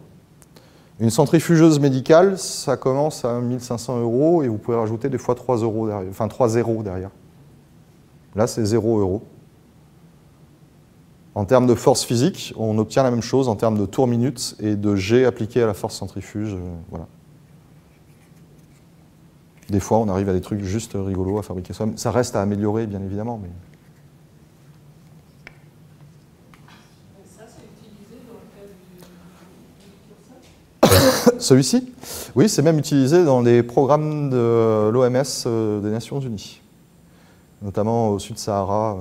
Une centrifugeuse médicale, ça commence à 1 500 € et vous pouvez rajouter des fois 3 € derrière, enfin 3 € derrière. Là, c'est 0 €. En termes de force physique, on obtient la même chose en termes de tours minutes et de G appliqué à la force centrifuge. Voilà. Des fois, on arrive à des trucs juste rigolos à fabriquer soi-même. Ça reste à améliorer, bien évidemment, mais... Celui-ci? Oui, c'est même utilisé dans les programmes de l'OMS des Nations Unies, notamment au Sud-Sahara.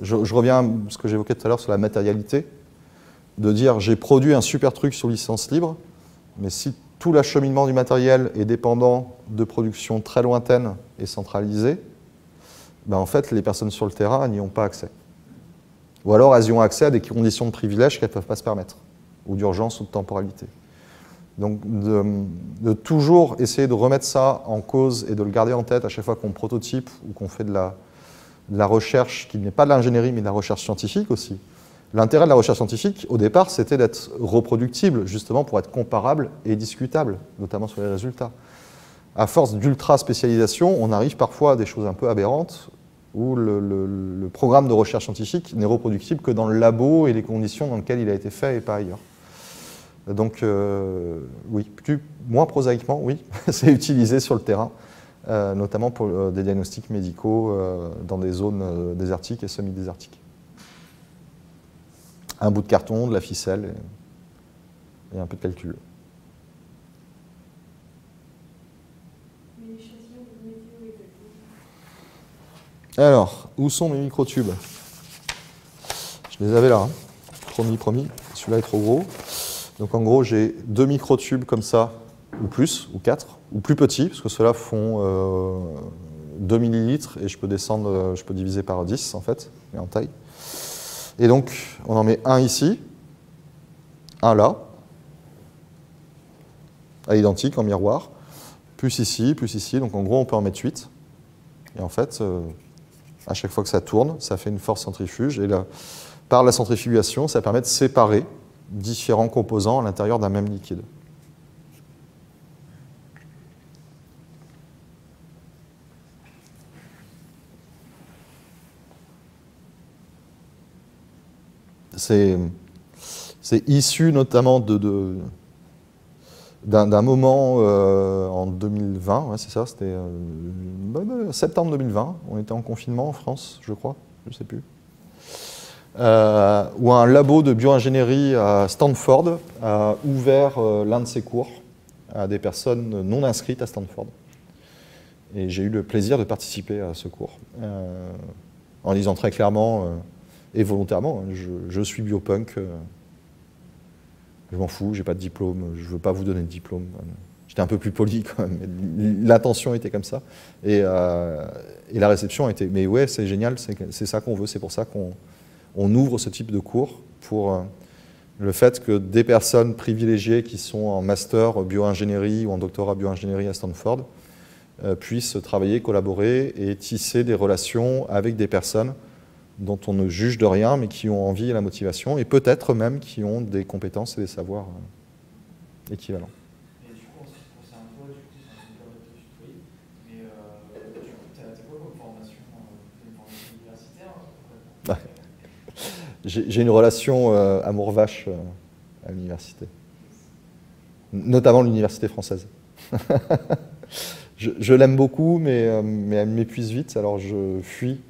Je reviens à ce que j'évoquais tout à l'heure sur la matérialité, de dire j'ai produit un super truc sur licence libre, mais si tout l'acheminement du matériel est dépendant de productions très lointaines et centralisées, ben en fait les personnes sur le terrain n'y ont pas accès. Ou alors elles y ont accès à des conditions de privilège qu'elles ne peuvent pas se permettre, ou d'urgence ou de temporalité. Donc de toujours essayer de remettre ça en cause et de le garder en tête à chaque fois qu'on prototype ou qu'on fait de la recherche qui n'est pas de l'ingénierie mais de la recherche scientifique aussi. L'intérêt de la recherche scientifique, au départ, c'était d'être reproductible, justement pour être comparable et discutable, notamment sur les résultats. À force d'ultra-spécialisation, on arrive parfois à des choses un peu aberrantes où le programme de recherche scientifique n'est reproductible que dans le labo et les conditions dans lesquelles il a été fait et pas ailleurs. Donc, oui, plus, moins prosaïquement, oui, c'est utilisé sur le terrain, notamment pour des diagnostics médicaux dans des zones désertiques et semi-désertiques. Un bout de carton, de la ficelle et un peu de calcul. Alors, où sont mes microtubes? Je les avais là, hein. Promis, celui-là est trop gros. Donc en gros, j'ai 2 microtubes comme ça, ou plus, ou 4, ou plus petits, parce que ceux-là font 2 millilitres, et je peux descendre, je peux diviser par 10 en fait, et en taille. Et donc, on en met un ici, un là, à l'identique, en miroir, plus ici, donc en gros, on peut en mettre 8. Et en fait, à chaque fois que ça tourne, ça fait une force centrifuge, et là, par la centrifugation, ça permet de séparer différents composants à l'intérieur d'un même liquide. c'est issu notamment d'un moment en 2020, ouais, c'est ça, c'était septembre 2020, on était en confinement en France, je crois, je ne sais plus, où un labo de bioingénierie à Stanford a ouvert l'un de ses cours à des personnes non inscrites à Stanford. Et j'ai eu le plaisir de participer à ce cours, en disant très clairement et volontairement, je suis biopunk, je m'en fous, j'ai pas de diplôme, je veux pas vous donner de diplôme. J'étais un peu plus poli quand même, l'intention était comme ça. Et la réception était, mais ouais, c'est génial, c'est ça qu'on veut, c'est pour ça qu'on ouvre ce type de cours, pour le fait que des personnes privilégiées qui sont en master bio-ingénierie ou en doctorat bio-ingénierie à Stanford puissent travailler, collaborer et tisser des relations avec des personnes dont on ne juge de rien, mais qui ont envie et la motivation, et peut-être même qui ont des compétences et des savoirs équivalents. Et du coup, c'est un peu, de tutoyer, mais t'as quoi comme formation, universitaire en fait ? J'ai une relation amour-vache à l'université, notamment l'université française. Je l'aime beaucoup, mais elle m'épuise vite, alors je fuis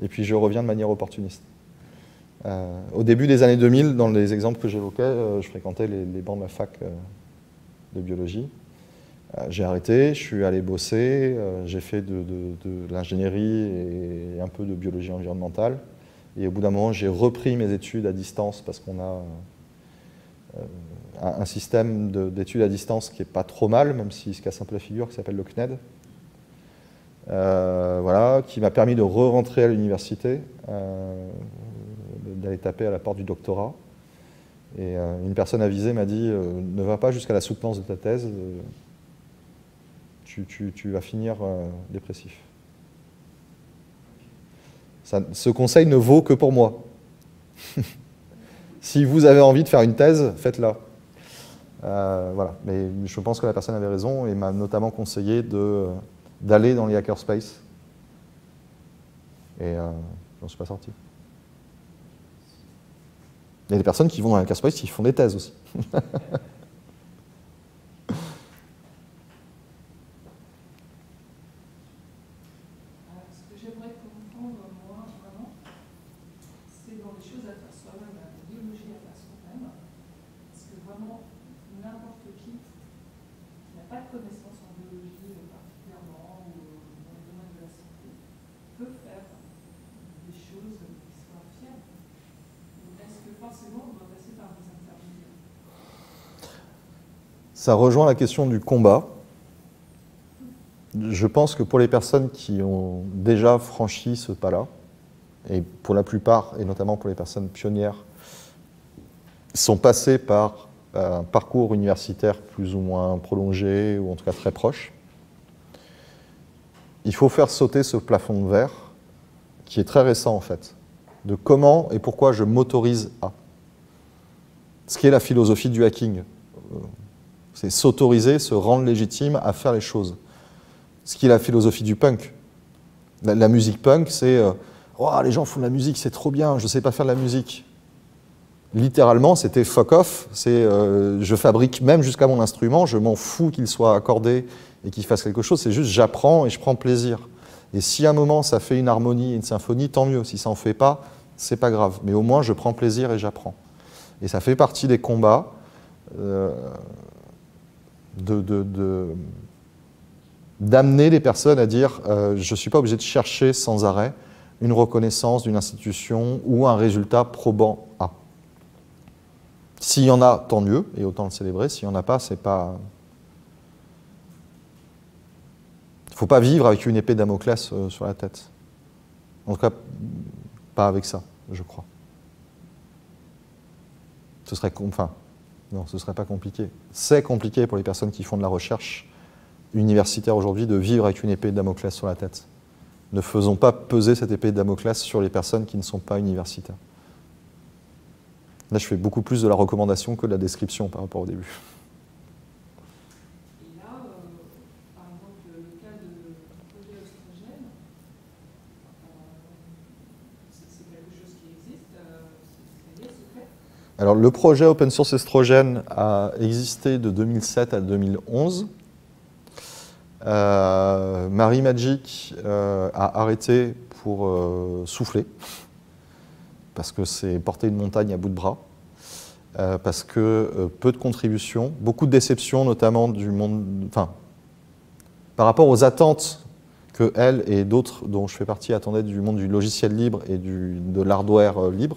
et puis je reviens de manière opportuniste. Au début des années 2000, dans les exemples que j'évoquais, je fréquentais les bancs de la fac de biologie. J'ai arrêté, je suis allé bosser, j'ai fait de l'ingénierie et un peu de biologie environnementale. Et au bout d'un moment, j'ai repris mes études à distance parce qu'on a un système d'études à distance qui n'est pas trop mal, même s'il se casse un peu la figure, qui s'appelle le CNED. Voilà, qui m'a permis de re-rentrer à l'université, d'aller taper à la porte du doctorat. Et une personne avisée m'a dit « Ne va pas jusqu'à la soutenance de ta thèse, tu vas finir dépressif. » Ça, ce conseil ne vaut que pour moi. Si vous avez envie de faire une thèse, faites-la. Voilà. Mais je pense que la personne avait raison et m'a notamment conseillé d'aller dans les hackerspace. Et je n'en suis pas sorti. Il y a des personnes qui vont dans les hackerspace qui font des thèses aussi. Ça rejoint la question du combat. Je pense que pour les personnes qui ont déjà franchi ce pas-là, et pour la plupart, et notamment pour les personnes pionnières, sont passées par un parcours universitaire plus ou moins prolongé, ou en tout cas très proche, il faut faire sauter ce plafond de verre, qui est très récent en fait, de comment et pourquoi je m'autorise à. Ce qui est la philosophie du hacking. C'est s'autoriser, se rendre légitime à faire les choses. Ce qui est la philosophie du punk. La musique punk, c'est oh, les gens font de la musique, c'est trop bien, je ne sais pas faire de la musique. Littéralement, c'était fuck off, c'est je fabrique même jusqu'à mon instrument, je m'en fous qu'il soit accordé et qu'il fasse quelque chose, c'est juste j'apprends et je prends plaisir. Et si à un moment ça fait une harmonie, une symphonie, tant mieux. Si ça n'en fait pas, c'est pas grave. Mais au moins, je prends plaisir et j'apprends. Et ça fait partie des combats. D'amener les personnes à dire je ne suis pas obligé de chercher sans arrêt une reconnaissance d'une institution ou un résultat probant à. S'il y en a, tant mieux, et autant le célébrer. S'il n'y en a pas, c'est pas... Il ne faut pas vivre avec une épée de Damoclès sur la tête. En tout cas, pas avec ça, je crois. Ce serait... Enfin, non, ce ne serait pas compliqué. C'est compliqué pour les personnes qui font de la recherche universitaire aujourd'hui de vivre avec une épée de Damoclès sur la tête. Ne faisons pas peser cette épée de Damoclès sur les personnes qui ne sont pas universitaires. Là, je fais beaucoup plus de la recommandation que de la description par rapport au début. Et là, par exemple, le cas de projet oestrogène, c'est quelque chose qui existe, Alors, le projet Open Source Estrogène a existé de 2007 à 2011. Marie Magic a arrêté pour souffler, parce que c'est porter une montagne à bout de bras, parce que peu de contributions, beaucoup de déceptions, notamment du monde, enfin, par rapport aux attentes que elle et d'autres dont je fais partie attendaient du monde du logiciel libre et de l'hardware libre,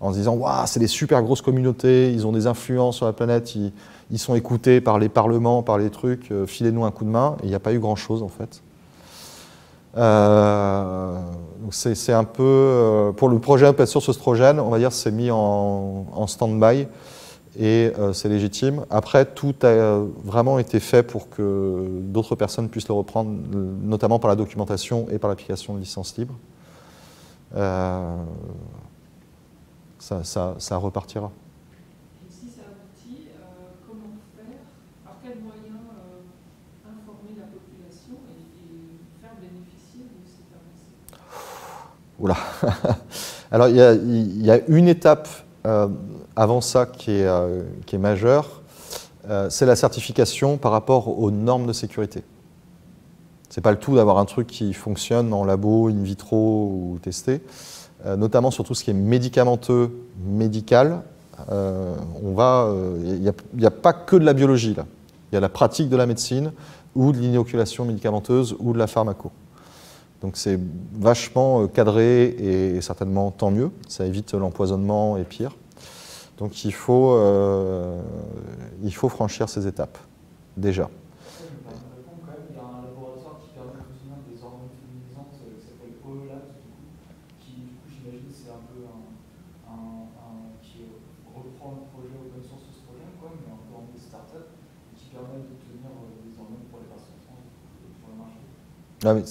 en se disant waouh, c'est des super grosses communautés, ils ont des influences sur la planète, ils sont écoutés par les parlements, par les trucs, filez-nous un coup de main. Et il n'y a pas eu grand-chose, en fait. C'est un peu... pour le projet Open Source Estrogène, on va dire, c'est mis en stand-by, et c'est légitime. Après, tout a vraiment été fait pour que d'autres personnes puissent le reprendre, notamment par la documentation et par l'application de licence libre. Ça repartira. Et si ça aboutit, comment faire, par quels moyens informer la population et faire bénéficier de cette avancée? Oula. Alors, il y a une étape avant ça qui est majeure, c'est la certification par rapport aux normes de sécurité. C'est pas le tout d'avoir un truc qui fonctionne en labo, in vitro ou testé. Notamment sur tout ce qui est médicamenteux, médical, il n'y a pas que de la biologie là. Il y a la pratique de la médecine ou de l'inoculation médicamenteuse ou de la pharmaco. Donc c'est vachement cadré et certainement tant mieux, ça évite l'empoisonnement et pire. Donc il faut franchir ces étapes, déjà.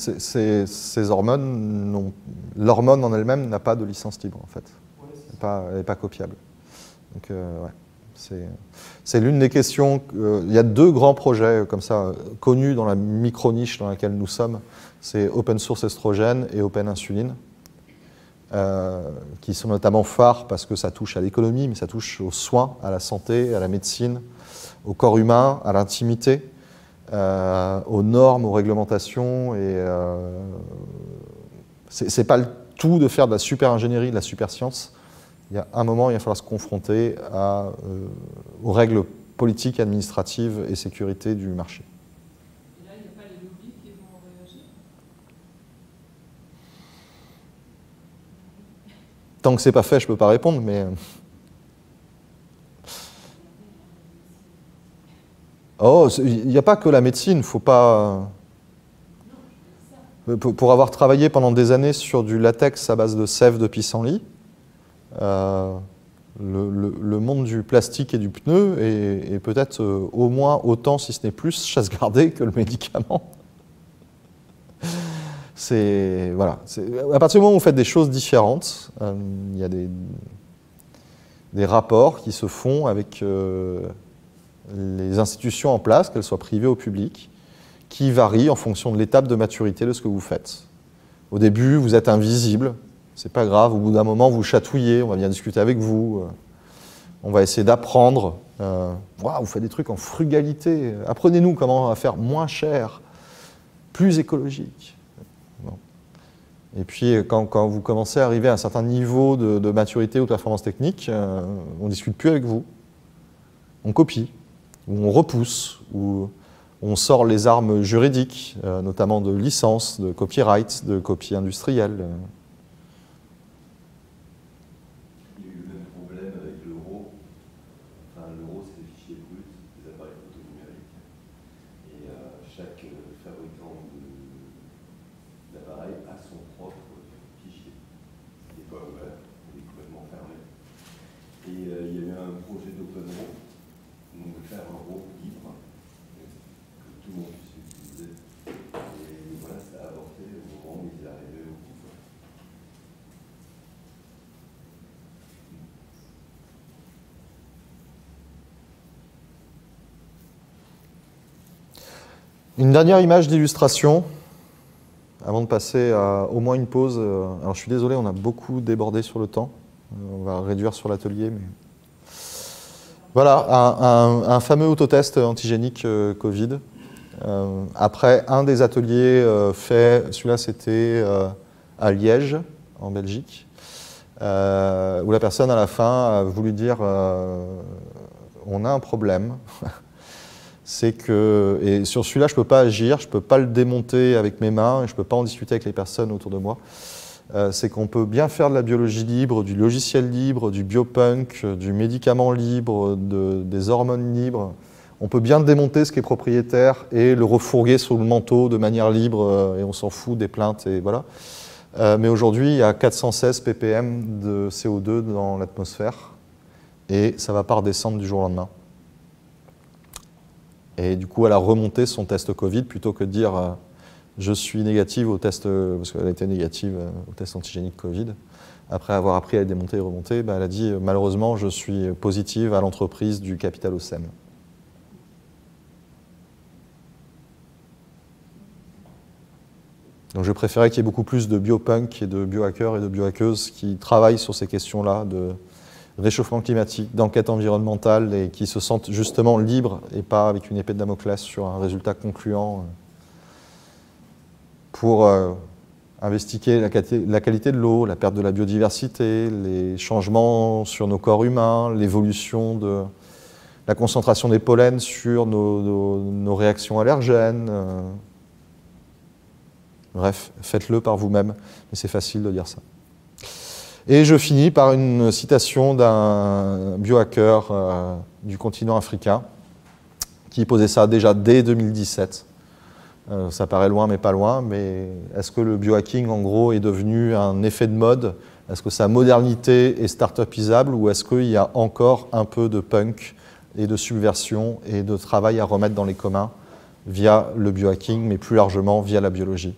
Ces hormones, l'hormone en elle-même n'a pas de licence libre, en fait. Elle n'est pas copiable. Donc, ouais, c'est l'une des questions. Il y a deux grands projets comme ça, connus dans la micro-niche dans laquelle nous sommes. C'est Open Source Estrogène et Open Insuline, qui sont notamment phares parce que ça touche à l'économie, mais ça touche aux soins, à la santé, à la médecine, au corps humain, à l'intimité. Aux normes, aux réglementations, et c'est pas le tout de faire de la super-ingénierie, de la super-science. Il y a un moment, il va falloir se confronter aux règles politiques, administratives et sécurité du marché. Et là, il n'y a pas les lobbies qui vont réagir? Tant que c'est pas fait, je peux pas répondre, mais... Oh, il n'y a pas que la médecine, il ne faut pas... Pour avoir travaillé pendant des années sur du latex à base de sève de pissenlit, le monde du plastique et du pneu est peut-être au moins autant, si ce n'est plus, chasse gardée que le médicament. Voilà. À partir du moment où vous faites des choses différentes, il y a des rapports qui se font avec... les institutions en place, qu'elles soient privées ou publiques, qui varient en fonction de l'étape de maturité de ce que vous faites. Au début, vous êtes invisible, c'est pas grave, au bout d'un moment, vous chatouillez, on va bien discuter avec vous, on va essayer d'apprendre. Wow, vous faites des trucs en frugalité, apprenez-nous comment on va faire moins cher, plus écologique. Bon. Et puis, quand vous commencez à arriver à un certain niveau de maturité ou de performance technique, on ne discute plus avec vous, on copie. Où on repousse, où on sort les armes juridiques, notamment de licence, de copyright, de copie industrielle. Il y a eu le même problème avec l'euro. Enfin, l'euro, c'est des fichiers bruts, des appareils photo numériques. Et chaque fabricant d'appareil a son propre fichier. Il n'est pas ouvert, il est complètement fermé. Et il y a eu un projet d'OpenRAW. Donc de faire un groupe libre que tout le monde puisse utiliser. Et voilà, ça a apporté au moment où ils arrivaient au pouvoir. Une dernière image d'illustration, avant de passer à au moins une pause. Alors je suis désolé, on a beaucoup débordé sur le temps. On va réduire sur l'atelier, mais... Voilà, un fameux autotest antigénique Covid. Après un des ateliers faits, celui-là c'était à Liège, en Belgique, où la personne à la fin a voulu dire on a un problème. C'est que, et sur celui-là je ne peux pas agir, je ne peux pas le démonter avec mes mains, et je ne peux pas en discuter avec les personnes autour de moi. C'est qu'on peut bien faire de la biologie libre, du logiciel libre, du biopunk, du médicament libre, des hormones libres. On peut bien démonter ce qui est propriétaire et le refourguer sous le manteau de manière libre, et on s'en fout des plaintes, et voilà. Mais aujourd'hui, il y a 416 ppm de CO2 dans l'atmosphère, et ça ne va pas redescendre du jour au lendemain. Et du coup, elle a remonté son test Covid, plutôt que de dire je suis négative au test, parce qu'elle était négative au test antigénique Covid. Après avoir appris à les démonter et remonter, elle a dit malheureusement, je suis positive à l'entreprise du capital OCEM. Donc je préférais qu'il y ait beaucoup plus de biopunk et de biohackers et de biohackeuses qui travaillent sur ces questions-là de réchauffement climatique, d'enquête environnementale et qui se sentent justement libres et pas avec une épée de Damoclès sur un résultat concluant pour investiguer la qualité de l'eau, la perte de la biodiversité, les changements sur nos corps humains, l'évolution de la concentration des pollens sur nos réactions allergènes. Bref, faites-le par vous-même, mais c'est facile de dire ça. Et je finis par une citation d'un biohacker du continent africain qui posait ça déjà dès 2017. Ça paraît loin, mais pas loin, mais est-ce que le biohacking, en gros, est devenu un effet de mode? Est-ce que sa modernité est start-upisable ou est-ce qu'il y a encore un peu de punk et de subversion et de travail à remettre dans les communs via le biohacking, mais plus largement via la biologie?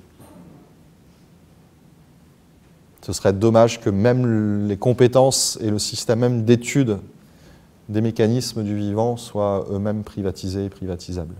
Ce serait dommage que même les compétences et le système même d'études des mécanismes du vivant soient eux-mêmes privatisés et privatisables.